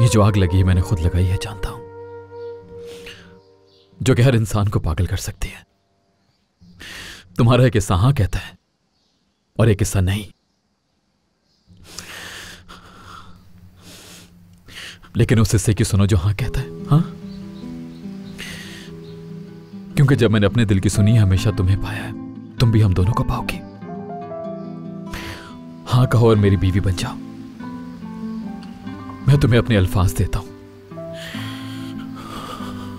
ये जो आग लगी है मैंने खुद लगाई है, जानता हूं, जो कि हर इंसान को पागल कर सकती है। तुम्हारा एक हिस्सा हां कहता है और एक हिस्सा नहीं, लेकिन उस हिस्से की सुनो जो हां कहता है। हां, क्योंकि जब मैंने अपने दिल की सुनी हमेशा तुम्हें पाया है, तुम भी हम दोनों को पाओगी। हां कहो और मेरी बीवी बन जाओ। मैं तुम्हें अपने अल्फाज देता हूं,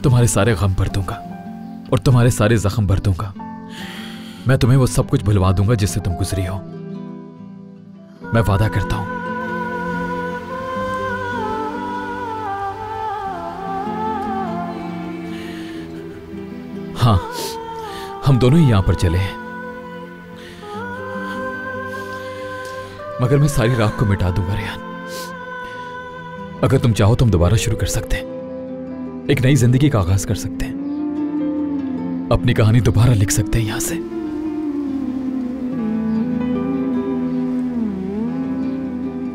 तुम्हारे सारे गम भर दूंगा और तुम्हारे सारे जख्म भर दूंगा। मैं तुम्हें वो सब कुछ भुलवा दूंगा जिससे तुम गुजरी हो, मैं वादा करता हूं। हाँ, हम दोनों ही यहां पर चले हैं, मगर मैं सारी राख को मिटा दूंगा रेहान। अगर तुम चाहो तो हम दोबारा शुरू कर सकते हैं, एक नई जिंदगी का आगाज कर सकते हैं, अपनी कहानी दोबारा लिख सकते हैं यहां से।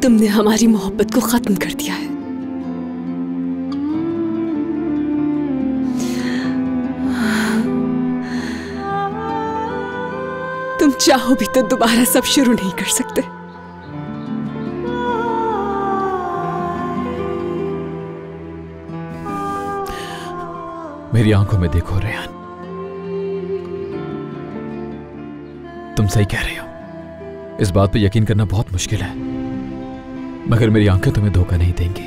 तुमने हमारी मोहब्बत को खत्म कर दिया है। तुम चाहो भी तो दोबारा सब शुरू नहीं कर सकते। मेरी आंखों में देखो रेहान, तुम सही कह रहे हो, इस बात पे यकीन करना बहुत मुश्किल है, मगर मेरी आंखें तुम्हें धोखा नहीं देंगी।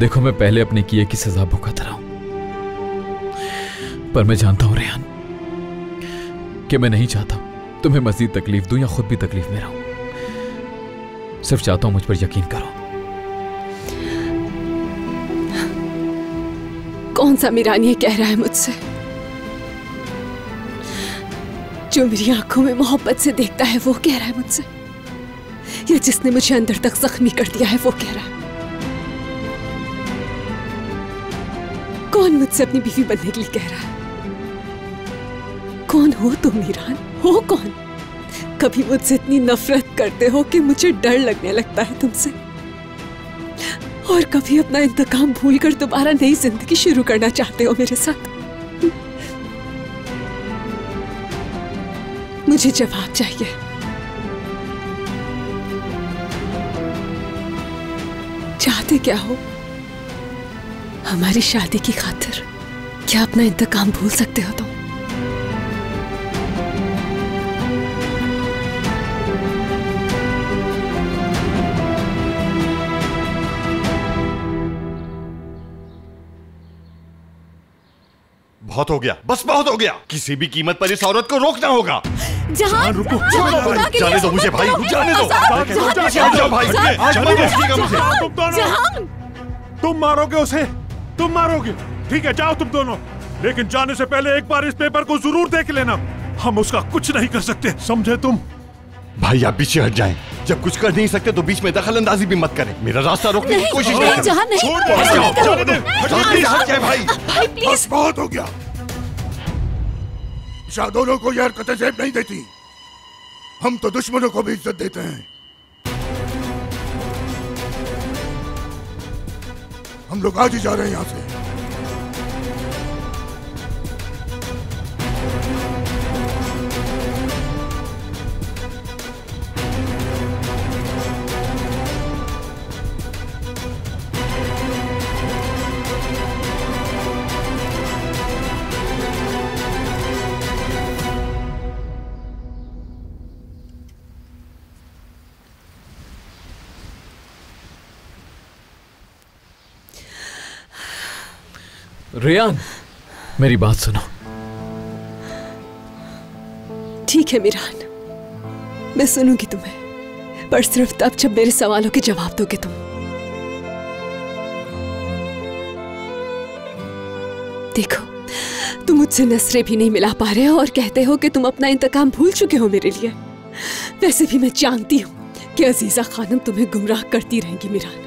देखो, मैं पहले अपने किए की सजा भुगत रहा हूं, पर मैं जानता हूं रेहान कि मैं नहीं चाहता तुम्हें मजीद तकलीफ दूं या खुद भी तकलीफ में रहूं। सिर्फ चाहता हूं मुझ पर यकीन करो। कौन सा मीरान ये कह रहा है मुझसे, जो मेरी आंखों में मोहब्बत से देखता है वो कह रहा है मुझसे, या जिसने मुझे अंदर तक जख्मी कर दिया है वो कह रहा है? कौन मुझसे अपनी बीवी बनने के लिए कह रहा है? कौन हो तुम मीरान, हो कौन? कभी मुझसे इतनी नफरत करते हो कि मुझे डर लगने लगता है तुमसे, और कभी अपना इंतकाम भूलकर दोबारा नई जिंदगी शुरू करना चाहते हो मेरे साथ। मुझे जवाब चाहिए, चाहते क्या हो हमारी शादी की खातिर? क्या अपना इंतकाम भूल सकते हो तुम? बहुत हो गया, बस बहुत हो गया। किसी भी कीमत पर इस औरत को रोकना होगा। जहां रुको, जाने दो मुझे भाई, जाने दो भाई, मुझे। तुम मारोगे उसे, तुम मारोगे, ठीक है, जाओ तुम दोनों, लेकिन जाने से पहले एक बार इस पेपर को जरूर देख लेना। हम उसका कुछ नहीं कर सकते, समझे तुम? भाई आप पीछे हट जाएं, जब कुछ कर नहीं सकते तो बीच में दखल अंदाजी भी मत करें। मेरा रास्ता रोकने की कोशिश नहीं करें। जहां नहीं, छोड़ दो भाई, प्लीज, बहुत हो गया। शादोलों को यार कतई जेब नहीं देती, हम तो दुश्मनों को भी इज्जत देते हैं। हम लोग आज ही जा रहे हैं यहाँ से। रेहान, मेरी बात सुनो। ठीक है मीरान, मैं सुनूंगी तुम्हें, पर सिर्फ तब जब मेरे सवालों के जवाब दोगे तुम। देखो, तुम मुझसे नसरे भी नहीं मिला पा रहे हो और कहते हो कि तुम अपना इंतकाम भूल चुके हो मेरे लिए। वैसे भी मैं जानती हूँ कि अजीजा खानम तुम्हें गुमराह करती रहेंगी मीरान,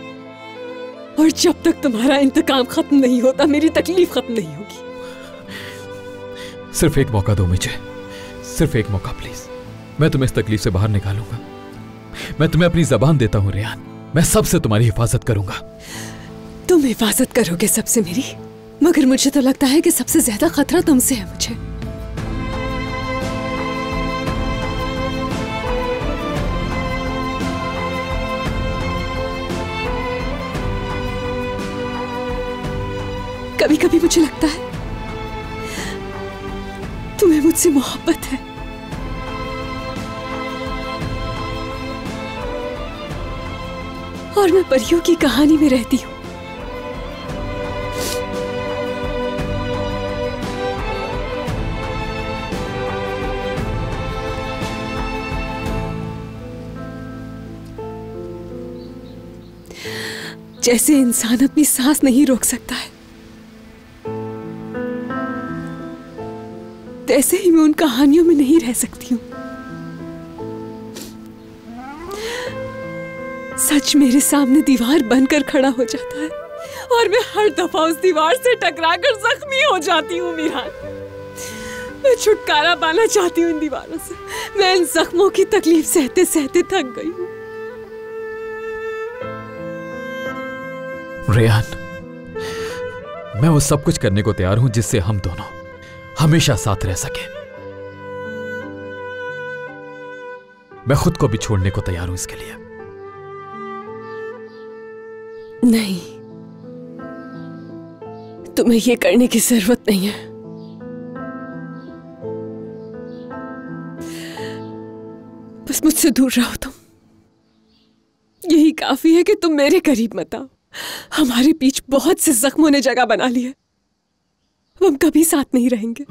और जब तक तुम्हारा इंतकाम खत्म नहीं होता मेरी तकलीफ खत्म नहीं होगी। सिर्फ एक मौका दो मुझे, सिर्फ एक मौका प्लीज। मैं तुम्हें इस तकलीफ से बाहर निकालूंगा। मैं तुम्हें अपनी जबान देता हूँ रेहान, मैं सबसे तुम्हारी हिफाजत करूंगा। तुम हिफाजत करोगे सबसे मेरी, मगर मुझे तो लगता है कि सबसे ज्यादा खतरा तुमसे है मुझे। कभी कभी मुझे लगता है तुम्हें मुझसे मोहब्बत है, और मैं परियों की कहानी में रहती हूं। जैसे इंसान अपनी सांस नहीं रोक सकता है, ऐसे ही मैं उन कहानियों में नहीं रह सकती हूँ। सच मेरे सामने दीवार बनकर खड़ा हो जाता है और मैं हर दफा उस दीवार से टकराकर जख्मी हो जाती हूँ मीरान। मैं छुटकारा पाना चाहती हूँ इन दीवारों से। मैं इन जख्मों की तकलीफ सहते सहते थक गई हूँ। रेहान, मैं वो सब कुछ करने को तैयार हूँ जिससे हम दोनों हमेशा साथ रह सके। मैं खुद को भी छोड़ने को तैयार हूं इसके लिए। नहीं, तुम्हें यह करने की जरूरत नहीं है। बस मुझसे दूर रहो तुम, यही काफी है कि तुम मेरे करीब मत आओ। हमारे बीच बहुत से जख्मों ने जगह बना ली है, हम कभी साथ नहीं रहेंगे।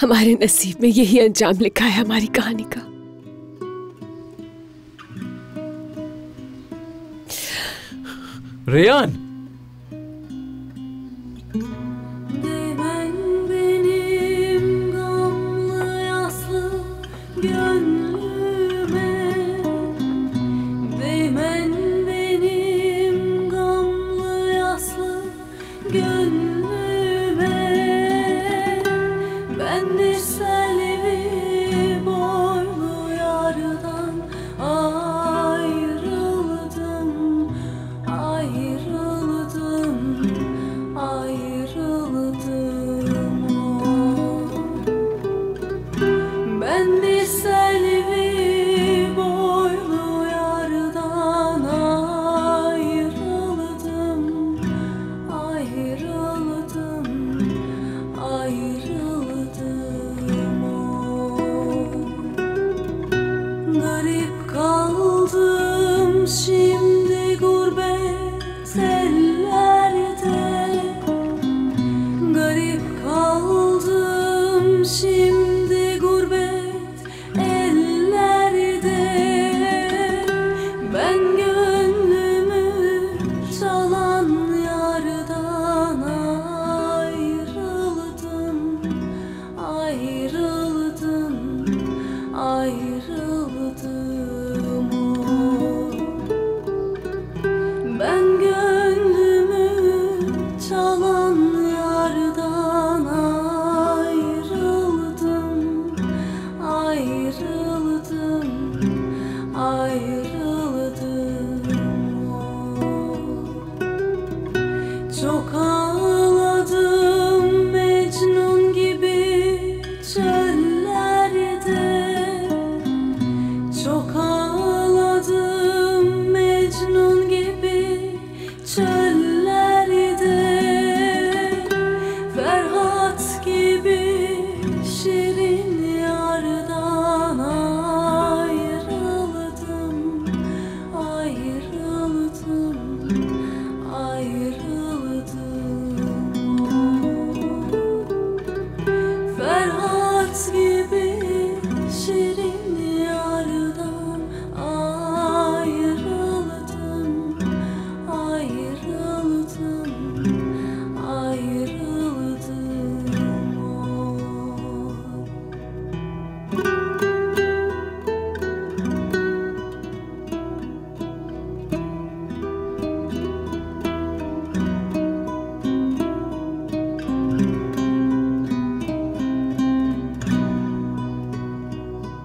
हमारे नसीब में यही अंजाम लिखा है हमारी कहानी का। रेहान,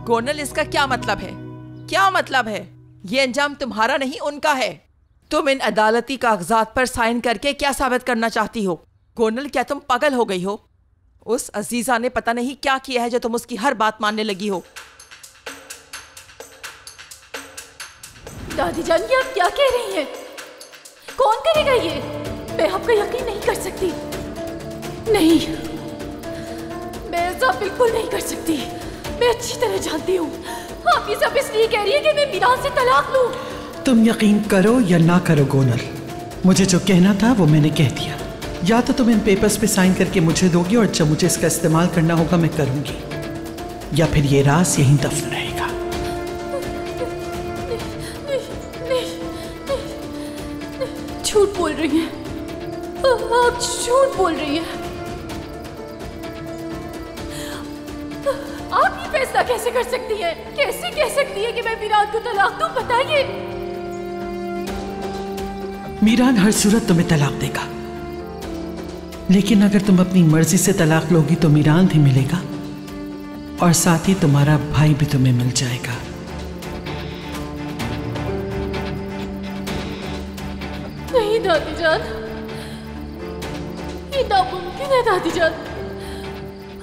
गोनल, इसका क्या मतलब है? क्या मतलब है? ये अंजाम तुम्हारा नहीं उनका है। तुम इन अदालती कागजात पर साइन करके क्या साबित करना चाहती हो? गोनल, क्या तुम पागल हो गई हो? उस अजीज़ा ने पता नहीं क्या किया है जो तुम उसकी हर बात मानने लगी हो। दादी जान, ये आप क्या कह रही हैं? कौन करेगा ये? मैं आपका यकीन नहीं कर सकती। नहीं, मैं ऐसा बिल्कुल नहीं कर सकती। मैं अच्छी तरह जानती हूँ आप ये सब इसलिए कह रही है कि मैं मीरान से तलाक लूँ। तुम यकीन करो या ना करो गोनल, मुझे जो कहना था वो मैंने कह दिया। या तो तुम इन पेपर्स पे साइन करके मुझे दोगी और जब मुझे इसका इस्तेमाल करना होगा मैं करूँगी, या फिर ये राज यहीं दफन रहेगा। झूठ बोल रही है आप, झूठ बोल रही है आप। ये फैसला कैसे कर सकती है? कैसे कह सकती है कि मैं मीरान को तलाक दूं? बताइए। मीरान हर सूरत तुम्हें तलाक देगा, लेकिन अगर तुम अपनी मर्जी से तलाक लोगी तो मीरान भी मिलेगा और साथ ही तुम्हारा भाई भी तुम्हें मिल जाएगा। नहीं दादी जान, ये नामुमकिन है दादी जान।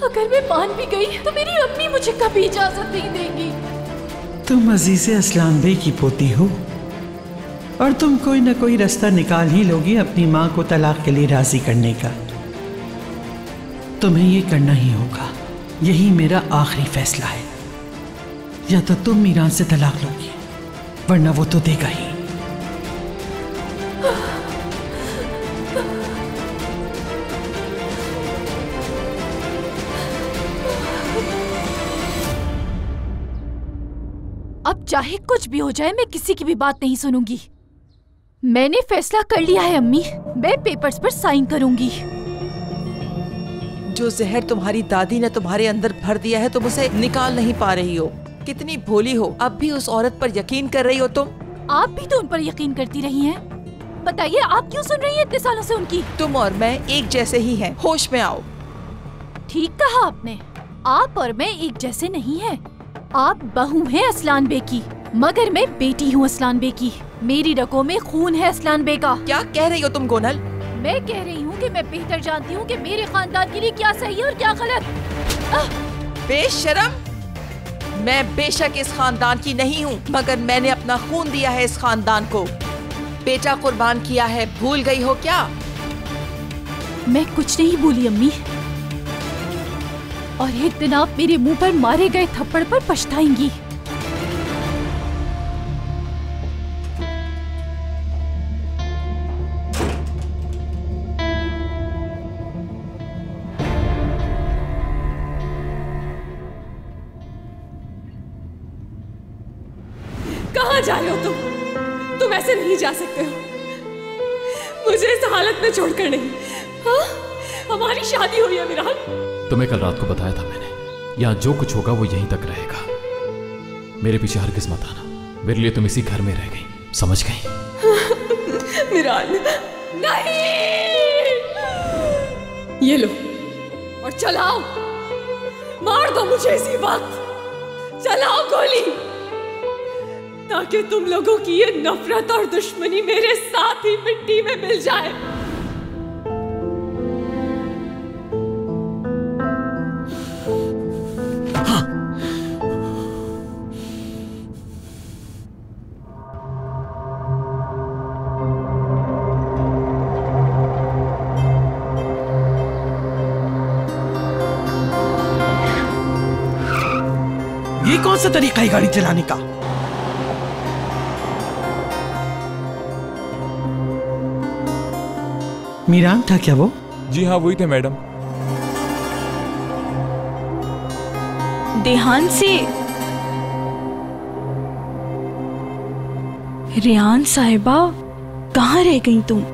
अगर मैं मान भी गई तो मेरी अम्मी मुझे कभी इजाजत नहीं देंगी। तुम अजीज़िया असलानबे की पोती हो और तुम कोई ना कोई रास्ता निकाल ही लोगी अपनी माँ को तलाक के लिए राजी करने का। तुम्हें ये करना ही होगा, यही मेरा आखिरी फैसला है। या तो तुम मीरान से तलाक लोगी वरना वो तो देगा ही। अब चाहे कुछ भी हो जाए मैं किसी की भी बात नहीं सुनूंगी। मैंने फैसला कर लिया है अम्मी, मैं पेपर्स पर साइन करूंगी। जो जहर तुम्हारी दादी ने तुम्हारे अंदर भर दिया है तुम उसे निकाल नहीं पा रही हो। कितनी भोली हो, अब भी उस औरत पर यकीन कर रही हो तुम। आप भी तो उन पर यकीन करती रही हैं। बताइए आप क्यों सुन रही हैं इतने सालों से उनकी? तुम और मैं एक जैसे ही हैं, होश में आओ। ठीक कहा आपने, आप और मैं एक जैसे नहीं है। आप बहू हैं असलानबे की, मगर मैं बेटी हूँ असलानबे की। मेरी रगों में खून है असलानबे का। क्या कह रही हो तुम गोनल? मैं कह रही हूँ कि मैं बेहतर जानती हूँ कि मेरे खानदान के लिए क्या सही है और क्या गलत। बेशरम! मैं बेशक इस खानदान की नहीं हूँ, मगर मैंने अपना खून दिया है इस खानदान को। बेटा कुर्बान किया है, भूल गई हो क्या? मैं कुछ नहीं भूली अम्मी, और एक दिन आप मेरे मुंह पर मारे गए थप्पड़ पर पछताएंगी। कहाँ जा रहे हो तुम ऐसे नहीं जा सकते हो। मुझे इस हालत में छोड़कर नहीं। हाँ? हमारी शादी हुई है मीरान। तुम्हें कल रात को बताया था मैंने, यहाँ जो कुछ होगा वो यहीं तक रहेगा। मेरे पीछे हरगिज़ मत आना, मेरे लिए तुम इसी घर में रह गई, समझ गई? मीरान नहीं, ये लो और चलाओ, मार दो मुझे इसी वक्त, चलाओ गोली, ताकि तुम लोगों की ये नफरत और दुश्मनी मेरे साथ ही मिट्टी में मिल जाए। तरीका है गाड़ी चलाने का। मीरान था क्या वो? जी हाँ वही थे मैडम। देहान से रेहान साहिबा कहाँ रह गई तुम?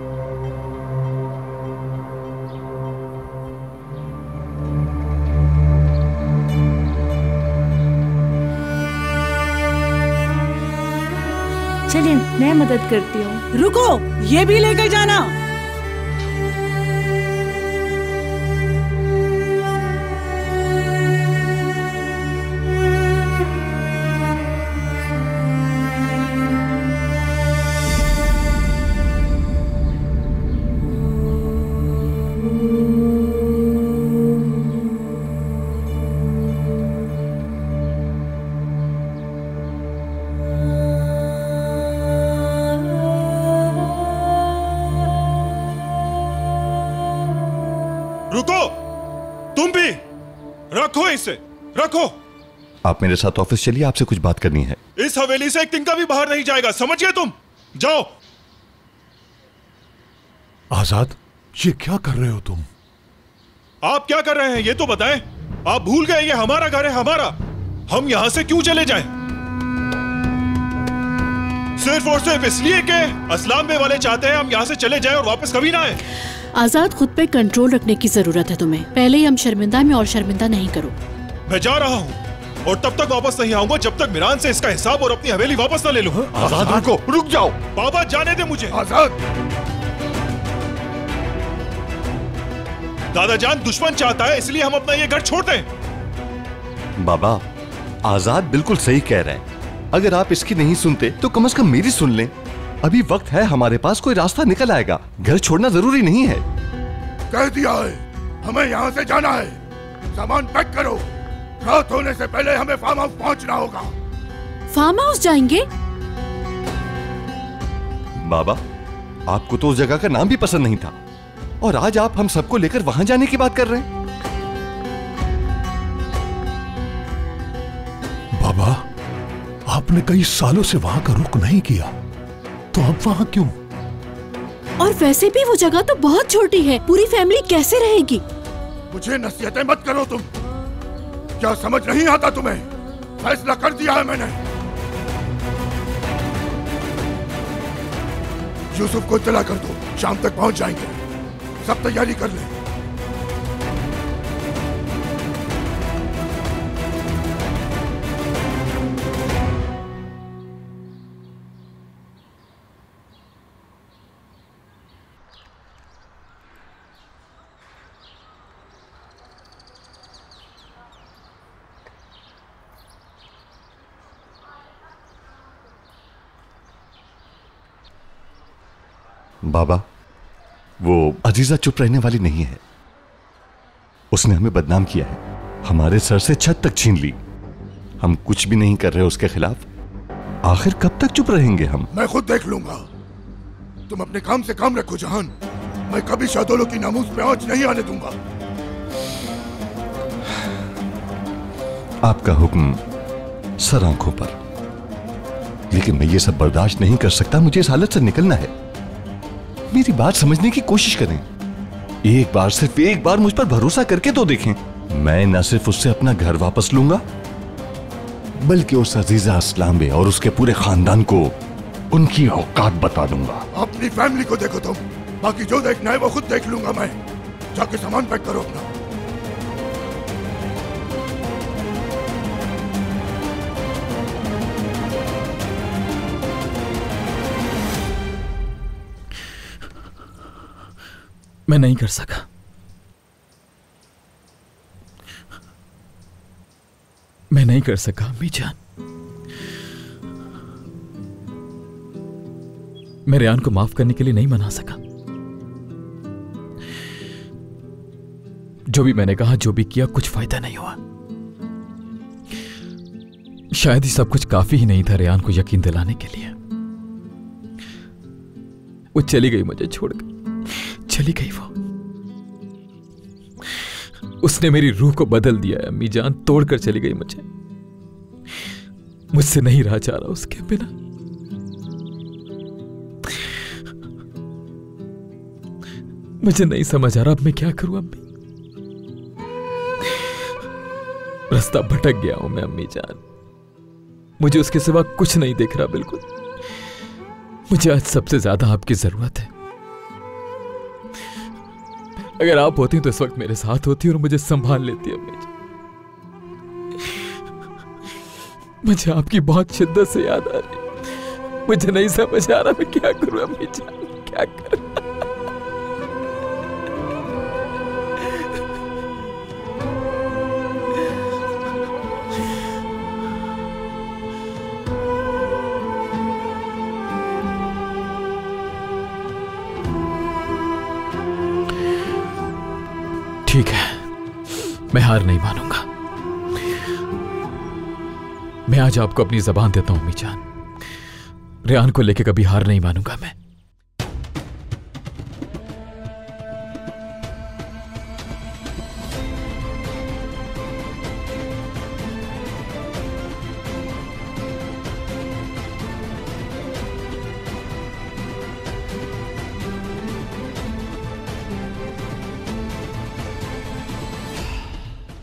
चलिए मैं मदद करती हूँ। रुको, ये भी लेकर जाना। रुको, तुम भी रखो इसे, रखो। आप मेरे साथ ऑफिस चलिए, आपसे कुछ बात करनी है। इस हवेली से एक तिनका भी बाहर नहीं जाएगा, समझिए। तुम जाओ। आजाद, ये क्या कर रहे हो तुम? आप क्या कर रहे हैं ये तो बताएं। आप भूल गए ये हमारा घर है, हमारा। हम यहां से क्यों चले जाएं? सिर्फ और सिर्फ इसलिए कि असलानबे वाले चाहते हैं हम यहां से चले जाएं और वापस कभी ना आए। आजाद, खुद पे कंट्रोल रखने की जरूरत है तुम्हें। पहले ही हम शर्मिंदा में और शर्मिंदा नहीं करो। मैं जा रहा हूँ और तब तक वापस नहीं आऊंगा जब तक मीरान से इसका हिसाब और अपनी हवेली वापस न ले लूं। आजाद, रुक जाओ। बाबा जाने दे मुझे। आजाद, दादा जान दुश्मन चाहता है इसलिए हम अपना ये घर छोड़ते हैं। बाबा, आजाद बिल्कुल सही कह रहे हैं। अगर आप इसकी नहीं सुनते तो कम से कम मेरी सुन लें। अभी वक्त है हमारे पास, कोई रास्ता निकल आएगा। घर छोड़ना जरूरी नहीं है। कह दिया है हमें यहाँ से जाना है। सामान पैक करो, रात होने से पहले हमें फार्म हाउस पहुँचना होगा। फार्म हाउस जाएंगे? बाबा, आपको तो उस जगह का नाम भी पसंद नहीं था और आज आप हम सबको लेकर वहां जाने की बात कर रहे हैं। बाबा, आपने कई सालों से वहां का रुख नहीं किया, तो अब वहां क्यों? और वैसे भी वो जगह तो बहुत छोटी है, पूरी फैमिली कैसे रहेगी? मुझे नसीहतें मत करो तुम। क्या समझ नहीं आता तुम्हें? फैसला कर दिया है मैंने। यूसुफ को इत्तला कर दो, शाम तक पहुंच जाएंगे। सब तैयारी कर ले। बाबा, वो अजीजा चुप रहने वाली नहीं है। उसने हमें बदनाम किया है, हमारे सर से छत तक छीन ली। हम कुछ भी नहीं कर रहे उसके खिलाफ। आखिर कब तक चुप रहेंगे हम? मैं खुद देख लूंगा। तुम अपने काम से काम रखो जहान। मैं कभी शादोलों की नामूस पे आंच नहीं आने दूंगा। आपका हुक्म सर आंखों पर, लेकिन मैं ये सब बर्दाश्त नहीं कर सकता। मुझे इस हालत से निकलना है। मेरी बात समझने की कोशिश करें। एक बार, सिर्फ एक बार मुझ पर भरोसा करके तो देखें। मैं न सिर्फ उससे अपना घर वापस लूंगा, बल्कि उस अजीजा असलानबे और उसके पूरे खानदान को उनकी औकात बता दूंगा। अपनी फैमिली को देखो तुम, बाकी जो देखना है वो खुद देख लूंगा मैं। जाके सामान पैक करो अपना। मैं नहीं कर सका। मैं नहीं कर सका अम्मी जान। मैं रेहान को माफ करने के लिए नहीं मना सका। जो भी मैंने कहा, जो भी किया, कुछ फायदा नहीं हुआ। शायद ही सब कुछ काफी ही नहीं था रेहान को यकीन दिलाने के लिए। वो चली गई, मुझे छोड़कर चली गई। वो, उसने मेरी रूह को बदल दिया है अम्मी जान। तोड़कर चली गई मुझे। मुझसे नहीं रहा जा रहा उसके बिना। मुझे नहीं समझ आ रहा अब मैं क्या करूं अम्मी। रास्ता भटक गया हूं मैं अम्मी जान। मुझे उसके सिवा कुछ नहीं दिख रहा बिल्कुल। मुझे आज सबसे ज्यादा आपकी जरूरत है। अगर आप होती तो इस वक्त मेरे साथ होती और मुझे संभाल लेती। मुझे आपकी बहुत शिद्दत से याद आ रही। मुझे नहीं समझ आ रहा मैं क्या करूं अम्मी जान, क्या करूं। ठीक है, मैं हार नहीं मानूंगा। मैं आज आपको अपनी जबान देता हूं अम्मी जान। रेहान को लेके कभी हार नहीं मानूंगा मैं।